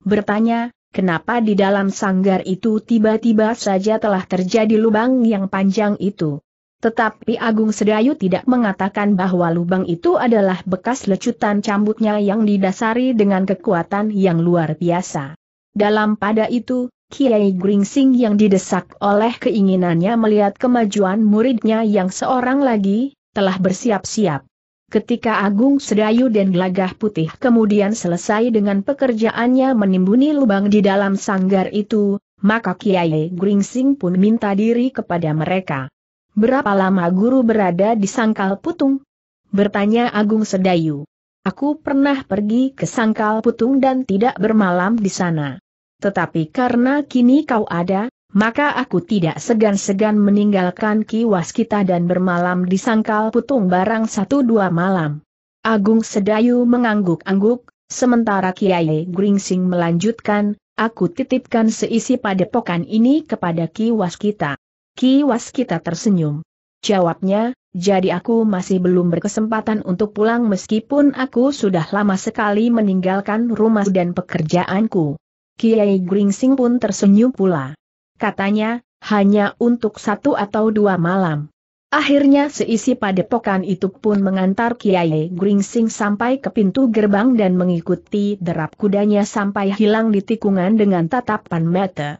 bertanya, kenapa di dalam sanggar itu tiba-tiba saja telah terjadi lubang yang panjang itu? Tetapi Agung Sedayu tidak mengatakan bahwa lubang itu adalah bekas lecutan cambuknya yang didasari dengan kekuatan yang luar biasa. Dalam pada itu, Kiai Gringsing yang didesak oleh keinginannya melihat kemajuan muridnya yang seorang lagi, telah bersiap-siap. Ketika Agung Sedayu dan Gelagah Putih kemudian selesai dengan pekerjaannya menimbuni lubang di dalam sanggar itu, maka Kiai Gringsing pun minta diri kepada mereka. Berapa lama guru berada di Sangkal Putung? Bertanya Agung Sedayu. Aku pernah pergi ke Sangkal Putung dan tidak bermalam di sana. Tetapi karena kini kau ada, maka aku tidak segan-segan meninggalkan Ki Waskita dan bermalam di Sangkal Putung barang 1-2 malam. Agung Sedayu mengangguk-angguk, sementara Kiai Gringsing melanjutkan, aku titipkan seisi padepokan ini kepada Ki Waskita. Ki Waskita tersenyum. Jawabnya, jadi aku masih belum berkesempatan untuk pulang meskipun aku sudah lama sekali meninggalkan rumah dan pekerjaanku. Kiai Gringsing pun tersenyum pula. Katanya, hanya untuk 1 atau 2 malam. Akhirnya seisi padepokan itu pun mengantar Kiai Gringsing sampai ke pintu gerbang dan mengikuti derap kudanya sampai hilang di tikungan dengan tatapan mata.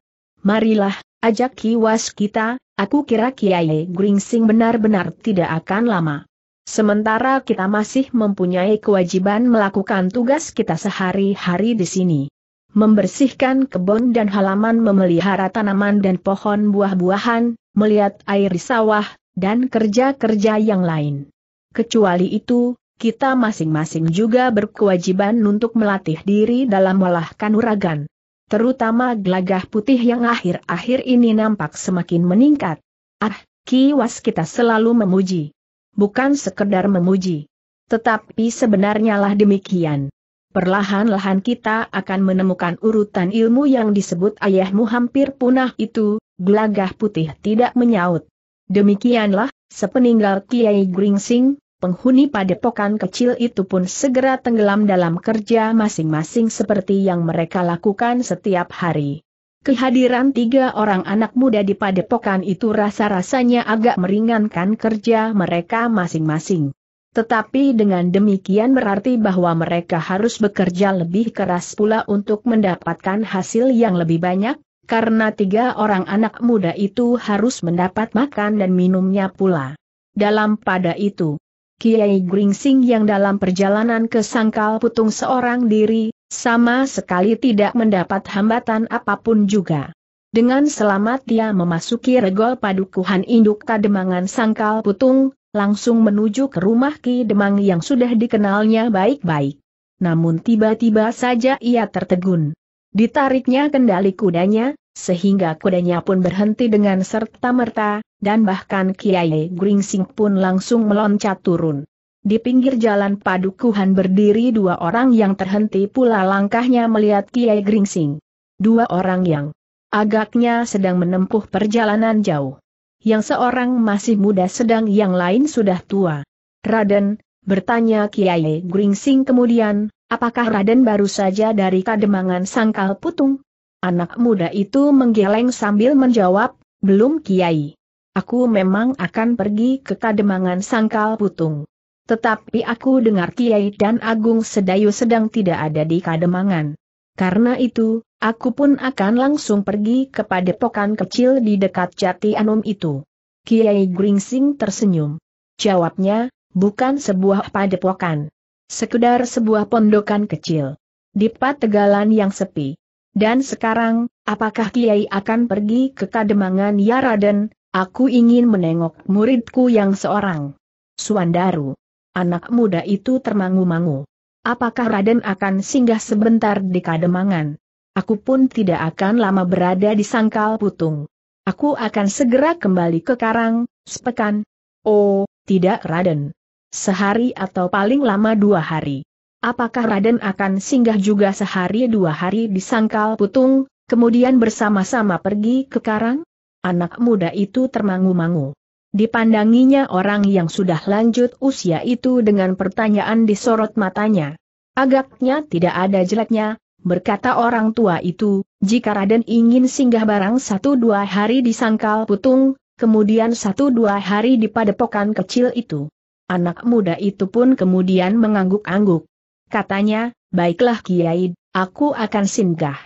Marilah, ajak Ki Waskita, aku kira Kiai Gringsing benar-benar tidak akan lama. Sementara kita masih mempunyai kewajiban melakukan tugas kita sehari-hari di sini. Membersihkan kebun dan halaman, memelihara tanaman dan pohon buah-buahan, melihat air di sawah, dan kerja-kerja yang lain. Kecuali itu, kita masing-masing juga berkewajiban untuk melatih diri dalam olah kanuragan. Terutama Gelagah Putih yang akhir-akhir ini nampak semakin meningkat. Ah, Ki Waskita selalu memuji. Bukan sekedar memuji. Tetapi sebenarnya lah demikian. Perlahan-lahan kita akan menemukan urutan ilmu yang disebut ayahmu hampir punah itu. Gelagah Putih tidak menyaut. Demikianlah, sepeninggal Kiai Gringsing, penghuni padepokan kecil itu pun segera tenggelam dalam kerja masing-masing seperti yang mereka lakukan setiap hari. Kehadiran 3 orang anak muda di padepokan itu rasa-rasanya agak meringankan kerja mereka masing-masing. Tetapi dengan demikian berarti bahwa mereka harus bekerja lebih keras pula untuk mendapatkan hasil yang lebih banyak, karena 3 orang anak muda itu harus mendapat makan dan minumnya pula. Dalam pada itu, Kiai Gringsing yang dalam perjalanan ke Sangkal Putung seorang diri, sama sekali tidak mendapat hambatan apapun juga. Dengan selamat dia memasuki regol padukuhan induk Kademangan Sangkal Putung, langsung menuju ke rumah Ki Demang yang sudah dikenalnya baik-baik. Namun tiba-tiba saja ia tertegun. Ditariknya kendali kudanya, sehingga kudanya pun berhenti dengan serta-merta, dan bahkan Kiai Gringsing pun langsung meloncat turun. Di pinggir jalan padukuhan berdiri 2 orang yang terhenti pula langkahnya melihat Kiai Gringsing. 2 orang yang agaknya sedang menempuh perjalanan jauh. Yang seorang masih muda sedang yang lain sudah tua. Raden, bertanya Kiai Gringsing kemudian, apakah Raden baru saja dari Kademangan Sangkal Putung? Anak muda itu menggeleng sambil menjawab, belum Kiai. Aku memang akan pergi ke Kademangan Sangkal Putung. Tetapi aku dengar Kiai dan Agung Sedayu sedang tidak ada di Kademangan. Karena itu, aku pun akan langsung pergi ke padepokan kecil di dekat Jati Anom itu." Kiai Gringsing tersenyum. Jawabnya, "Bukan sebuah padepokan. Sekedar sebuah pondokan kecil di Pategalan yang sepi. Dan sekarang, apakah Kiai akan pergi ke Kademangan ya Raden? Aku ingin menengok muridku yang seorang." "Swandaru." Anak muda itu termangu-mangu. "Apakah Raden akan singgah sebentar di Kademangan? Aku pun tidak akan lama berada di Sangkal Putung. Aku akan segera kembali ke Karang, sepekan." "Oh, tidak Raden. Sehari atau paling lama 2 hari. Apakah Raden akan singgah juga sehari 2 hari di Sangkal Putung, kemudian bersama-sama pergi ke Karang?" Anak muda itu termangu-mangu. Dipandanginya orang yang sudah lanjut usia itu dengan pertanyaan di sorot matanya. "Agaknya tidak ada jeleknya," berkata orang tua itu, "jika Raden ingin singgah barang 1-2 hari di Sangkal Putung, kemudian 1-2 hari di padepokan kecil itu." Anak muda itu pun kemudian mengangguk-angguk. Katanya, "Baiklah Kiai, aku akan singgah.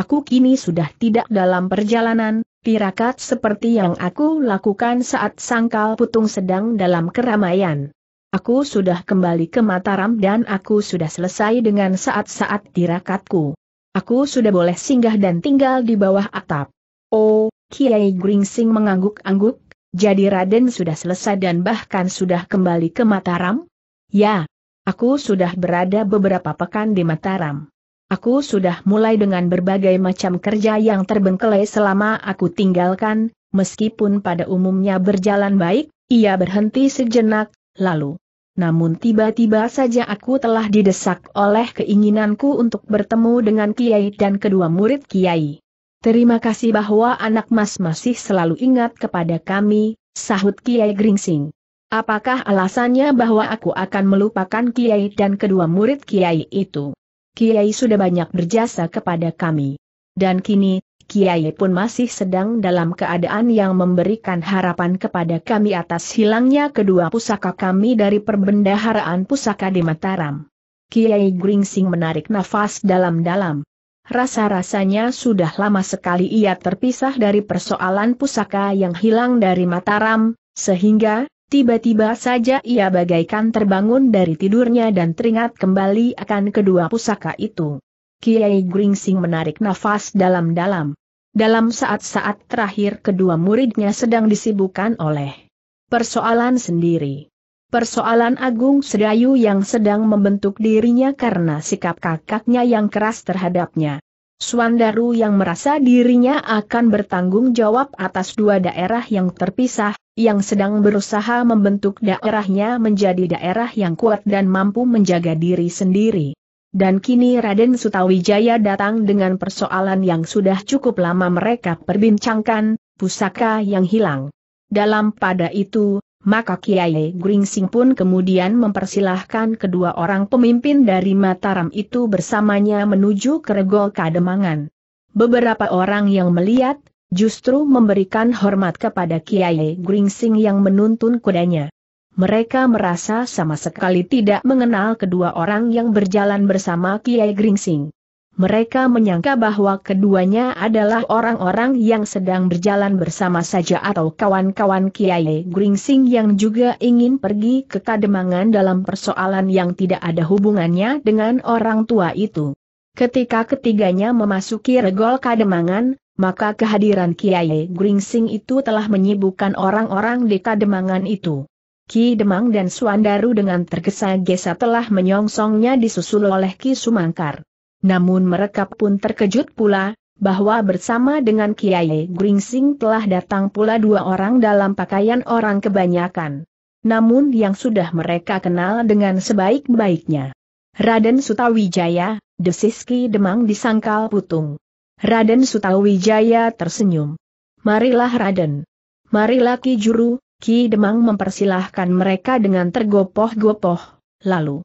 Aku kini sudah tidak dalam perjalanan. Tirakat seperti yang aku lakukan saat Sangkal Putung sedang dalam keramaian. Aku sudah kembali ke Mataram dan aku sudah selesai dengan saat-saat tirakatku. Aku sudah boleh singgah dan tinggal di bawah atap." "Oh," Kiai Gringsing mengangguk-angguk, "jadi Raden sudah selesai dan bahkan sudah kembali ke Mataram?" "Ya, aku sudah berada beberapa pekan di Mataram. Aku sudah mulai dengan berbagai macam kerja yang terbengkelai selama aku tinggalkan, meskipun pada umumnya berjalan baik." Ia berhenti sejenak, lalu, "Namun tiba-tiba saja aku telah didesak oleh keinginanku untuk bertemu dengan Kiai dan kedua murid Kiai." "Terima kasih bahwa anak mas masih selalu ingat kepada kami," sahut Kiai Gringsing. "Apakah alasannya bahwa aku akan melupakan Kiai dan kedua murid Kiai itu? Kiai sudah banyak berjasa kepada kami. Dan kini, Kiai pun masih sedang dalam keadaan yang memberikan harapan kepada kami atas hilangnya kedua pusaka kami dari perbendaharaan pusaka di Mataram." Kiai Gringsing menarik nafas dalam-dalam. Rasa-rasanya sudah lama sekali ia terpisah dari persoalan pusaka yang hilang dari Mataram, sehingga tiba-tiba saja ia bagaikan terbangun dari tidurnya dan teringat kembali akan kedua pusaka itu. Kiai Gringsing menarik nafas dalam-dalam. Dalam saat-saat terakhir kedua muridnya sedang disibukkan oleh persoalan sendiri. Persoalan Agung Sedayu yang sedang membentuk dirinya karena sikap kakaknya yang keras terhadapnya. Swandaru yang merasa dirinya akan bertanggung jawab atas 2 daerah yang terpisah, yang sedang berusaha membentuk daerahnya menjadi daerah yang kuat dan mampu menjaga diri sendiri. Dan kini Raden Sutawijaya datang dengan persoalan yang sudah cukup lama mereka perbincangkan, pusaka yang hilang. Dalam pada itu, maka Kiai Gringsing pun kemudian mempersilahkan kedua orang pemimpin dari Mataram itu bersamanya menuju ke Regol Kademangan. Beberapa orang yang melihat, justru memberikan hormat kepada Kiai Gringsing yang menuntun kudanya. Mereka merasa sama sekali tidak mengenal kedua orang yang berjalan bersama Kiai Gringsing. Mereka menyangka bahwa keduanya adalah orang-orang yang sedang berjalan bersama saja atau kawan-kawan Kiai Gringsing yang juga ingin pergi ke Kademangan dalam persoalan yang tidak ada hubungannya dengan orang tua itu. Ketika ketiganya memasuki Regol Kademangan, maka kehadiran Kiai Gringsing itu telah menyibukkan orang-orang di Kademangan itu. Ki Demang dan Swandaru dengan tergesa-gesa telah menyongsongnya disusul oleh Ki Sumangkar. Namun mereka pun terkejut pula, bahwa bersama dengan Kiai Gringsing telah datang pula 2 orang dalam pakaian orang kebanyakan. Namun yang sudah mereka kenal dengan sebaik-baiknya. "Raden Sutawijaya," desis Ki Demang di Sangkal Putung. Raden Sutawijaya tersenyum. "Marilah Raden. Marilah Ki Juru." Ki Demang mempersilahkan mereka dengan tergopoh-gopoh, lalu,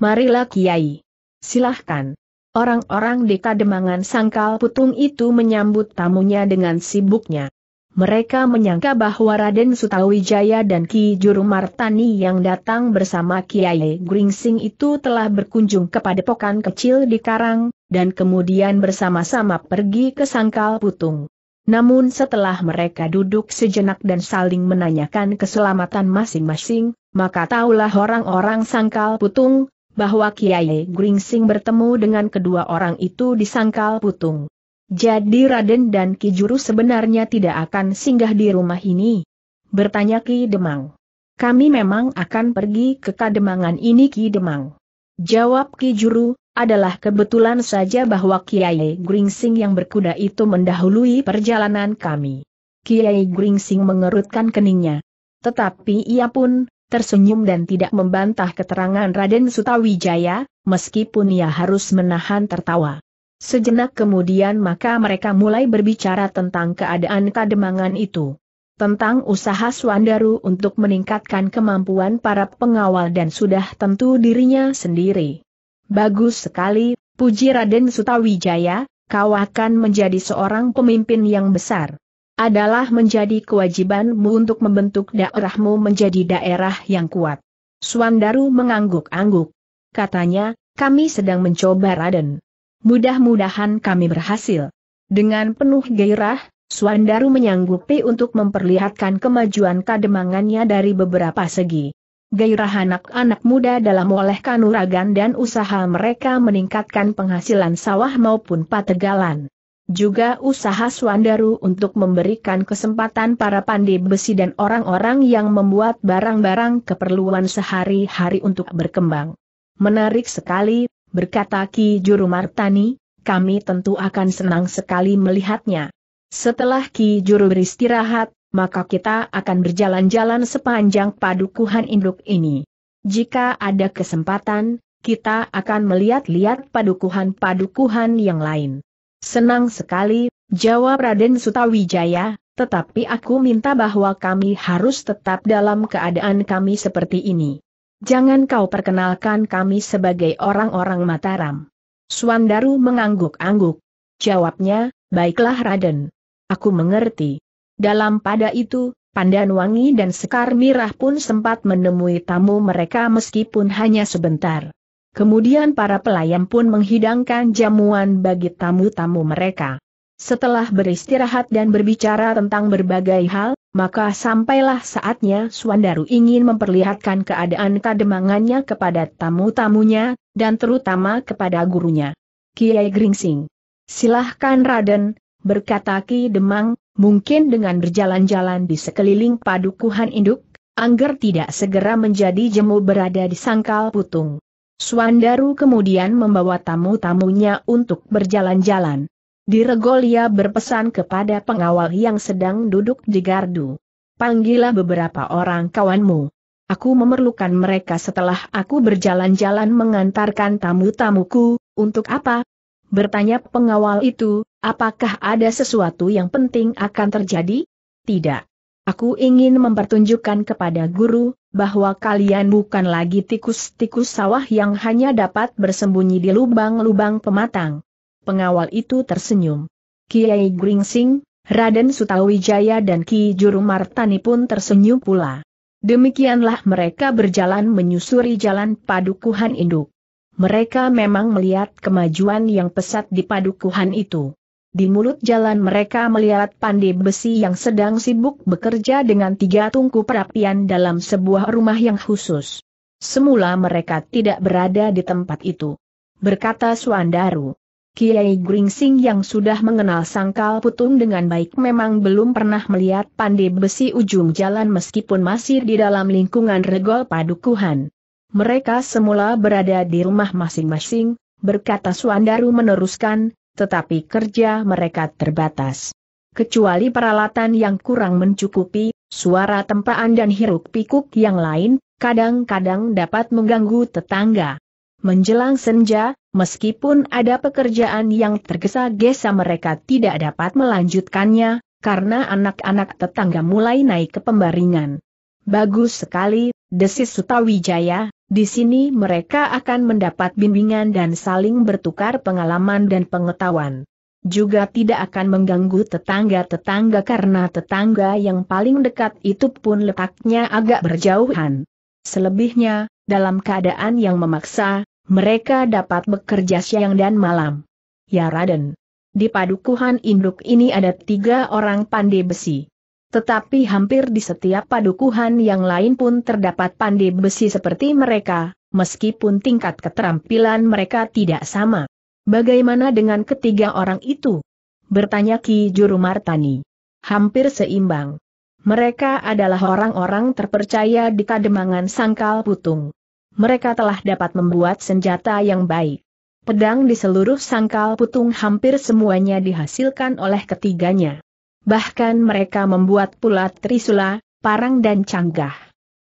"Marilah Kiai. Silahkan." Orang-orang di Kademangan Sangkal Putung itu menyambut tamunya dengan sibuknya. mereka menyangka bahwa Raden Sutawijaya dan Ki Juru Martani yang datang bersama Kiai Gringsing itu telah berkunjung ke padepokan kecil di Karang, dan kemudian bersama-sama pergi ke Sangkal Putung. Namun setelah mereka duduk sejenak dan saling menanyakan keselamatan masing-masing, maka taulah orang-orang Sangkal Putung bahwa Kiai Gringsing bertemu dengan kedua orang itu di Sangkal Putung. Jadi Raden dan Ki Juru sebenarnya tidak akan singgah di rumah ini? Bertanya Ki Demang. Kami memang akan pergi ke Kademangan ini, Ki Demang. Jawab Ki Juru, adalah kebetulan saja bahwa Kiai Gringsing yang berkuda itu mendahului perjalanan kami. Kiai Gringsing mengerutkan keningnya. Tetapi ia pun tersenyum dan tidak membantah keterangan Raden Sutawijaya, meskipun ia harus menahan tertawa. Sejenak kemudian maka mereka mulai berbicara tentang keadaan Kademangan itu. Tentang usaha Swandaru untuk meningkatkan kemampuan para pengawal dan sudah tentu dirinya sendiri. Bagus sekali, puji Raden Sutawijaya, kau akan menjadi seorang pemimpin yang besar. Adalah menjadi kewajibanmu untuk membentuk daerahmu menjadi daerah yang kuat. Swandaru mengangguk-angguk. Katanya, kami sedang mencoba, Raden. Mudah-mudahan kami berhasil. Dengan penuh gairah, Swandaru menyanggupi untuk memperlihatkan kemajuan Kademangannya dari beberapa segi. Gairah anak-anak muda dalam oleh kanuragan dan usaha mereka meningkatkan penghasilan sawah maupun pategalan. Juga usaha Swandaru untuk memberikan kesempatan para pandai besi dan orang-orang yang membuat barang-barang keperluan sehari-hari untuk berkembang. Menarik sekali, berkata Ki Juru Martani, kami tentu akan senang sekali melihatnya. Setelah Ki Juru beristirahat, maka kita akan berjalan-jalan sepanjang padukuhan induk ini. Jika ada kesempatan, kita akan melihat-lihat padukuhan-padukuhan yang lain. Senang sekali, jawab Raden Sutawijaya, tetapi aku minta bahwa kami harus tetap dalam keadaan kami seperti ini. Jangan kau perkenalkan kami sebagai orang-orang Mataram. Swandaru mengangguk-angguk. Jawabnya, baiklah Raden. Aku mengerti. Dalam pada itu, Pandan Wangi dan Sekar Mirah pun sempat menemui tamu mereka meskipun hanya sebentar. Kemudian para pelayan pun menghidangkan jamuan bagi tamu-tamu mereka. Setelah beristirahat dan berbicara tentang berbagai hal, maka sampailah saatnya Swandaru ingin memperlihatkan keadaan Kademangannya kepada tamu-tamunya, dan terutama kepada gurunya. Kiai Gringsing. Silahkan Raden, berkata Ki Demang, mungkin dengan berjalan-jalan di sekeliling padukuhan induk, angger tidak segera menjadi jemu berada di Sangkal Putung. Swandaru kemudian membawa tamu-tamunya untuk berjalan-jalan. Diregolia berpesan kepada pengawal yang sedang duduk di gardu. Panggillah beberapa orang kawanmu. Aku memerlukan mereka setelah aku berjalan-jalan mengantarkan tamu-tamuku. Untuk apa? Bertanya pengawal itu, apakah ada sesuatu yang penting akan terjadi? Tidak. Aku ingin mempertunjukkan kepada guru, bahwa kalian bukan lagi tikus-tikus sawah yang hanya dapat bersembunyi di lubang-lubang pematang. Pengawal itu tersenyum. Kiai Gringsing, Raden Sutawijaya dan Ki Juru Martani pun tersenyum pula. Demikianlah mereka berjalan menyusuri jalan padukuhan induk. Mereka memang melihat kemajuan yang pesat di padukuhan itu. Di mulut jalan mereka melihat pandai besi yang sedang sibuk bekerja dengan 3 tungku perapian dalam sebuah rumah yang khusus. Semula mereka tidak berada di tempat itu. Berkata Swandaru. Kiai Gringsing yang sudah mengenal Sangkal Putung dengan baik memang belum pernah melihat pandai besi ujung jalan meskipun masih di dalam lingkungan regol padukuhan. Mereka semula berada di rumah masing-masing, berkata Swandaru meneruskan, tetapi kerja mereka terbatas. Kecuali peralatan yang kurang mencukupi, suara tempaan dan hiruk-pikuk yang lain, kadang-kadang dapat mengganggu tetangga. Menjelang senja, meskipun ada pekerjaan yang tergesa-gesa mereka tidak dapat melanjutkannya, karena anak-anak tetangga mulai naik ke pembaringan. Bagus sekali, desis Sutawijaya, di sini mereka akan mendapat bimbingan dan saling bertukar pengalaman dan pengetahuan. Juga tidak akan mengganggu tetangga-tetangga karena tetangga yang paling dekat itu pun letaknya agak berjauhan. Selebihnya, dalam keadaan yang memaksa, mereka dapat bekerja siang dan malam. Ya Raden, di padukuhan induk ini ada 3 orang pandai besi. Tetapi hampir di setiap padukuhan yang lain pun terdapat pandai besi seperti mereka, meskipun tingkat keterampilan mereka tidak sama. Bagaimana dengan 3 orang itu? Bertanya Ki Juru Martani. Hampir seimbang. Mereka adalah orang-orang terpercaya di Kademangan Sangkal Putung. Mereka telah dapat membuat senjata yang baik. Pedang di seluruh Sangkal Putung hampir semuanya dihasilkan oleh ketiganya. Bahkan mereka membuat pula trisula, parang dan canggah.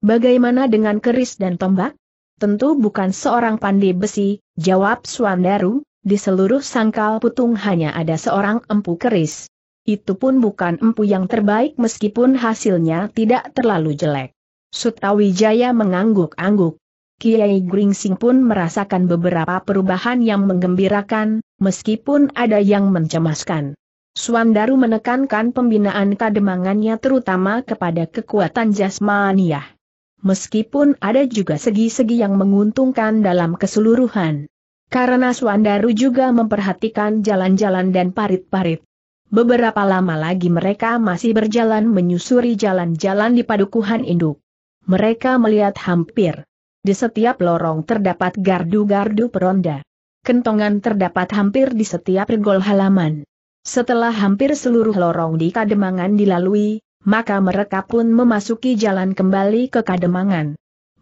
Bagaimana dengan keris dan tombak? Tentu bukan seorang pandai besi, jawab Swandaru. Di seluruh Sangkal Putung hanya ada seorang empu keris. Itu pun bukan empu yang terbaik meskipun hasilnya tidak terlalu jelek. Sutawijaya mengangguk-angguk. Kiai Gringsing pun merasakan beberapa perubahan yang menggembirakan, meskipun ada yang mencemaskan. Swandaru menekankan pembinaan kademangannya terutama kepada kekuatan jasmaniah. Meskipun ada juga segi-segi yang menguntungkan dalam keseluruhan. Karena Swandaru juga memperhatikan jalan-jalan dan parit-parit. Beberapa lama lagi mereka masih berjalan menyusuri jalan-jalan di padukuhan induk. Mereka melihat hampir di setiap lorong terdapat gardu-gardu peronda. Kentongan terdapat hampir di setiap regol halaman. Setelah hampir seluruh lorong di Kademangan dilalui, maka mereka pun memasuki jalan kembali ke Kademangan.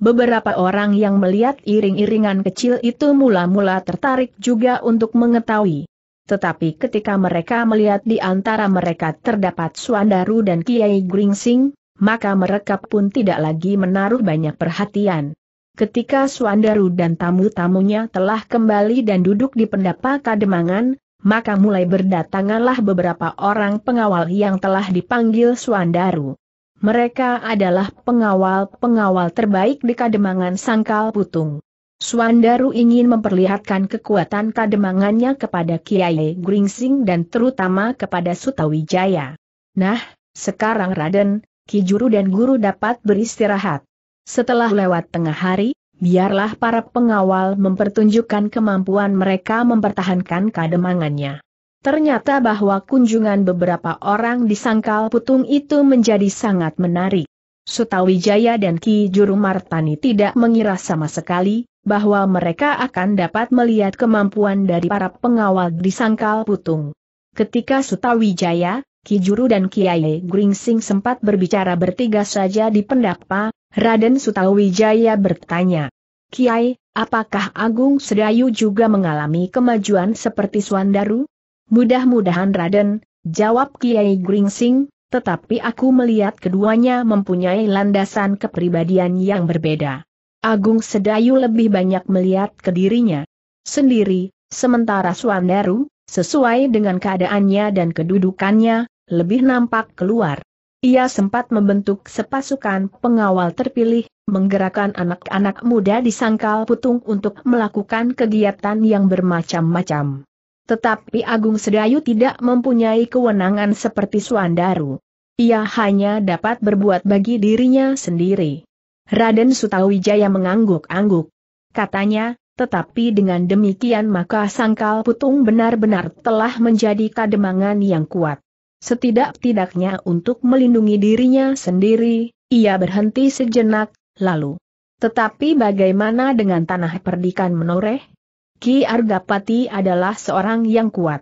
Beberapa orang yang melihat iring-iringan kecil itu mula-mula tertarik juga untuk mengetahui. Tetapi ketika mereka melihat di antara mereka terdapat Swandaru dan Kiai Gringsing, maka mereka pun tidak lagi menaruh banyak perhatian. Ketika Swandaru dan tamu-tamunya telah kembali dan duduk di pendapa Kademangan, maka mulai berdatanganlah beberapa orang pengawal yang telah dipanggil Swandaru. Mereka adalah pengawal-pengawal terbaik di Kademangan Sangkal Putung. Swandaru ingin memperlihatkan kekuatan kademangannya kepada Kiai Gringsing dan terutama kepada Sutawijaya. Nah, sekarang Raden, Ki Juru dan Guru dapat beristirahat. Setelah lewat tengah hari, biarlah para pengawal mempertunjukkan kemampuan mereka mempertahankan kademangannya. Ternyata bahwa kunjungan beberapa orang di Sangkal Putung itu menjadi sangat menarik. Sutawijaya dan Ki Juru Martani tidak mengira sama sekali bahwa mereka akan dapat melihat kemampuan dari para pengawal di Sangkal Putung. Ketika Sutawijaya, Ki Juru dan Kiai Gringsing sempat berbicara bertiga saja di pendapa, Raden Sutawijaya bertanya, "Kiai, apakah Agung Sedayu juga mengalami kemajuan seperti Swandaru?" "Mudah-mudahan Raden," jawab Kiai Gringsing, "tetapi aku melihat keduanya mempunyai landasan kepribadian yang berbeda. Agung Sedayu lebih banyak melihat ke dirinya sendiri, sementara Swandaru, sesuai dengan keadaannya dan kedudukannya, lebih nampak keluar. Ia sempat membentuk sepasukan pengawal terpilih, menggerakkan anak-anak muda di Sangkal Putung untuk melakukan kegiatan yang bermacam-macam. Tetapi Agung Sedayu tidak mempunyai kewenangan seperti Swandaru. Ia hanya dapat berbuat bagi dirinya sendiri." Raden Sutawijaya mengangguk-angguk. Katanya, "Tetapi dengan demikian maka Sangkal Putung benar-benar telah menjadi kademangan yang kuat. Setidak-tidaknya untuk melindungi dirinya sendiri, ia berhenti sejenak, lalu. Tetapi bagaimana dengan Tanah Perdikan Menoreh? Ki Argapati adalah seorang yang kuat.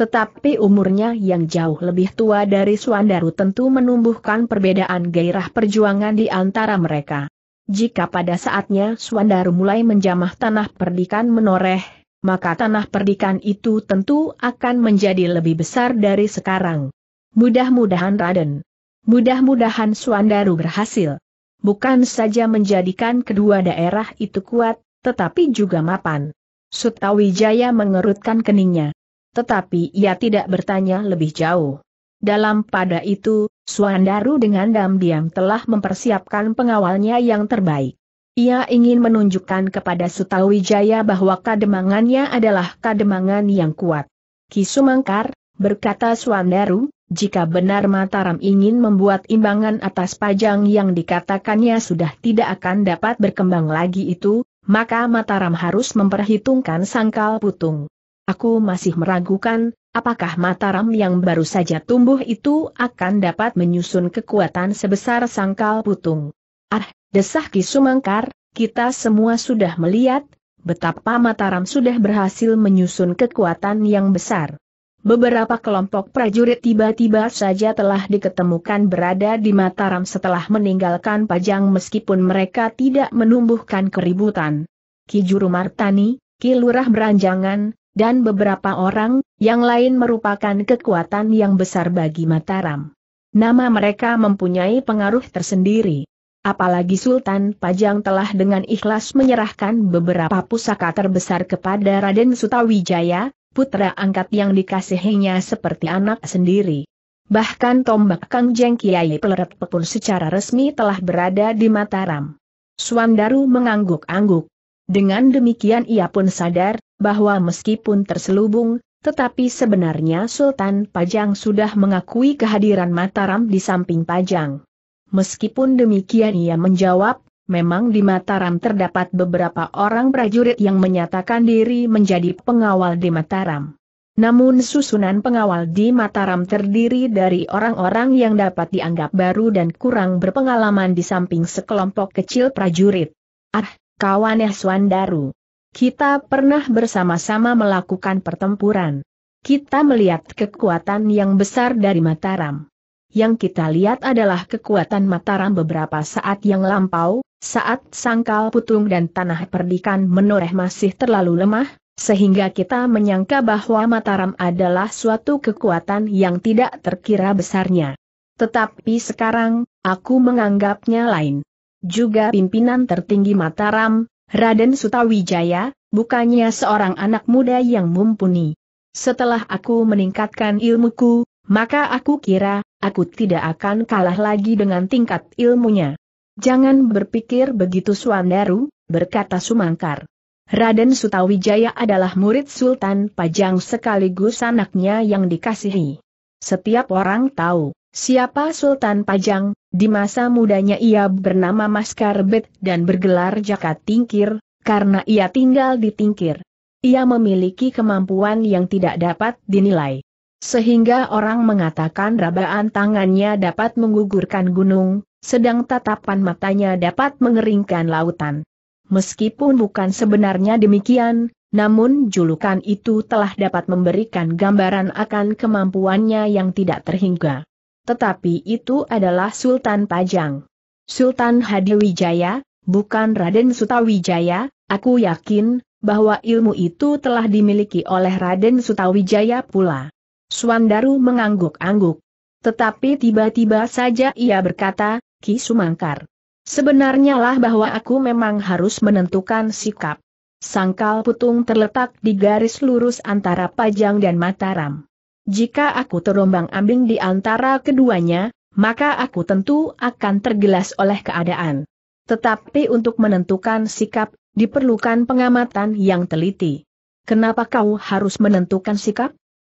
Tetapi umurnya yang jauh lebih tua dari Swandaru tentu menumbuhkan perbedaan gairah perjuangan di antara mereka. Jika pada saatnya Swandaru mulai menjamah Tanah Perdikan Menoreh, maka Tanah Perdikan itu tentu akan menjadi lebih besar dari sekarang. Mudah-mudahan Raden, mudah-mudahan Swandaru berhasil. Bukan saja menjadikan kedua daerah itu kuat, tetapi juga mapan." Sutawijaya mengerutkan keningnya. Tetapi ia tidak bertanya lebih jauh. Dalam pada itu, Swandaru dengan diam-diam telah mempersiapkan pengawalnya yang terbaik. Ia ingin menunjukkan kepada Sutawijaya bahwa kademangannya adalah kademangan yang kuat. Ki Sumangkar, berkata Swandaru, jika benar Mataram ingin membuat imbangan atas Pajang yang dikatakannya sudah tidak akan dapat berkembang lagi itu, maka Mataram harus memperhitungkan Sangkal Putung. Aku masih meragukan, apakah Mataram yang baru saja tumbuh itu akan dapat menyusun kekuatan sebesar Sangkal Putung. Ah, desah Ki Sumangkar, kita semua sudah melihat betapa Mataram sudah berhasil menyusun kekuatan yang besar. Beberapa kelompok prajurit tiba-tiba saja telah diketemukan berada di Mataram setelah meninggalkan Pajang meskipun mereka tidak menumbuhkan keributan. Ki Juru Martani, Ki Lurah Beranjangan, dan beberapa orang yang lain merupakan kekuatan yang besar bagi Mataram. Nama mereka mempunyai pengaruh tersendiri. Apalagi Sultan Pajang telah dengan ikhlas menyerahkan beberapa pusaka terbesar kepada Raden Sutawijaya, putra angkat yang dikasihinya seperti anak sendiri. Bahkan tombak Kangjeng Kiai Peleret pun secara resmi telah berada di Mataram. Swandaru mengangguk-angguk. Dengan demikian ia pun sadar bahwa meskipun terselubung, tetapi sebenarnya Sultan Pajang sudah mengakui kehadiran Mataram di samping Pajang. Meskipun demikian ia menjawab, memang di Mataram terdapat beberapa orang prajurit yang menyatakan diri menjadi pengawal di Mataram. Namun susunan pengawal di Mataram terdiri dari orang-orang yang dapat dianggap baru dan kurang berpengalaman di samping sekelompok kecil prajurit. Ah, kawannya Swandaru. Kita pernah bersama-sama melakukan pertempuran. Kita melihat kekuatan yang besar dari Mataram. Yang kita lihat adalah kekuatan Mataram beberapa saat yang lampau, saat Sangkal Putung dan Tanah Perdikan Menoreh masih terlalu lemah, sehingga kita menyangka bahwa Mataram adalah suatu kekuatan yang tidak terkira besarnya. Tetapi sekarang, aku menganggapnya lain. Juga pimpinan tertinggi Mataram, Raden Sutawijaya, bukannya seorang anak muda yang mumpuni. Setelah aku meningkatkan ilmuku, maka aku kira, aku tidak akan kalah lagi dengan tingkat ilmunya. Jangan berpikir begitu Swandaru, berkata Sumangkar. Raden Sutawijaya adalah murid Sultan Pajang sekaligus anaknya yang dikasihi. Setiap orang tahu siapa Sultan Pajang, di masa mudanya ia bernama Mas Karbet dan bergelar Jaka Tingkir, karena ia tinggal di Tingkir. Ia memiliki kemampuan yang tidak dapat dinilai. Sehingga orang mengatakan rabaan tangannya dapat menggugurkan gunung, sedang tatapan matanya dapat mengeringkan lautan. Meskipun bukan sebenarnya demikian, namun julukan itu telah dapat memberikan gambaran akan kemampuannya yang tidak terhingga. Tetapi itu adalah Sultan Pajang. Sultan Hadiwijaya, bukan Raden Sutawijaya, aku yakin bahwa ilmu itu telah dimiliki oleh Raden Sutawijaya pula. Swandaru mengangguk-angguk. Tetapi tiba-tiba saja ia berkata, Ki Sumangkar, sebenarnya lah bahwa aku memang harus menentukan sikap. Sangkal Putung terletak di garis lurus antara Pajang dan Mataram. Jika aku terombang-ambing di antara keduanya, maka aku tentu akan tergelas oleh keadaan. Tetapi untuk menentukan sikap, diperlukan pengamatan yang teliti. Kenapa kau harus menentukan sikap?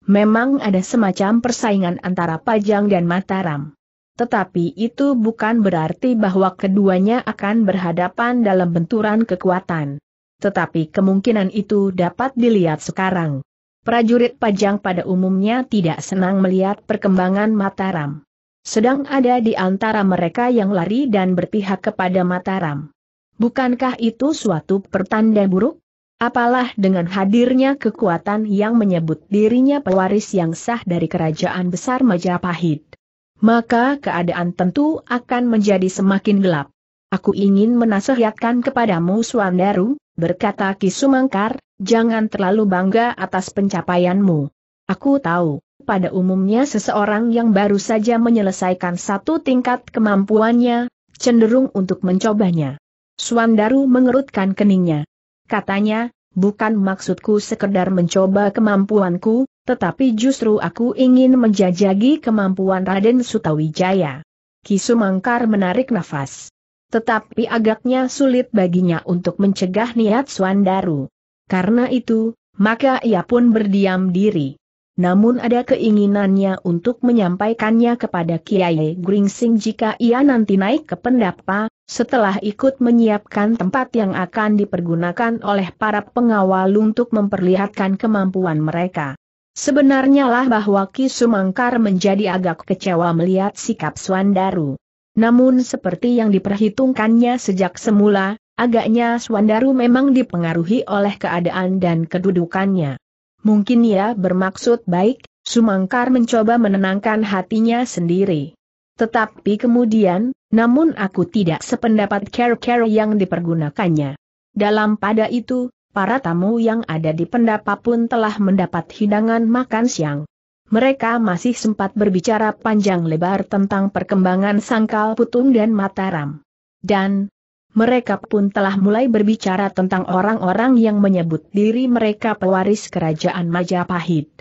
Memang ada semacam persaingan antara Pajang dan Mataram. Tetapi itu bukan berarti bahwa keduanya akan berhadapan dalam benturan kekuatan. Tetapi kemungkinan itu dapat dilihat sekarang. Prajurit Pajang pada umumnya tidak senang melihat perkembangan Mataram. Sedang ada di antara mereka yang lari dan berpihak kepada Mataram. Bukankah itu suatu pertanda buruk? Apalah dengan hadirnya kekuatan yang menyebut dirinya pewaris yang sah dari kerajaan besar Majapahit. Maka keadaan tentu akan menjadi semakin gelap. Aku ingin menasihatkan kepadamu Swandaru, berkata Ki Sumangkar, jangan terlalu bangga atas pencapaianmu. Aku tahu, pada umumnya seseorang yang baru saja menyelesaikan satu tingkat kemampuannya, cenderung untuk mencobanya. Swandaru mengerutkan keningnya. Katanya, bukan maksudku sekedar mencoba kemampuanku, tetapi justru aku ingin menjajaki kemampuan Raden Sutawijaya. Ki Sumangkar menarik nafas. Tetapi agaknya sulit baginya untuk mencegah niat Swandaru. Karena itu, maka ia pun berdiam diri. namun ada keinginannya untuk menyampaikannya kepada Kiai Gringsing jika ia nanti naik ke pendapa, setelah ikut menyiapkan tempat yang akan dipergunakan oleh para pengawal untuk memperlihatkan kemampuan mereka. Sebenarnya lah bahwa Ki Sumangkar menjadi agak kecewa melihat sikap Swandaru. Namun seperti yang diperhitungkannya sejak semula, agaknya Swandaru memang dipengaruhi oleh keadaan dan kedudukannya. Mungkin ia bermaksud baik, Sumangkar mencoba menenangkan hatinya sendiri. Tetapi kemudian, namun aku tidak sependapat care-care yang dipergunakannya. Dalam pada itu, para tamu yang ada di pendapa pun telah mendapat hidangan makan siang. Mereka masih sempat berbicara panjang lebar tentang perkembangan Sangkal Putung dan Mataram. Dan mereka pun telah mulai berbicara tentang orang-orang yang menyebut diri mereka pewaris kerajaan Majapahit.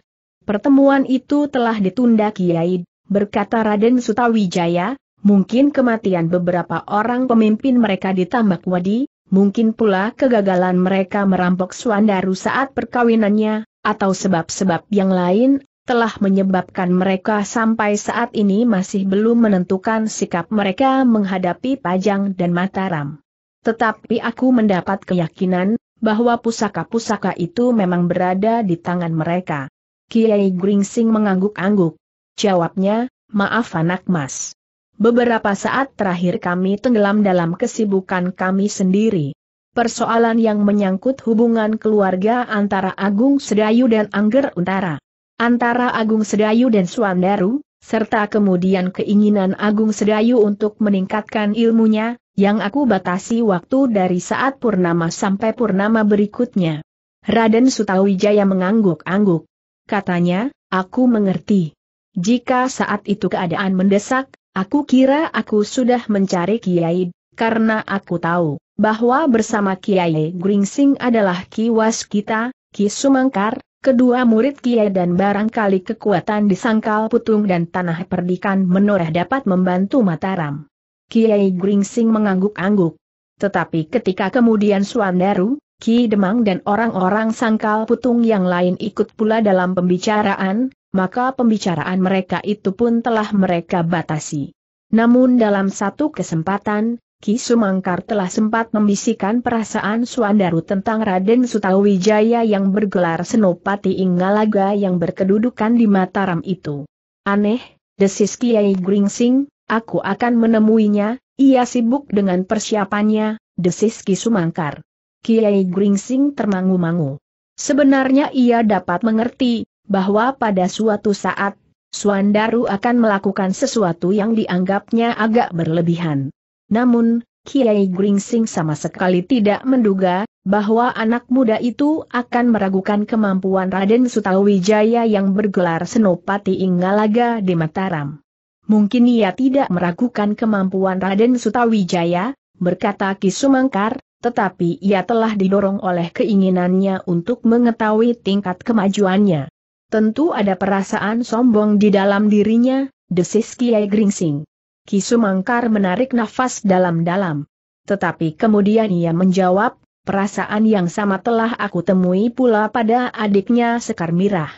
Pertemuan itu telah ditunda Kiai, berkata Raden Sutawijaya, mungkin kematian beberapa orang pemimpin mereka di Tambak Wadi, mungkin pula kegagalan mereka merampok Swandaru saat perkawinannya, atau sebab-sebab yang lain, telah menyebabkan mereka sampai saat ini masih belum menentukan sikap mereka menghadapi Pajang dan Mataram. Tetapi aku mendapat keyakinan, bahwa pusaka-pusaka itu memang berada di tangan mereka. Kiai Gringsing mengangguk-angguk. Jawabnya, maaf anak mas. Beberapa saat terakhir kami tenggelam dalam kesibukan kami sendiri. Persoalan yang menyangkut hubungan keluarga antara Agung Sedayu dan Angger Untara. Antara Agung Sedayu dan Swandaru, serta kemudian keinginan Agung Sedayu untuk meningkatkan ilmunya, yang aku batasi waktu dari saat purnama sampai purnama berikutnya. Raden Sutawijaya mengangguk-angguk. Katanya, aku mengerti. Jika saat itu keadaan mendesak, aku kira aku sudah mencari Kiai, karena aku tahu bahwa bersama Kiai Gringsing adalah Ki Waskita, Ki Sumangkar, kedua murid Kiai dan barangkali kekuatan di Sangkal Putung dan Tanah Perdikan Menoreh dapat membantu Mataram. Kiai Gringsing mengangguk-angguk. Tetapi ketika kemudian Swandaru, Ki Demang dan orang-orang Sangkal Putung yang lain ikut pula dalam pembicaraan, maka pembicaraan mereka itu pun telah mereka batasi. Namun dalam satu kesempatan, Ki Sumangkar telah sempat membisikkan perasaan Swandaru tentang Raden Sutawijaya yang bergelar Senopati Ingalaga yang berkedudukan di Mataram itu. Aneh, desis Kiai Gringsing. Aku akan menemuinya, ia sibuk dengan persiapannya, desis Ki Sumangkar. Kiai Gringsing termangu-mangu. Sebenarnya ia dapat mengerti, bahwa pada suatu saat, Swandaru akan melakukan sesuatu yang dianggapnya agak berlebihan. Namun, Kiai Gringsing sama sekali tidak menduga, bahwa anak muda itu akan meragukan kemampuan Raden Sutawijaya yang bergelar Senopati Ingalaga di Mataram. Mungkin ia tidak meragukan kemampuan Raden Sutawijaya, berkata Ki Sumangkar, tetapi ia telah didorong oleh keinginannya untuk mengetahui tingkat kemajuannya. Tentu ada perasaan sombong di dalam dirinya, desis Kiai Gringsing. Ki Sumangkar menarik nafas dalam-dalam. Tetapi kemudian ia menjawab, perasaan yang sama telah aku temui pula pada adiknya Sekar Mirah.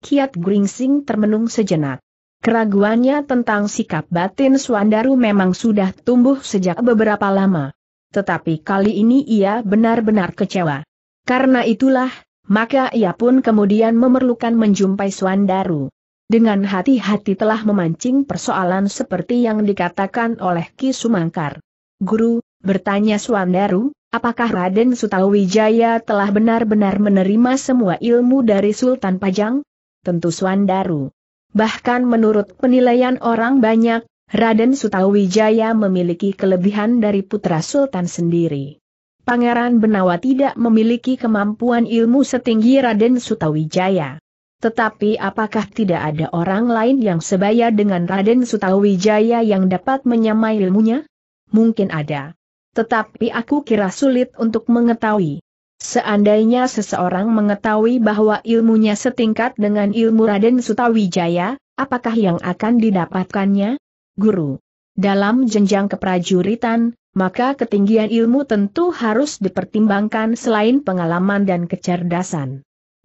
Kiai Gringsing termenung sejenak. Keraguannya tentang sikap batin Swandaru memang sudah tumbuh sejak beberapa lama. Tetapi kali ini ia benar-benar kecewa. Karena itulah, maka ia pun kemudian memerlukan menjumpai Swandaru. Dengan hati-hati telah memancing persoalan seperti yang dikatakan oleh Ki Sumangkar. Guru, bertanya Swandaru, apakah Raden Sutawijaya telah benar-benar menerima semua ilmu dari Sultan Pajang? Tentu Swandaru. Bahkan menurut penilaian orang banyak, Raden Sutawijaya memiliki kelebihan dari putra Sultan sendiri. Pangeran Benawa tidak memiliki kemampuan ilmu setinggi Raden Sutawijaya. Tetapi apakah tidak ada orang lain yang sebaya dengan Raden Sutawijaya yang dapat menyamai ilmunya? Mungkin ada. Tetapi aku kira sulit untuk mengetahui. Seandainya seseorang mengetahui bahwa ilmunya setingkat dengan ilmu Raden Sutawijaya, apakah yang akan didapatkannya? Guru, dalam jenjang keprajuritan, maka ketinggian ilmu tentu harus dipertimbangkan selain pengalaman dan kecerdasan.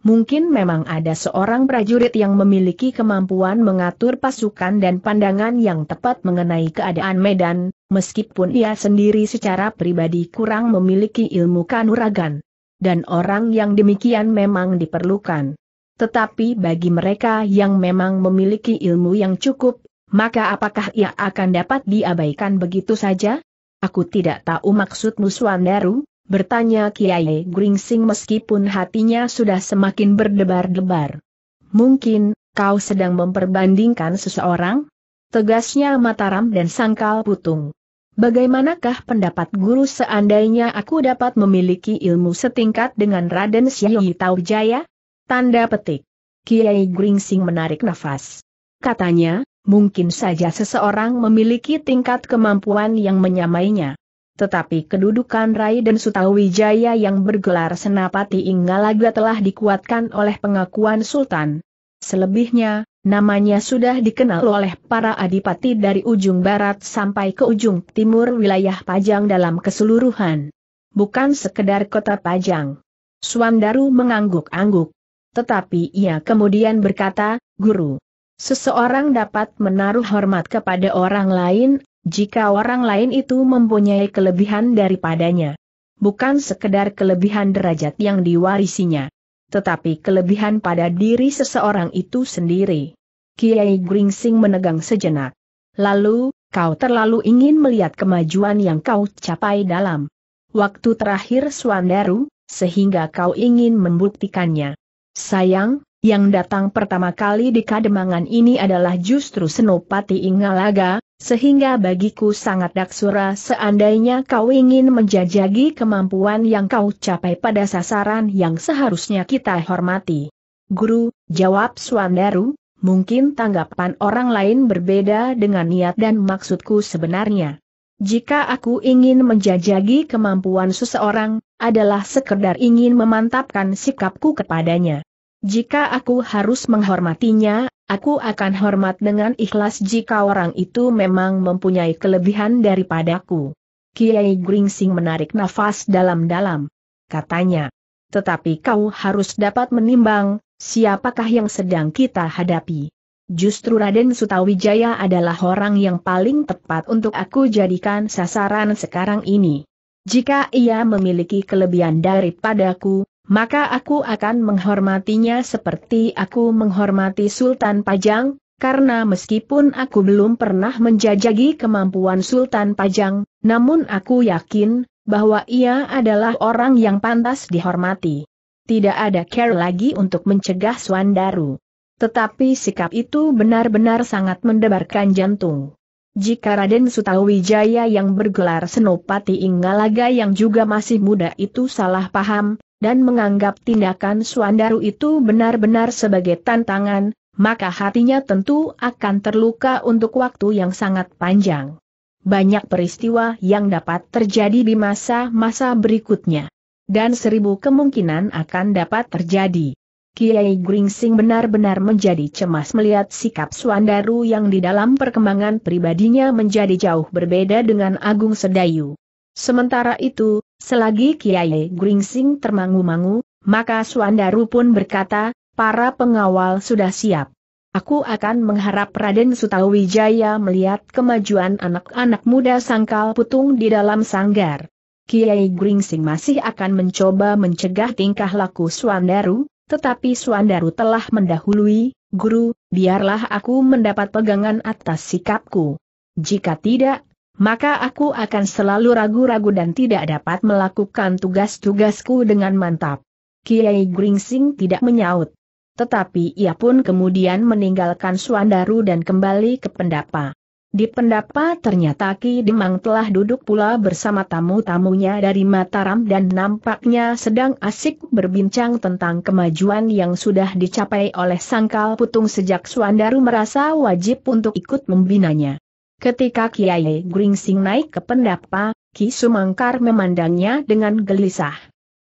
Mungkin memang ada seorang prajurit yang memiliki kemampuan mengatur pasukan dan pandangan yang tepat mengenai keadaan medan, meskipun ia sendiri secara pribadi kurang memiliki ilmu kanuragan. Dan orang yang demikian memang diperlukan. Tetapi bagi mereka yang memang memiliki ilmu yang cukup, maka apakah ia akan dapat diabaikan begitu saja? Aku tidak tahu maksudmu, Swandaru, bertanya Kiai Gringsing meskipun hatinya sudah semakin berdebar-debar. Mungkin, kau sedang memperbandingkan seseorang? Tegasnya Mataram dan Sangkal Putung. Bagaimanakah pendapat guru seandainya aku dapat memiliki ilmu setingkat dengan Raden Sutawijaya? Tanda petik. Kiai Gringsing menarik nafas. Katanya, mungkin saja seseorang memiliki tingkat kemampuan yang menyamainya. Tetapi kedudukan Raden Sutawijaya yang bergelar Senopati Ingalaga telah dikuatkan oleh pengakuan Sultan. Selebihnya, namanya sudah dikenal oleh para adipati dari ujung barat sampai ke ujung timur wilayah Pajang dalam keseluruhan. Bukan sekedar kota Pajang. Swandaru mengangguk-angguk. Tetapi ia kemudian berkata, Guru, seseorang dapat menaruh hormat kepada orang lain, jika orang lain itu mempunyai kelebihan daripadanya. Bukan sekedar kelebihan derajat yang diwarisinya, tetapi kelebihan pada diri seseorang itu sendiri. Kiai Gringsing menegang sejenak. Lalu, kau terlalu ingin melihat kemajuan yang kau capai dalam waktu terakhir, Swandaru, sehingga kau ingin membuktikannya. Sayang, yang datang pertama kali di Kademangan ini adalah justru Senopati Ingalaga, sehingga bagiku sangat daksura seandainya kau ingin menjajagi kemampuan yang kau capai pada sasaran yang seharusnya kita hormati. Guru, jawab Swandaru, mungkin tanggapan orang lain berbeda dengan niat dan maksudku sebenarnya. Jika aku ingin menjajagi kemampuan seseorang, adalah sekedar ingin memantapkan sikapku kepadanya. Jika aku harus menghormatinya, aku akan hormat dengan ikhlas jika orang itu memang mempunyai kelebihan daripadaku. Kiai Gringsing menarik nafas dalam-dalam. Katanya, tetapi kau harus dapat menimbang, siapakah yang sedang kita hadapi. Justru Raden Sutawijaya adalah orang yang paling tepat untuk aku jadikan sasaran sekarang ini. Jika ia memiliki kelebihan daripadaku, maka aku akan menghormatinya seperti aku menghormati Sultan Pajang, karena meskipun aku belum pernah menjajagi kemampuan Sultan Pajang, namun aku yakin bahwa ia adalah orang yang pantas dihormati. Tidak ada care lagi untuk mencegah Swandaru. Tetapi sikap itu benar-benar sangat mendebarkan jantung. Jika Raden Sutawijaya yang bergelar Senopati Ingalaga yang juga masih muda itu salah paham, dan menganggap tindakan Swandaru itu benar-benar sebagai tantangan, maka hatinya tentu akan terluka untuk waktu yang sangat panjang. Banyak peristiwa yang dapat terjadi di masa-masa berikutnya, dan 1000 kemungkinan akan dapat terjadi. Kiai Gringsing benar-benar menjadi cemas melihat sikap Swandaru yang di dalam perkembangan pribadinya menjadi jauh berbeda dengan Agung Sedayu. Sementara itu, selagi Kiai Gringsing termangu-mangu, maka Swandaru pun berkata, para pengawal sudah siap. Aku akan mengharap Raden Sutawijaya melihat kemajuan anak-anak muda Sangkal Putung di dalam sanggar. Kiai Gringsing masih akan mencoba mencegah tingkah laku Swandaru, tetapi Swandaru telah mendahului, Guru, biarlah aku mendapat pegangan atas sikapku. Jika tidak, maka aku akan selalu ragu-ragu dan tidak dapat melakukan tugas-tugasku dengan mantap. Kiai Gringsing tidak menyaut. Tetapi ia pun kemudian meninggalkan Swandaru dan kembali ke pendapa. Di pendapa ternyata Ki Demang telah duduk pula bersama tamu-tamunya dari Mataram dan nampaknya sedang asik berbincang tentang kemajuan yang sudah dicapai oleh Sangkal Putung sejak Swandaru merasa wajib untuk ikut membinanya. Ketika Kiai Gringsing naik ke pendapa, Ki Sumangkar memandangnya dengan gelisah.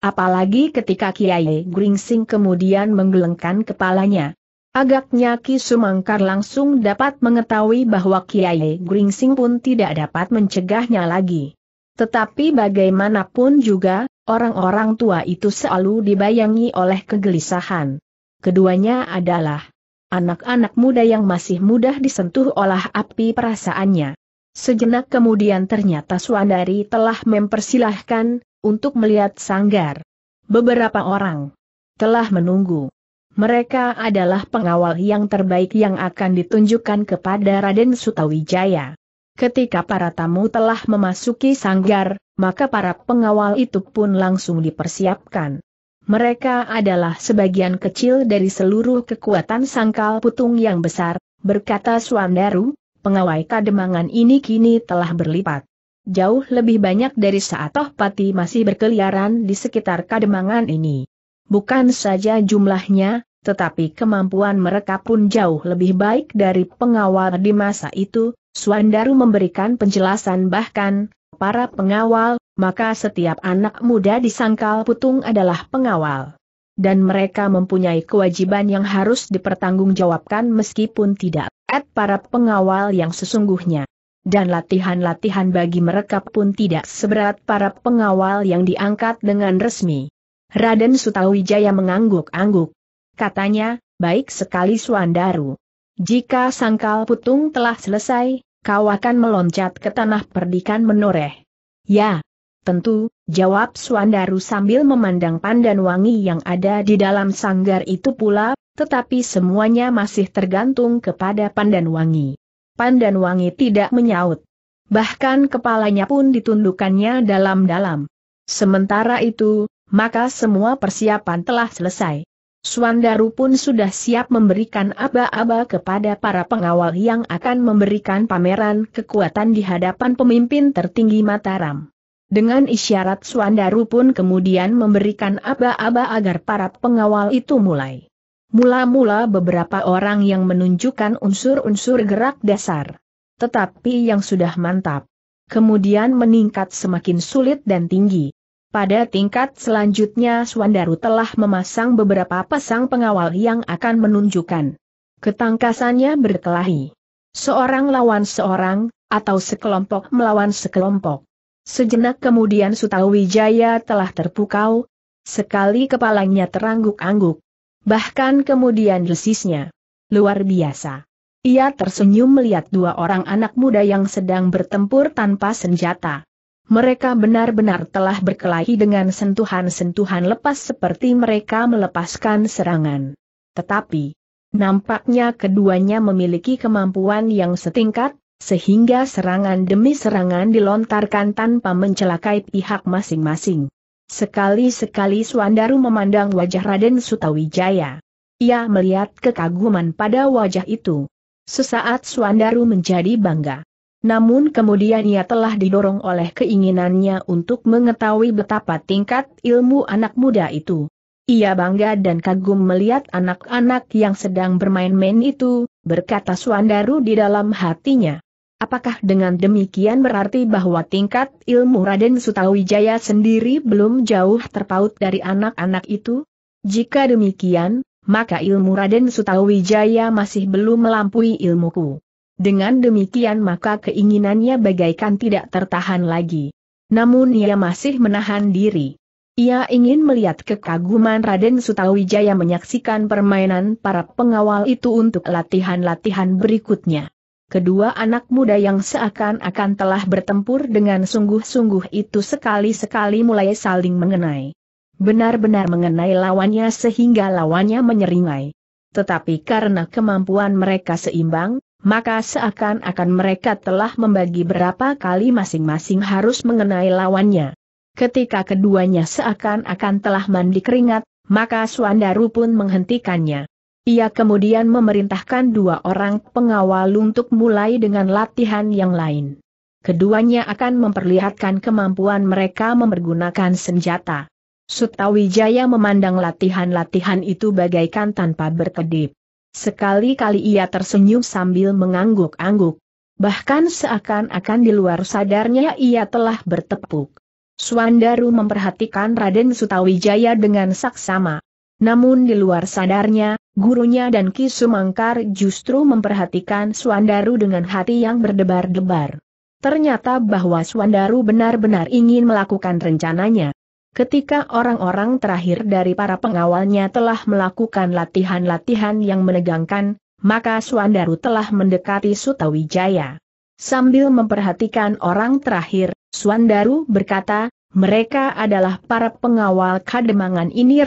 Apalagi ketika Kiai Gringsing kemudian menggelengkan kepalanya. Agaknya Ki Sumangkar langsung dapat mengetahui bahwa Kiai Gringsing pun tidak dapat mencegahnya lagi. Tetapi bagaimanapun juga, Orang-orang tua itu selalu dibayangi oleh kegelisahan. Keduanya adalah anak-anak muda yang masih mudah disentuh olah api perasaannya. Sejenak kemudian ternyata Swandaru telah mempersilahkan untuk melihat sanggar. Beberapa orang telah menunggu. Mereka adalah pengawal yang terbaik yang akan ditunjukkan kepada Raden Sutawijaya. Ketika para tamu telah memasuki sanggar, maka para pengawal itu pun langsung dipersiapkan. Mereka adalah sebagian kecil dari seluruh kekuatan Sangkal Putung yang besar, berkata Swandaru, pengawal Kademangan ini kini telah berlipat. Jauh lebih banyak dari saat Toh Pati masih berkeliaran di sekitar Kademangan ini. Bukan saja jumlahnya, tetapi kemampuan mereka pun jauh lebih baik dari pengawal di masa itu. Swandaru memberikan penjelasan bahkan, para pengawal, maka setiap anak muda di Sangkal Putung adalah pengawal. Dan mereka mempunyai kewajiban yang harus dipertanggungjawabkan meskipun tidak para pengawal yang sesungguhnya. Dan latihan-latihan bagi mereka pun tidak seberat para pengawal yang diangkat dengan resmi. Raden Sutawijaya mengangguk-angguk. Katanya, baik sekali Swandaru. Jika Sangkal Putung telah selesai, kau akan meloncat ke Tanah Perdikan Menoreh. Ya, tentu, jawab Swandaru sambil memandang Pandan Wangi yang ada di dalam sanggar itu pula, tetapi semuanya masih tergantung kepada Pandan Wangi. Pandan Wangi tidak menyaut. Bahkan kepalanya pun ditundukkannya dalam-dalam. Sementara itu, maka semua persiapan telah selesai. Swandaru pun sudah siap memberikan aba-aba kepada para pengawal yang akan memberikan pameran kekuatan di hadapan pemimpin tertinggi Mataram. Dengan isyarat Swandaru pun kemudian memberikan aba-aba agar para pengawal itu mulai. Mula-mula beberapa orang yang menunjukkan unsur-unsur gerak dasar. Tetapi yang sudah mantap. Kemudian meningkat semakin sulit dan tinggi. Pada tingkat selanjutnya Swandaru telah memasang beberapa pasang pengawal yang akan menunjukkan ketangkasannya berkelahi. Seorang lawan seorang, atau sekelompok melawan sekelompok. Sejenak kemudian Sutawijaya telah terpukau, sekali kepalanya terangguk-angguk. Bahkan kemudian desisnya luar biasa. Ia tersenyum melihat dua orang anak muda yang sedang bertempur tanpa senjata. Mereka benar-benar telah berkelahi dengan sentuhan-sentuhan lepas seperti mereka melepaskan serangan. Tetapi, nampaknya keduanya memiliki kemampuan yang setingkat, sehingga serangan demi serangan dilontarkan tanpa mencelakai pihak masing-masing. Sekali-sekali Swandaru memandang wajah Raden Sutawijaya. Ia melihat kekaguman pada wajah itu. Sesaat Swandaru menjadi bangga. Namun kemudian ia telah didorong oleh keinginannya untuk mengetahui betapa tingkat ilmu anak muda itu. Ia bangga dan kagum melihat anak-anak yang sedang bermain-main itu, berkata Swandaru di dalam hatinya. Apakah dengan demikian berarti bahwa tingkat ilmu Raden Sutawijaya sendiri belum jauh terpaut dari anak-anak itu? Jika demikian, maka ilmu Raden Sutawijaya masih belum melampaui ilmuku. Dengan demikian maka keinginannya bagaikan tidak tertahan lagi. Namun ia masih menahan diri. Ia ingin melihat kekaguman Raden Sutawijaya menyaksikan permainan para pengawal itu untuk latihan-latihan berikutnya. Kedua anak muda yang seakan-akan telah bertempur dengan sungguh-sungguh itu sekali-sekali mulai saling mengenai. Benar-benar mengenai lawannya sehingga lawannya menyeringai. Tetapi karena kemampuan mereka seimbang, maka seakan-akan mereka telah membagi berapa kali masing-masing harus mengenai lawannya. Ketika keduanya seakan-akan telah mandi keringat, maka Swandaru pun menghentikannya. Ia kemudian memerintahkan dua orang pengawal untuk mulai dengan latihan yang lain. Keduanya akan memperlihatkan kemampuan mereka mempergunakan senjata. Sutawijaya memandang latihan-latihan itu bagaikan tanpa berkedip. Sekali-kali ia tersenyum sambil mengangguk-angguk. Bahkan seakan-akan di luar sadarnya ia telah bertepuk. Swandaru memperhatikan Raden Sutawijaya dengan saksama. Namun di luar sadarnya, gurunya dan Ki Sumangkar justru memperhatikan Swandaru dengan hati yang berdebar-debar. Ternyata bahwa Swandaru benar-benar ingin melakukan rencananya. Ketika orang-orang terakhir dari para pengawalnya telah melakukan latihan-latihan yang menegangkan, maka Swandaru telah mendekati Sutawijaya. Sambil memperhatikan orang terakhir, Swandaru berkata, mereka adalah para pengawal Kademangan ini.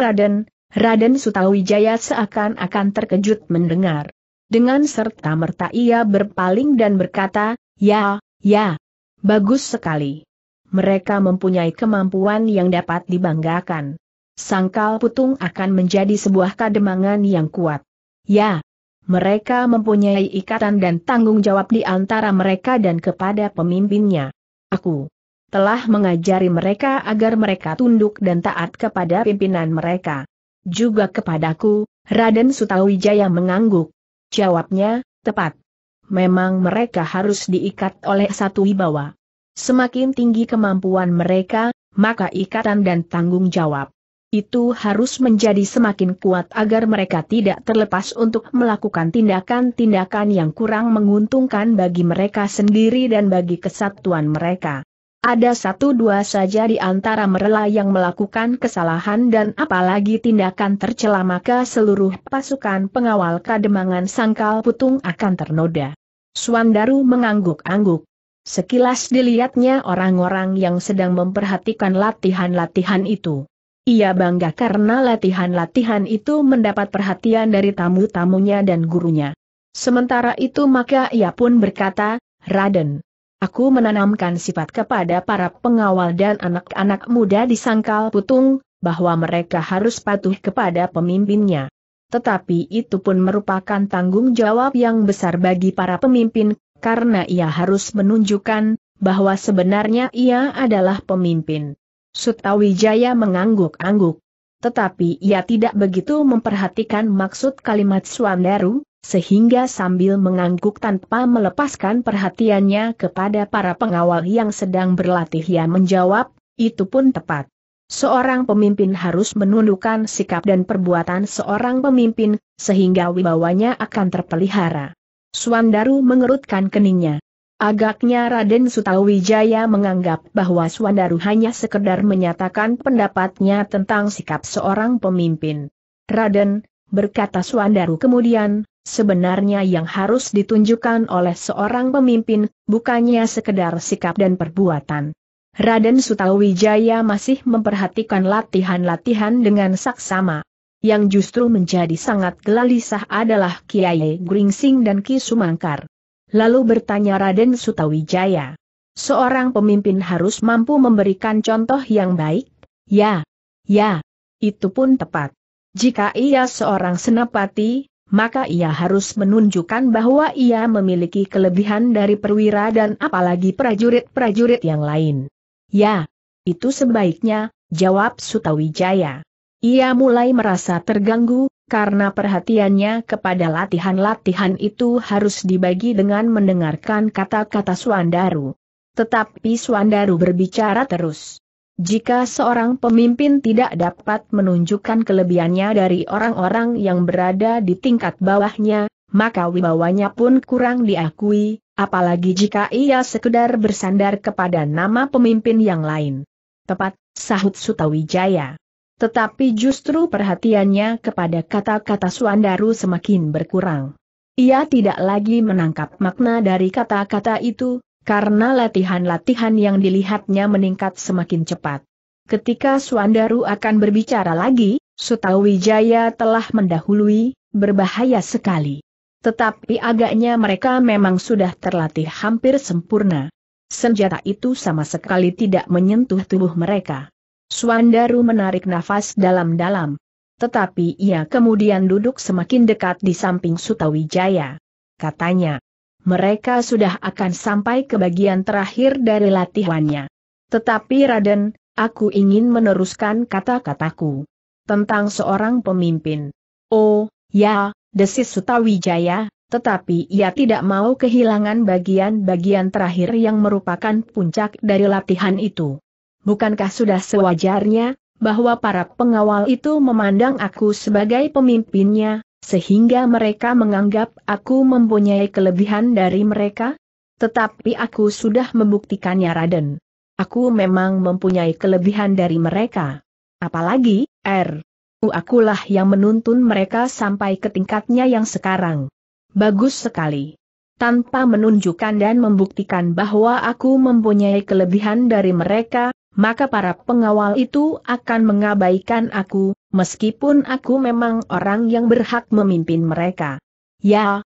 Raden Sutawijaya seakan-akan terkejut mendengar. Dengan serta-merta ia berpaling dan berkata, ya, bagus sekali. Mereka mempunyai kemampuan yang dapat dibanggakan. Sangkal Putung akan menjadi sebuah Kademangan yang kuat. Ya, mereka mempunyai ikatan dan tanggung jawab di antara mereka dan kepada pemimpinnya. Aku telah mengajari mereka agar mereka tunduk dan taat kepada pimpinan mereka. Juga kepadaku, Raden Sutawijaya mengangguk. Jawabnya, tepat. Memang mereka harus diikat oleh satu wibawa. Semakin tinggi kemampuan mereka, maka ikatan dan tanggung jawab itu harus menjadi semakin kuat agar mereka tidak terlepas untuk melakukan tindakan-tindakan yang kurang menguntungkan bagi mereka sendiri dan bagi kesatuan mereka. Ada satu dua saja di antara mereka yang melakukan kesalahan dan apalagi tindakan tercela, maka seluruh pasukan pengawal Kademangan Sangkal Putung akan ternoda. Swandaru mengangguk-angguk. Sekilas dilihatnya orang-orang yang sedang memperhatikan latihan-latihan itu. Ia bangga karena latihan-latihan itu mendapat perhatian dari tamu-tamunya dan gurunya. Sementara itu maka ia pun berkata, Raden, aku menanamkan sifat kepada para pengawal dan anak-anak muda di Sangkal Putung, bahwa mereka harus patuh kepada pemimpinnya. Tetapi itu pun merupakan tanggung jawab yang besar bagi para pemimpin, karena ia harus menunjukkan bahwa sebenarnya ia adalah pemimpin. Sutawijaya mengangguk-angguk. Tetapi ia tidak begitu memperhatikan maksud kalimat Swandaru, sehingga sambil mengangguk tanpa melepaskan perhatiannya kepada para pengawal yang sedang berlatih ia menjawab, itu pun tepat. Seorang pemimpin harus menundukkan sikap dan perbuatan seorang pemimpin, sehingga wibawanya akan terpelihara. Swandaru mengerutkan keningnya. Agaknya Raden Sutawijaya menganggap bahwa Swandaru hanya sekedar menyatakan pendapatnya tentang sikap seorang pemimpin. Raden, berkata Swandaru kemudian, sebenarnya yang harus ditunjukkan oleh seorang pemimpin, bukannya sekedar sikap dan perbuatan. Raden Sutawijaya masih memperhatikan latihan-latihan dengan saksama. Yang justru menjadi sangat gelisah adalah Kiai Gringsing dan Ki Sumangkar. Lalu bertanya Raden Sutawijaya, seorang pemimpin harus mampu memberikan contoh yang baik. Ya, itu pun tepat. Jika ia seorang senapati, maka ia harus menunjukkan bahwa ia memiliki kelebihan dari perwira dan apalagi prajurit-prajurit yang lain. Ya, itu sebaiknya, jawab Sutawijaya. Ia mulai merasa terganggu, karena perhatiannya kepada latihan-latihan itu harus dibagi dengan mendengarkan kata-kata Swandaru. Tetapi Swandaru berbicara terus. Jika seorang pemimpin tidak dapat menunjukkan kelebihannya dari orang-orang yang berada di tingkat bawahnya, maka wibawanya pun kurang diakui, apalagi jika ia sekedar bersandar kepada nama pemimpin yang lain. Tepat, sahut Sutawijaya. Tetapi justru perhatiannya kepada kata-kata Swandaru semakin berkurang. Ia tidak lagi menangkap makna dari kata-kata itu, karena latihan-latihan yang dilihatnya meningkat semakin cepat. Ketika Swandaru akan berbicara lagi, Sutawijaya telah mendahului, berbahaya sekali. Tetapi agaknya mereka memang sudah terlatih hampir sempurna. Senjata itu sama sekali tidak menyentuh tubuh mereka. Swandaru menarik nafas dalam-dalam. Tetapi ia kemudian duduk semakin dekat di samping Sutawijaya. Katanya, mereka sudah akan sampai ke bagian terakhir dari latihannya. Tetapi Raden, aku ingin meneruskan kata-kataku tentang seorang pemimpin. Oh, ya, desis Sutawijaya, tetapi ia tidak mau kehilangan bagian-bagian terakhir yang merupakan puncak dari latihan itu. Bukankah sudah sewajarnya, bahwa para pengawal itu memandang aku sebagai pemimpinnya, sehingga mereka menganggap aku mempunyai kelebihan dari mereka? Tetapi aku sudah membuktikannya Raden. Aku memang mempunyai kelebihan dari mereka. Apalagi, akulah yang menuntun mereka sampai ke tingkatnya yang sekarang. Bagus sekali. Tanpa menunjukkan dan membuktikan bahwa aku mempunyai kelebihan dari mereka, maka para pengawal itu akan mengabaikan aku, meskipun aku memang orang yang berhak memimpin mereka. Ya,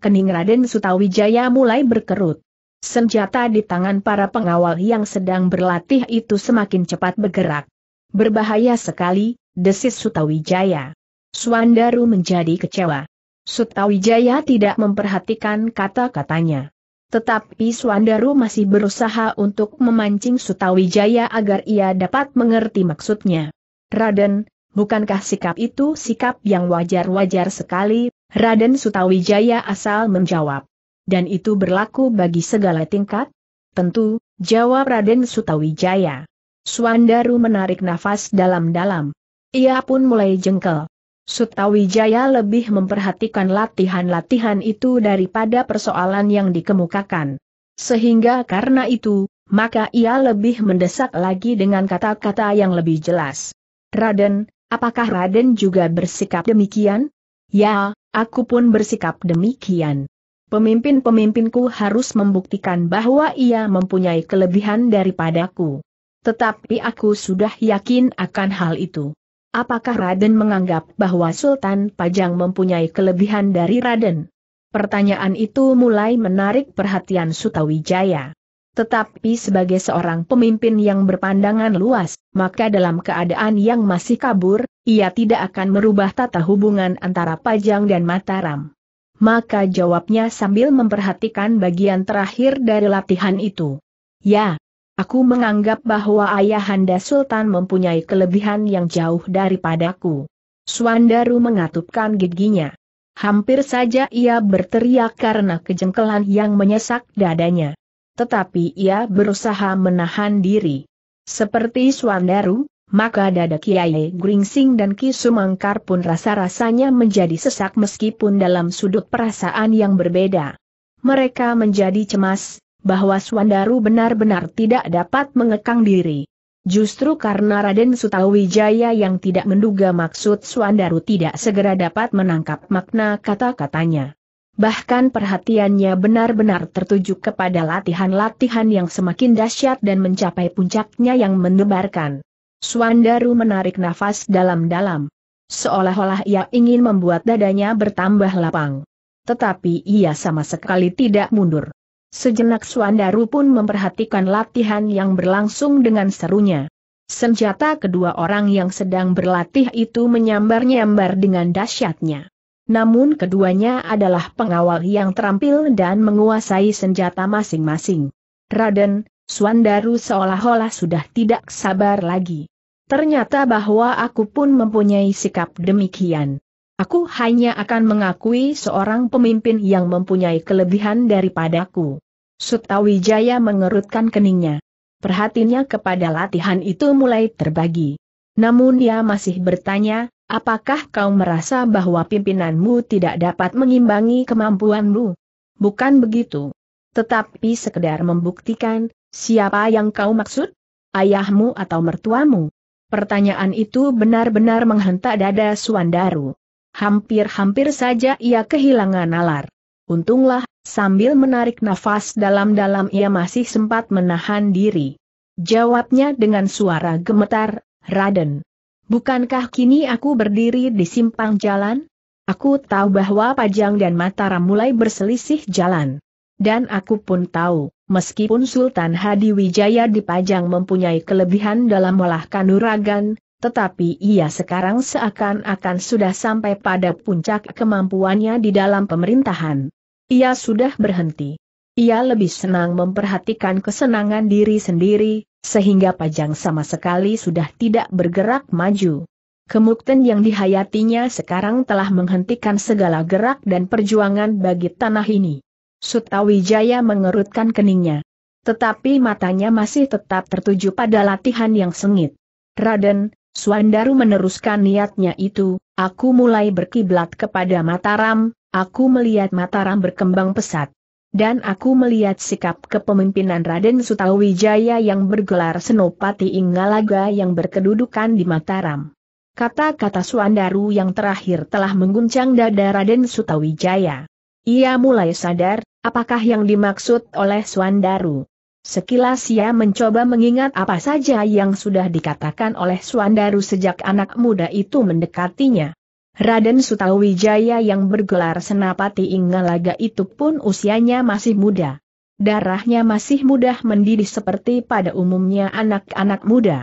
kening Raden Sutawijaya mulai berkerut. Senjata di tangan para pengawal yang sedang berlatih itu semakin cepat bergerak. Berbahaya sekali, desis Sutawijaya. Swandaru menjadi kecewa. Sutawijaya tidak memperhatikan kata-katanya. Tetapi Swandaru masih berusaha untuk memancing Sutawijaya agar ia dapat mengerti maksudnya. Raden, bukankah sikap itu sikap yang wajar-wajar sekali? Raden Sutawijaya asal menjawab. Dan itu berlaku bagi segala tingkat? Tentu, jawab Raden Sutawijaya. Swandaru menarik nafas dalam-dalam. Ia pun mulai jengkel. Sutawijaya lebih memperhatikan latihan-latihan itu daripada persoalan yang dikemukakan. Sehingga karena itu, maka ia lebih mendesak lagi dengan kata-kata yang lebih jelas. Raden, apakah Raden juga bersikap demikian? Ya, aku pun bersikap demikian. Pemimpin-pemimpinku harus membuktikan bahwa ia mempunyai kelebihan daripadaku. Tetapi aku sudah yakin akan hal itu. Apakah Raden menganggap bahwa Sultan Pajang mempunyai kelebihan dari Raden? Pertanyaan itu mulai menarik perhatian Sutawijaya. Tetapi sebagai seorang pemimpin yang berpandangan luas, maka dalam keadaan yang masih kabur, ia tidak akan merubah tata hubungan antara Pajang dan Mataram. Maka jawabnya sambil memperhatikan bagian terakhir dari latihan itu. Ya. Aku menganggap bahwa ayahanda Sultan mempunyai kelebihan yang jauh daripadaku. Swandaru mengatupkan giginya. Hampir saja ia berteriak karena kejengkelan yang menyesak dadanya. Tetapi ia berusaha menahan diri. Seperti Swandaru, maka dada Kiai Gringsing dan Ki Sumangkar pun rasa-rasanya menjadi sesak meskipun dalam sudut perasaan yang berbeda. Mereka menjadi cemas bahwa Swandaru benar-benar tidak dapat mengekang diri. Justru karena Raden Sutawijaya yang tidak menduga maksud Swandaru tidak segera dapat menangkap makna kata-katanya. Bahkan perhatiannya benar-benar tertuju kepada latihan-latihan yang semakin dahsyat dan mencapai puncaknya yang mendebarkan. Swandaru menarik nafas dalam-dalam. Seolah-olah ia ingin membuat dadanya bertambah lapang. Tetapi ia sama sekali tidak mundur. Sejenak Swandaru pun memperhatikan latihan yang berlangsung dengan serunya. Senjata kedua orang yang sedang berlatih itu menyambar-nyambar dengan dahsyatnya. Namun keduanya adalah pengawal yang terampil dan menguasai senjata masing-masing. Raden, Swandaru seolah-olah sudah tidak sabar lagi. Ternyata bahwa aku pun mempunyai sikap demikian. Aku hanya akan mengakui seorang pemimpin yang mempunyai kelebihan daripadaku. Sutawijaya mengerutkan keningnya. Perhatiannya kepada latihan itu mulai terbagi. Namun ia masih bertanya, apakah kau merasa bahwa pimpinanmu tidak dapat mengimbangi kemampuanmu? Bukan begitu. Tetapi sekedar membuktikan, siapa yang kau maksud? Ayahmu atau mertuamu? Pertanyaan itu benar-benar menghentak dada Swandaru. Hampir-hampir saja ia kehilangan nalar. Untunglah, sambil menarik nafas dalam-dalam ia masih sempat menahan diri. Jawabnya dengan suara gemetar, Raden. Bukankah kini aku berdiri di simpang jalan? Aku tahu bahwa Pajang dan Mataram mulai berselisih jalan. Dan aku pun tahu, meskipun Sultan Hadiwijaya di Pajang mempunyai kelebihan dalam olah kanuragan, tetapi ia sekarang seakan-akan sudah sampai pada puncak kemampuannya di dalam pemerintahan. Ia sudah berhenti. Ia lebih senang memperhatikan kesenangan diri sendiri, sehingga Pajang sama sekali sudah tidak bergerak maju. Kemukten yang dihayatinya sekarang telah menghentikan segala gerak dan perjuangan bagi tanah ini. Sutawijaya mengerutkan keningnya. Tetapi matanya masih tetap tertuju pada latihan yang sengit. Raden, Swandaru meneruskan niatnya itu, aku mulai berkiblat kepada Mataram, aku melihat Mataram berkembang pesat. Dan aku melihat sikap kepemimpinan Raden Sutawijaya yang bergelar Senopati Ingalaga yang berkedudukan di Mataram. Kata-kata Swandaru yang terakhir telah mengguncang dada Raden Sutawijaya. Ia mulai sadar, apakah yang dimaksud oleh Swandaru. Sekilas ia mencoba mengingat apa saja yang sudah dikatakan oleh Swandaru sejak anak muda itu mendekatinya. Raden Sutawijaya yang bergelar Senopati Ingalaga itu pun usianya masih muda. Darahnya masih mudah mendidih seperti pada umumnya anak-anak muda.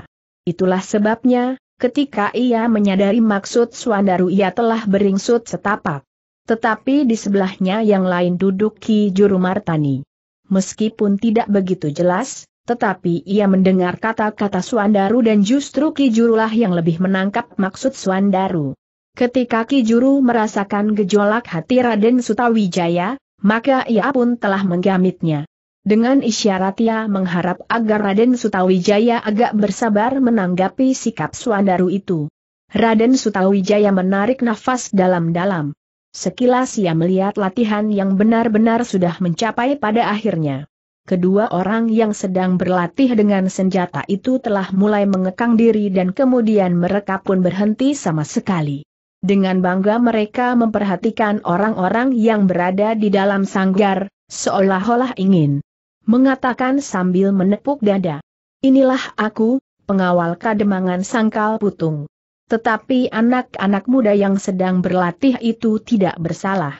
Itulah sebabnya, ketika ia menyadari maksud Swandaru ia telah beringsut setapak. Tetapi di sebelahnya yang lain duduk Ki Juru Martani. Meskipun tidak begitu jelas, tetapi ia mendengar kata-kata Swandaru dan justru Ki Jurulah yang lebih menangkap maksud Swandaru. Ketika Ki Juru merasakan gejolak hati Raden Sutawijaya, maka ia pun telah menggamitnya. Dengan isyarat ia mengharap agar Raden Sutawijaya agak bersabar menanggapi sikap Swandaru itu. Raden Sutawijaya menarik nafas dalam-dalam. Sekilas ia melihat latihan yang benar-benar sudah mencapai pada akhirnya. Kedua orang yang sedang berlatih dengan senjata itu telah mulai mengekang diri dan kemudian mereka pun berhenti sama sekali. Dengan bangga mereka memperhatikan orang-orang yang berada di dalam sanggar, seolah-olah ingin mengatakan sambil menepuk dada, "Inilah aku, pengawal Kademangan Sangkal Putung." Tetapi anak-anak muda yang sedang berlatih itu tidak bersalah.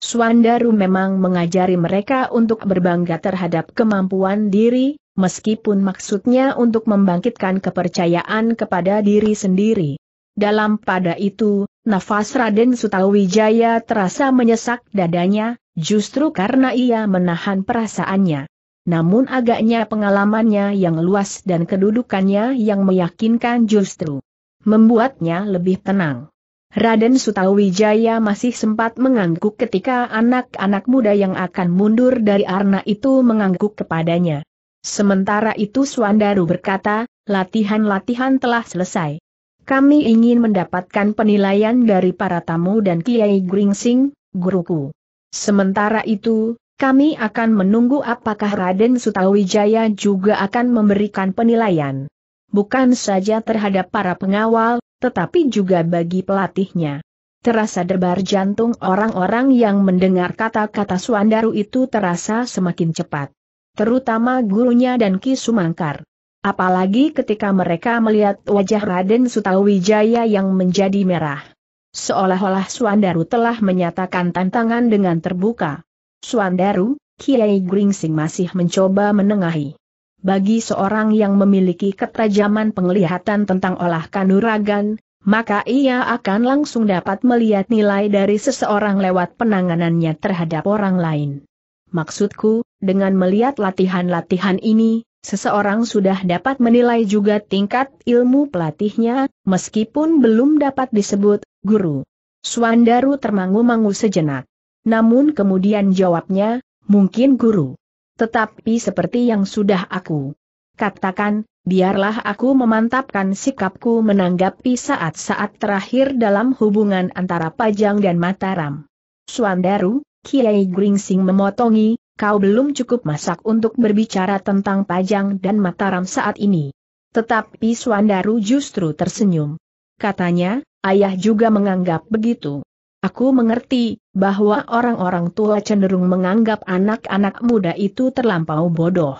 Swandaru memang mengajari mereka untuk berbangga terhadap kemampuan diri, meskipun maksudnya untuk membangkitkan kepercayaan kepada diri sendiri. Dalam pada itu, nafas Raden Sutawijaya terasa menyesak dadanya, justru karena ia menahan perasaannya. Namun agaknya pengalamannya yang luas dan kedudukannya yang meyakinkan justru membuatnya lebih tenang. Raden Sutawijaya masih sempat mengangguk ketika anak-anak muda yang akan mundur dari Arna itu mengangguk kepadanya. Sementara itu Swandaru berkata, "Latihan-latihan telah selesai. Kami ingin mendapatkan penilaian dari para tamu dan Kiai Gringsing, guruku. Sementara itu, kami akan menunggu apakah Raden Sutawijaya juga akan memberikan penilaian. Bukan saja terhadap para pengawal, tetapi juga bagi pelatihnya." Terasa debar jantung orang-orang yang mendengar kata-kata Swandaru itu terasa semakin cepat. Terutama gurunya dan Ki Sumangkar. Apalagi ketika mereka melihat wajah Raden Sutawijaya yang menjadi merah. Seolah-olah Swandaru telah menyatakan tantangan dengan terbuka. "Swandaru, Kiai Gringsing masih mencoba menengahi." Bagi seorang yang memiliki ketajaman penglihatan tentang olah kanuragan, maka ia akan langsung dapat melihat nilai dari seseorang lewat penanganannya terhadap orang lain. "Maksudku, dengan melihat latihan-latihan ini, seseorang sudah dapat menilai juga tingkat ilmu pelatihnya, meskipun belum dapat disebut guru." Swandaru termangu-mangu sejenak. Namun kemudian jawabnya, "Mungkin guru. Tetapi seperti yang sudah aku katakan, biarlah aku memantapkan sikapku menanggapi saat-saat terakhir dalam hubungan antara Pajang dan Mataram." "Swandaru," Kiai Gringsing memotongi, "kau belum cukup masak untuk berbicara tentang Pajang dan Mataram saat ini." Tetapi Swandaru justru tersenyum. Katanya, "Ayah juga menganggap begitu. Aku mengerti bahwa orang-orang tua cenderung menganggap anak-anak muda itu terlampau bodoh.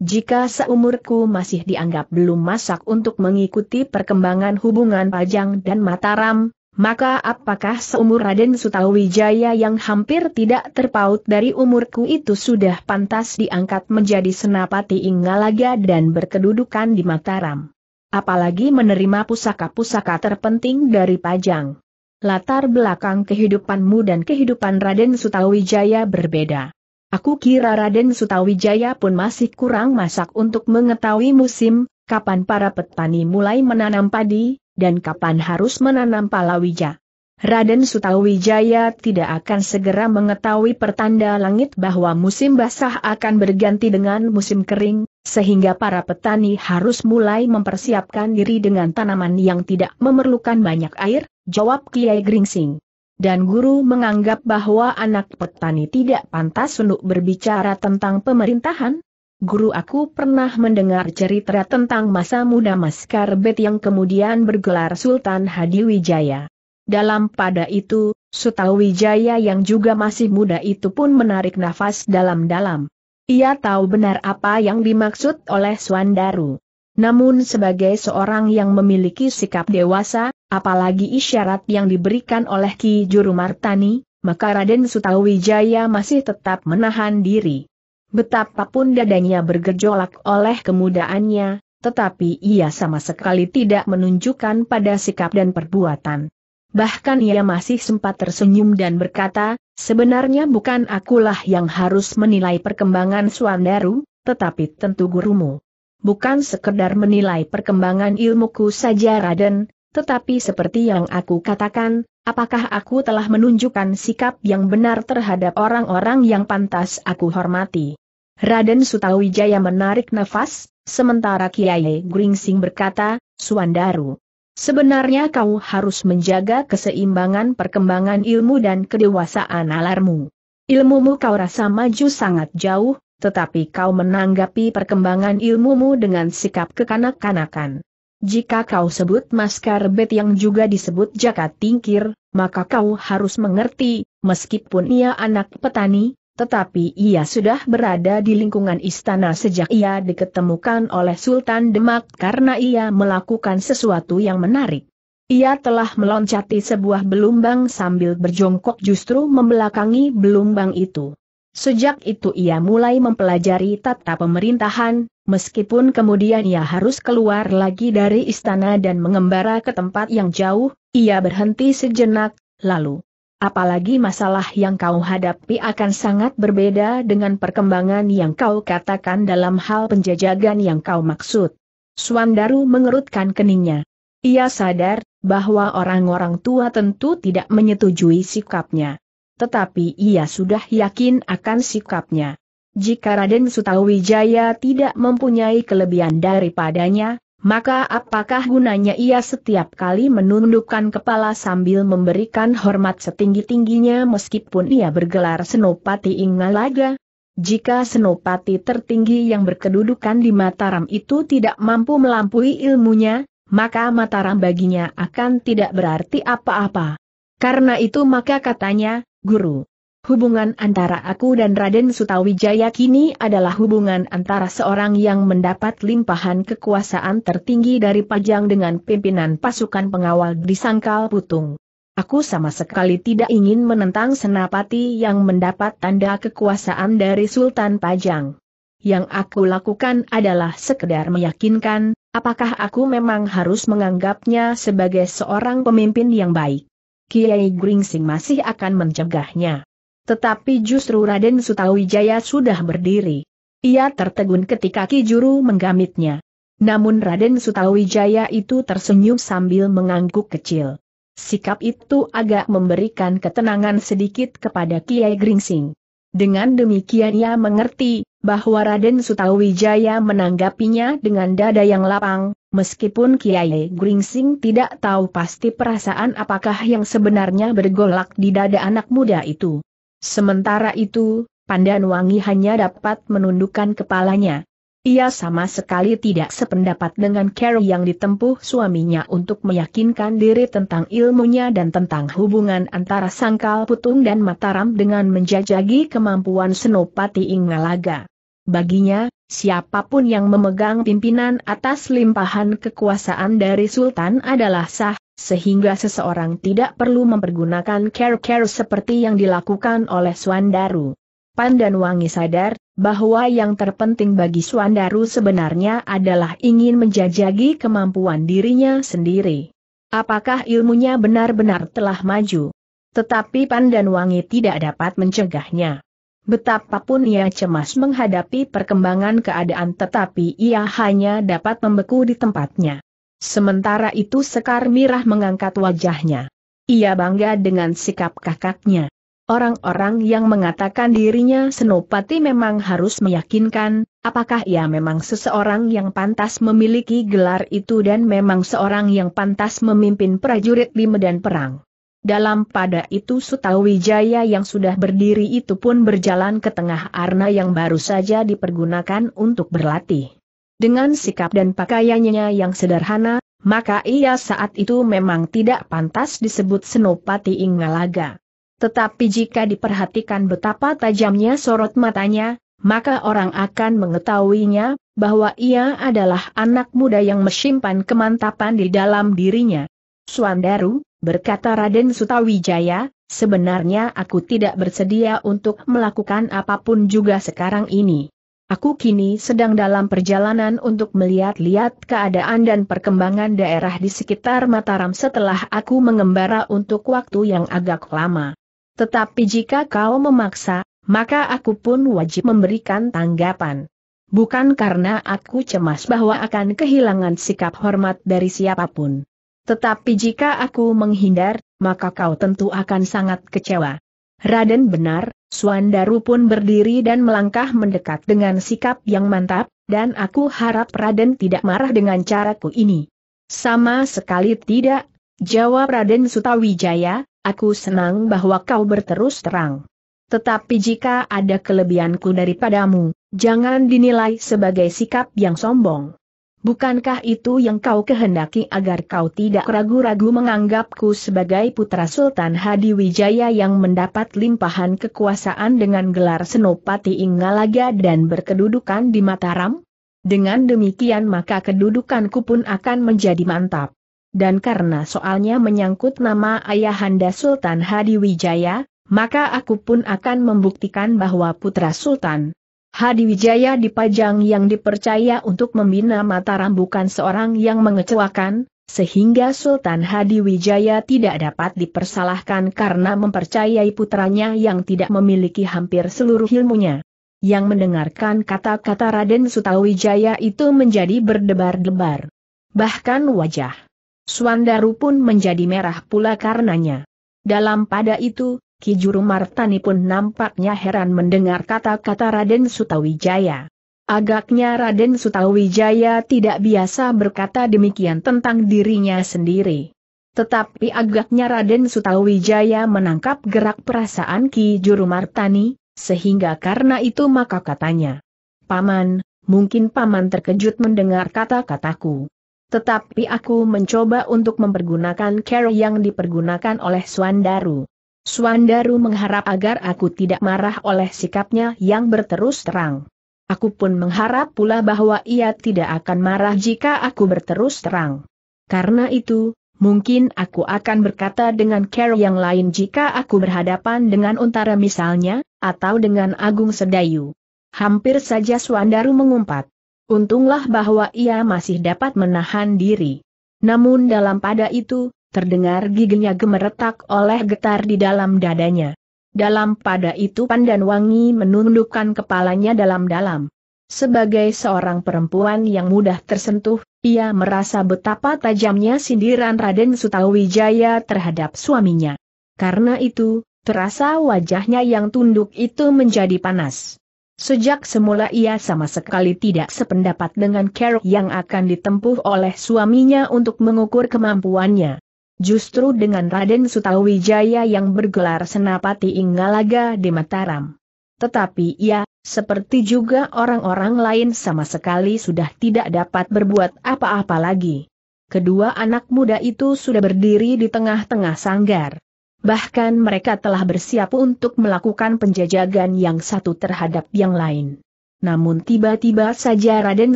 Jika seumurku masih dianggap belum masak untuk mengikuti perkembangan hubungan Pajang dan Mataram, maka apakah seumur Raden Sutawijaya yang hampir tidak terpaut dari umurku itu sudah pantas diangkat menjadi Senopati Ingalaga dan berkedudukan di Mataram? Apalagi menerima pusaka-pusaka terpenting dari Pajang." Latar belakang kehidupanmu dan kehidupan Raden Sutawijaya berbeda. Aku kira Raden Sutawijaya pun masih kurang masak untuk mengetahui musim, kapan para petani mulai menanam padi, dan kapan harus menanam palawija. Raden Sutawijaya tidak akan segera mengetahui pertanda langit bahwa musim basah akan berganti dengan musim kering, sehingga para petani harus mulai mempersiapkan diri dengan tanaman yang tidak memerlukan banyak air, jawab Kiai Gringsing. dan guru menganggap bahwa anak petani tidak pantas untuk berbicara tentang pemerintahan? Guru, aku pernah mendengar cerita tentang masa muda Mas Karbet yang kemudian bergelar Sultan Hadiwijaya. Dalam pada itu, Sutawijaya yang juga masih muda itu pun menarik nafas dalam-dalam. Ia tahu benar apa yang dimaksud oleh Swandaru. Namun sebagai seorang yang memiliki sikap dewasa, apalagi isyarat yang diberikan oleh Ki Juru Martani, maka Raden Sutawijaya masih tetap menahan diri. Betapapun dadanya bergejolak oleh kemudaannya, tetapi ia sama sekali tidak menunjukkan pada sikap dan perbuatan. Bahkan ia masih sempat tersenyum dan berkata, sebenarnya bukan akulah yang harus menilai perkembangan Swandaru, tetapi tentu gurumu. Bukan sekedar menilai perkembangan ilmuku saja Raden, tetapi seperti yang aku katakan, apakah aku telah menunjukkan sikap yang benar terhadap orang-orang yang pantas aku hormati? Raden Sutawijaya menarik nafas, sementara Kiai Gringsing berkata, Swandaru, sebenarnya kau harus menjaga keseimbangan perkembangan ilmu dan kedewasaan alarmu. Ilmumu kau rasa maju sangat jauh, tetapi kau menanggapi perkembangan ilmumu dengan sikap kekanak-kanakan. Jika kau sebut Mas Karbet yang juga disebut Jakat Tingkir, maka kau harus mengerti, meskipun ia anak petani, tetapi ia sudah berada di lingkungan istana sejak ia diketemukan oleh Sultan Demak karena ia melakukan sesuatu yang menarik. Ia telah meloncati sebuah belumbang sambil berjongkok justru membelakangi belumbang itu. Sejak itu ia mulai mempelajari tata pemerintahan, meskipun kemudian ia harus keluar lagi dari istana dan mengembara ke tempat yang jauh, ia berhenti sejenak, lalu. Apalagi masalah yang kau hadapi akan sangat berbeda dengan perkembangan yang kau katakan dalam hal penjajagan yang kau maksud. Swandaru mengerutkan keningnya. Ia sadar bahwa orang-orang tua tentu tidak menyetujui sikapnya. Tetapi ia sudah yakin akan sikapnya. Jika Raden Sutawijaya tidak mempunyai kelebihan daripadanya, maka apakah gunanya ia setiap kali menundukkan kepala sambil memberikan hormat setinggi-tingginya meskipun ia bergelar Senopati Ingalaga? Jika senopati tertinggi yang berkedudukan di Mataram itu tidak mampu melampaui ilmunya, maka Mataram baginya akan tidak berarti apa-apa. Karena itu maka katanya, Guru, hubungan antara aku dan Raden Sutawijaya kini adalah hubungan antara seorang yang mendapat limpahan kekuasaan tertinggi dari Pajang dengan pimpinan pasukan pengawal di Sangkal Putung. Aku sama sekali tidak ingin menentang senapati yang mendapat tanda kekuasaan dari Sultan Pajang. Yang aku lakukan adalah sekedar meyakinkan, apakah aku memang harus menganggapnya sebagai seorang pemimpin yang baik. Kiai Gringsing masih akan mencegahnya. Tetapi justru Raden Sutawijaya sudah berdiri. Ia tertegun ketika Ki Juru menggamitnya. Namun Raden Sutawijaya itu tersenyum sambil mengangguk kecil. Sikap itu agak memberikan ketenangan sedikit kepada Kiai Gringsing. Dengan demikian ia mengerti bahwa Raden Sutawijaya menanggapinya dengan dada yang lapang. Meskipun Kiai Gringsing tidak tahu pasti perasaan apakah yang sebenarnya bergolak di dada anak muda itu. Sementara itu, Pandan Wangi hanya dapat menundukkan kepalanya. Ia sama sekali tidak sependapat dengan cara yang ditempuh suaminya untuk meyakinkan diri tentang ilmunya dan tentang hubungan antara Sangkal Putung dan Mataram dengan menjajaki kemampuan Senopati Ingalaga. Baginya, siapapun yang memegang pimpinan atas limpahan kekuasaan dari Sultan adalah sah, sehingga seseorang tidak perlu mempergunakan care-care seperti yang dilakukan oleh Swandaru. Pandan Wangi sadar bahwa yang terpenting bagi Swandaru sebenarnya adalah ingin menjajaki kemampuan dirinya sendiri. Apakah ilmunya benar-benar telah maju? Tetapi Pandan Wangi tidak dapat mencegahnya. Betapapun ia cemas menghadapi perkembangan keadaan tetapi ia hanya dapat membeku di tempatnya. Sementara itu Sekar Mirah mengangkat wajahnya. Ia bangga dengan sikap kakaknya. Orang-orang yang mengatakan dirinya senopati memang harus meyakinkan, apakah ia memang seseorang yang pantas memiliki gelar itu dan memang seorang yang pantas memimpin prajurit di medan perang. Dalam pada itu Sutawijaya yang sudah berdiri itu pun berjalan ke tengah arna yang baru saja dipergunakan untuk berlatih. Dengan sikap dan pakaiannya yang sederhana, maka ia saat itu memang tidak pantas disebut Senopati Ingalaga. Tetapi jika diperhatikan betapa tajamnya sorot matanya, maka orang akan mengetahuinya, bahwa ia adalah anak muda yang menyimpan kemantapan di dalam dirinya. "Swandaru," berkata Raden Sutawijaya, "sebenarnya aku tidak bersedia untuk melakukan apapun juga sekarang ini. Aku kini sedang dalam perjalanan untuk melihat-lihat keadaan dan perkembangan daerah di sekitar Mataram setelah aku mengembara untuk waktu yang agak lama. Tetapi jika kau memaksa, maka aku pun wajib memberikan tanggapan. Bukan karena aku cemas bahwa akan kehilangan sikap hormat dari siapapun. Tetapi jika aku menghindar, maka kau tentu akan sangat kecewa." "Raden benar," Swandaru pun berdiri dan melangkah mendekat dengan sikap yang mantap, "dan aku harap Raden tidak marah dengan caraku ini." "Sama sekali tidak," jawab Raden Sutawijaya, "aku senang bahwa kau berterus terang. Tetapi jika ada kelebihanku daripadamu, jangan dinilai sebagai sikap yang sombong. Bukankah itu yang kau kehendaki, agar kau tidak ragu-ragu menganggapku sebagai putra Sultan Hadiwijaya yang mendapat limpahan kekuasaan dengan gelar Senopati Ingalaga dan berkedudukan di Mataram? Dengan demikian maka kedudukanku pun akan menjadi mantap. Dan karena soalnya menyangkut nama ayahanda Sultan Hadiwijaya, maka aku pun akan membuktikan bahwa putra Sultan Hadiwijaya di Pajang yang dipercaya untuk membina Mataram bukan seorang yang mengecewakan, sehingga Sultan Hadiwijaya tidak dapat dipersalahkan karena mempercayai putranya yang tidak memiliki hampir seluruh ilmunya." Yang mendengarkan kata-kata Raden Sutawijaya itu menjadi berdebar-debar. Bahkan wajah Swandaru pun menjadi merah pula karenanya. Dalam pada itu, Ki Juru Martani pun nampaknya heran mendengar kata-kata Raden Sutawijaya. Agaknya Raden Sutawijaya tidak biasa berkata demikian tentang dirinya sendiri. Tetapi agaknya Raden Sutawijaya menangkap gerak perasaan Ki Juru Martani, sehingga karena itu maka katanya, "Paman, mungkin Paman terkejut mendengar kata-kataku. Tetapi aku mencoba untuk mempergunakan cara yang dipergunakan oleh Swandaru. Swandaru mengharap agar aku tidak marah oleh sikapnya yang berterus terang. Aku pun mengharap pula bahwa ia tidak akan marah jika aku berterus terang. Karena itu, mungkin aku akan berkata dengan cara yang lain jika aku berhadapan dengan Untara misalnya, atau dengan Agung Sedayu." Hampir saja Swandaru mengumpat. Untunglah bahwa ia masih dapat menahan diri. Namun dalam pada itu, terdengar giginya gemeretak oleh getar di dalam dadanya. Dalam pada itu Pandan Wangi menundukkan kepalanya dalam-dalam. Sebagai seorang perempuan yang mudah tersentuh, ia merasa betapa tajamnya sindiran Raden Sutawijaya terhadap suaminya. Karena itu, terasa wajahnya yang tunduk itu menjadi panas. Sejak semula ia sama sekali tidak sependapat dengan cara yang akan ditempuh oleh suaminya untuk mengukur kemampuannya. Justru dengan Raden Sutawijaya yang bergelar Senopati Ingalaga di Mataram. Tetapi ia, seperti juga orang-orang lain sama sekali sudah tidak dapat berbuat apa-apa lagi. Kedua anak muda itu sudah berdiri di tengah-tengah sanggar. Bahkan mereka telah bersiap untuk melakukan penjajagan yang satu terhadap yang lain. Namun tiba-tiba saja Raden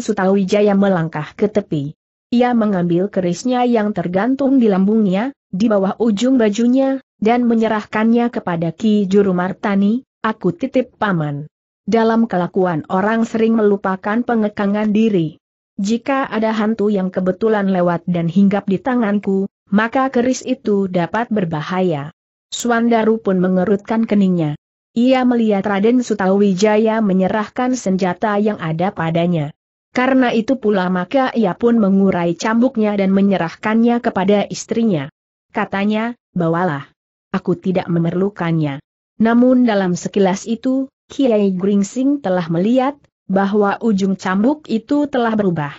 Sutawijaya melangkah ke tepi. Ia mengambil kerisnya yang tergantung di lambungnya, di bawah ujung bajunya, dan menyerahkannya kepada Ki Juru Martani. "Aku titip Paman." Dalam kelakuan orang sering melupakan pengekangan diri. Jika ada hantu yang kebetulan lewat dan hinggap di tanganku, maka keris itu dapat berbahaya. Swandaru pun mengerutkan keningnya. Ia melihat Raden Sutawijaya menyerahkan senjata yang ada padanya. Karena itu pula maka ia pun mengurai cambuknya dan menyerahkannya kepada istrinya. Katanya, "Bawalah. Aku tidak memerlukannya." Namun dalam sekilas itu, Kiai Gringsing telah melihat bahwa ujung cambuk itu telah berubah.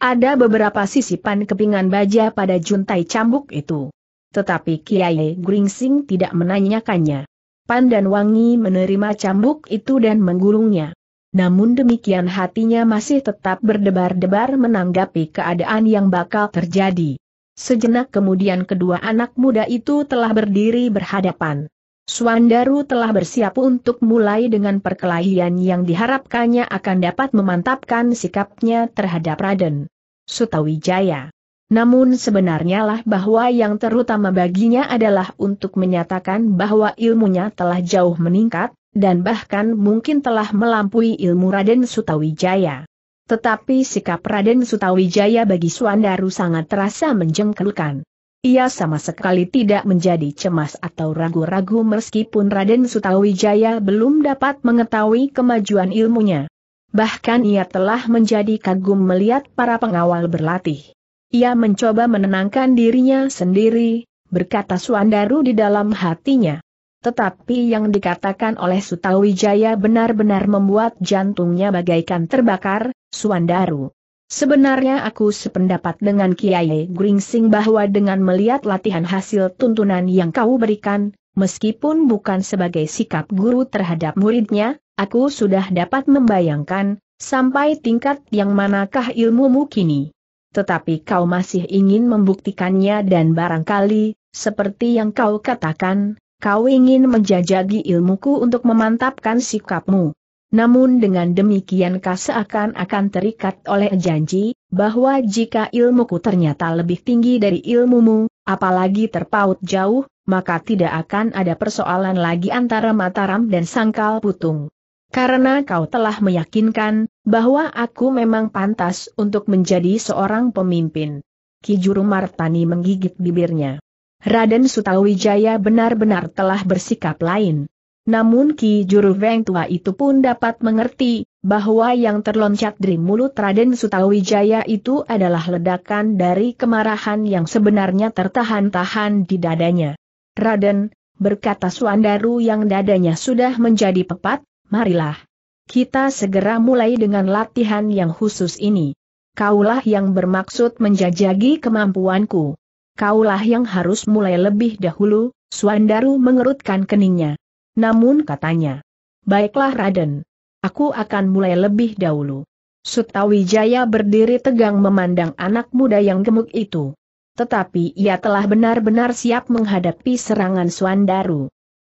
Ada beberapa sisipan kepingan baja pada juntai cambuk itu. tetapi Kiai Gringsing tidak menanyakannya. Pandan Wangi menerima cambuk itu dan menggulungnya. Namun demikian hatinya masih tetap berdebar-debar menanggapi keadaan yang bakal terjadi. Sejenak kemudian kedua anak muda itu telah berdiri berhadapan. Swandaru telah bersiap untuk mulai dengan perkelahian yang diharapkannya akan dapat memantapkan sikapnya terhadap Raden Sutawijaya. Namun sebenarnya lah bahwa yang terutama baginya adalah untuk menyatakan bahwa ilmunya telah jauh meningkat, dan bahkan mungkin telah melampaui ilmu Raden Sutawijaya. Tetapi sikap Raden Sutawijaya bagi Swandaru sangat terasa menjengkelkan. Ia sama sekali tidak menjadi cemas atau ragu-ragu meskipun Raden Sutawijaya belum dapat mengetahui kemajuan ilmunya. Bahkan ia telah menjadi kagum melihat para pengawal berlatih. Ia mencoba menenangkan dirinya sendiri, berkata Swandaru di dalam hatinya. Tetapi yang dikatakan oleh Sutawijaya benar-benar membuat jantungnya bagaikan terbakar, Swandaru. Sebenarnya aku sependapat dengan Kiai Gringsing bahwa dengan melihat latihan hasil tuntunan yang kau berikan, meskipun bukan sebagai sikap guru terhadap muridnya, aku sudah dapat membayangkan, sampai tingkat yang manakah ilmumu kini. Tetapi kau masih ingin membuktikannya dan barangkali, seperti yang kau katakan, kau ingin menjajaki ilmuku untuk memantapkan sikapmu. Namun dengan demikian kau seakan-akan terikat oleh janji, bahwa jika ilmuku ternyata lebih tinggi dari ilmumu, apalagi terpaut jauh, maka tidak akan ada persoalan lagi antara Mataram dan Sangkal Putung. Karena kau telah meyakinkan, bahwa aku memang pantas untuk menjadi seorang pemimpin. Ki Juru Martani menggigit bibirnya. Raden Sutawijaya benar-benar telah bersikap lain. Namun Ki Juru Weng Tua itu pun dapat mengerti, bahwa yang terloncat dari mulut Raden Sutawijaya itu adalah ledakan dari kemarahan yang sebenarnya tertahan-tahan di dadanya. Raden, berkata Swandaru yang dadanya sudah menjadi pepat, marilah. Kita segera mulai dengan latihan yang khusus ini. Kaulah yang bermaksud menjajaki kemampuanku. Kaulah yang harus mulai lebih dahulu, Swandaru mengerutkan keningnya. Namun katanya, baiklah Raden, aku akan mulai lebih dahulu. Sutawijaya berdiri tegang memandang anak muda yang gemuk itu. Tetapi ia telah benar-benar siap menghadapi serangan Swandaru.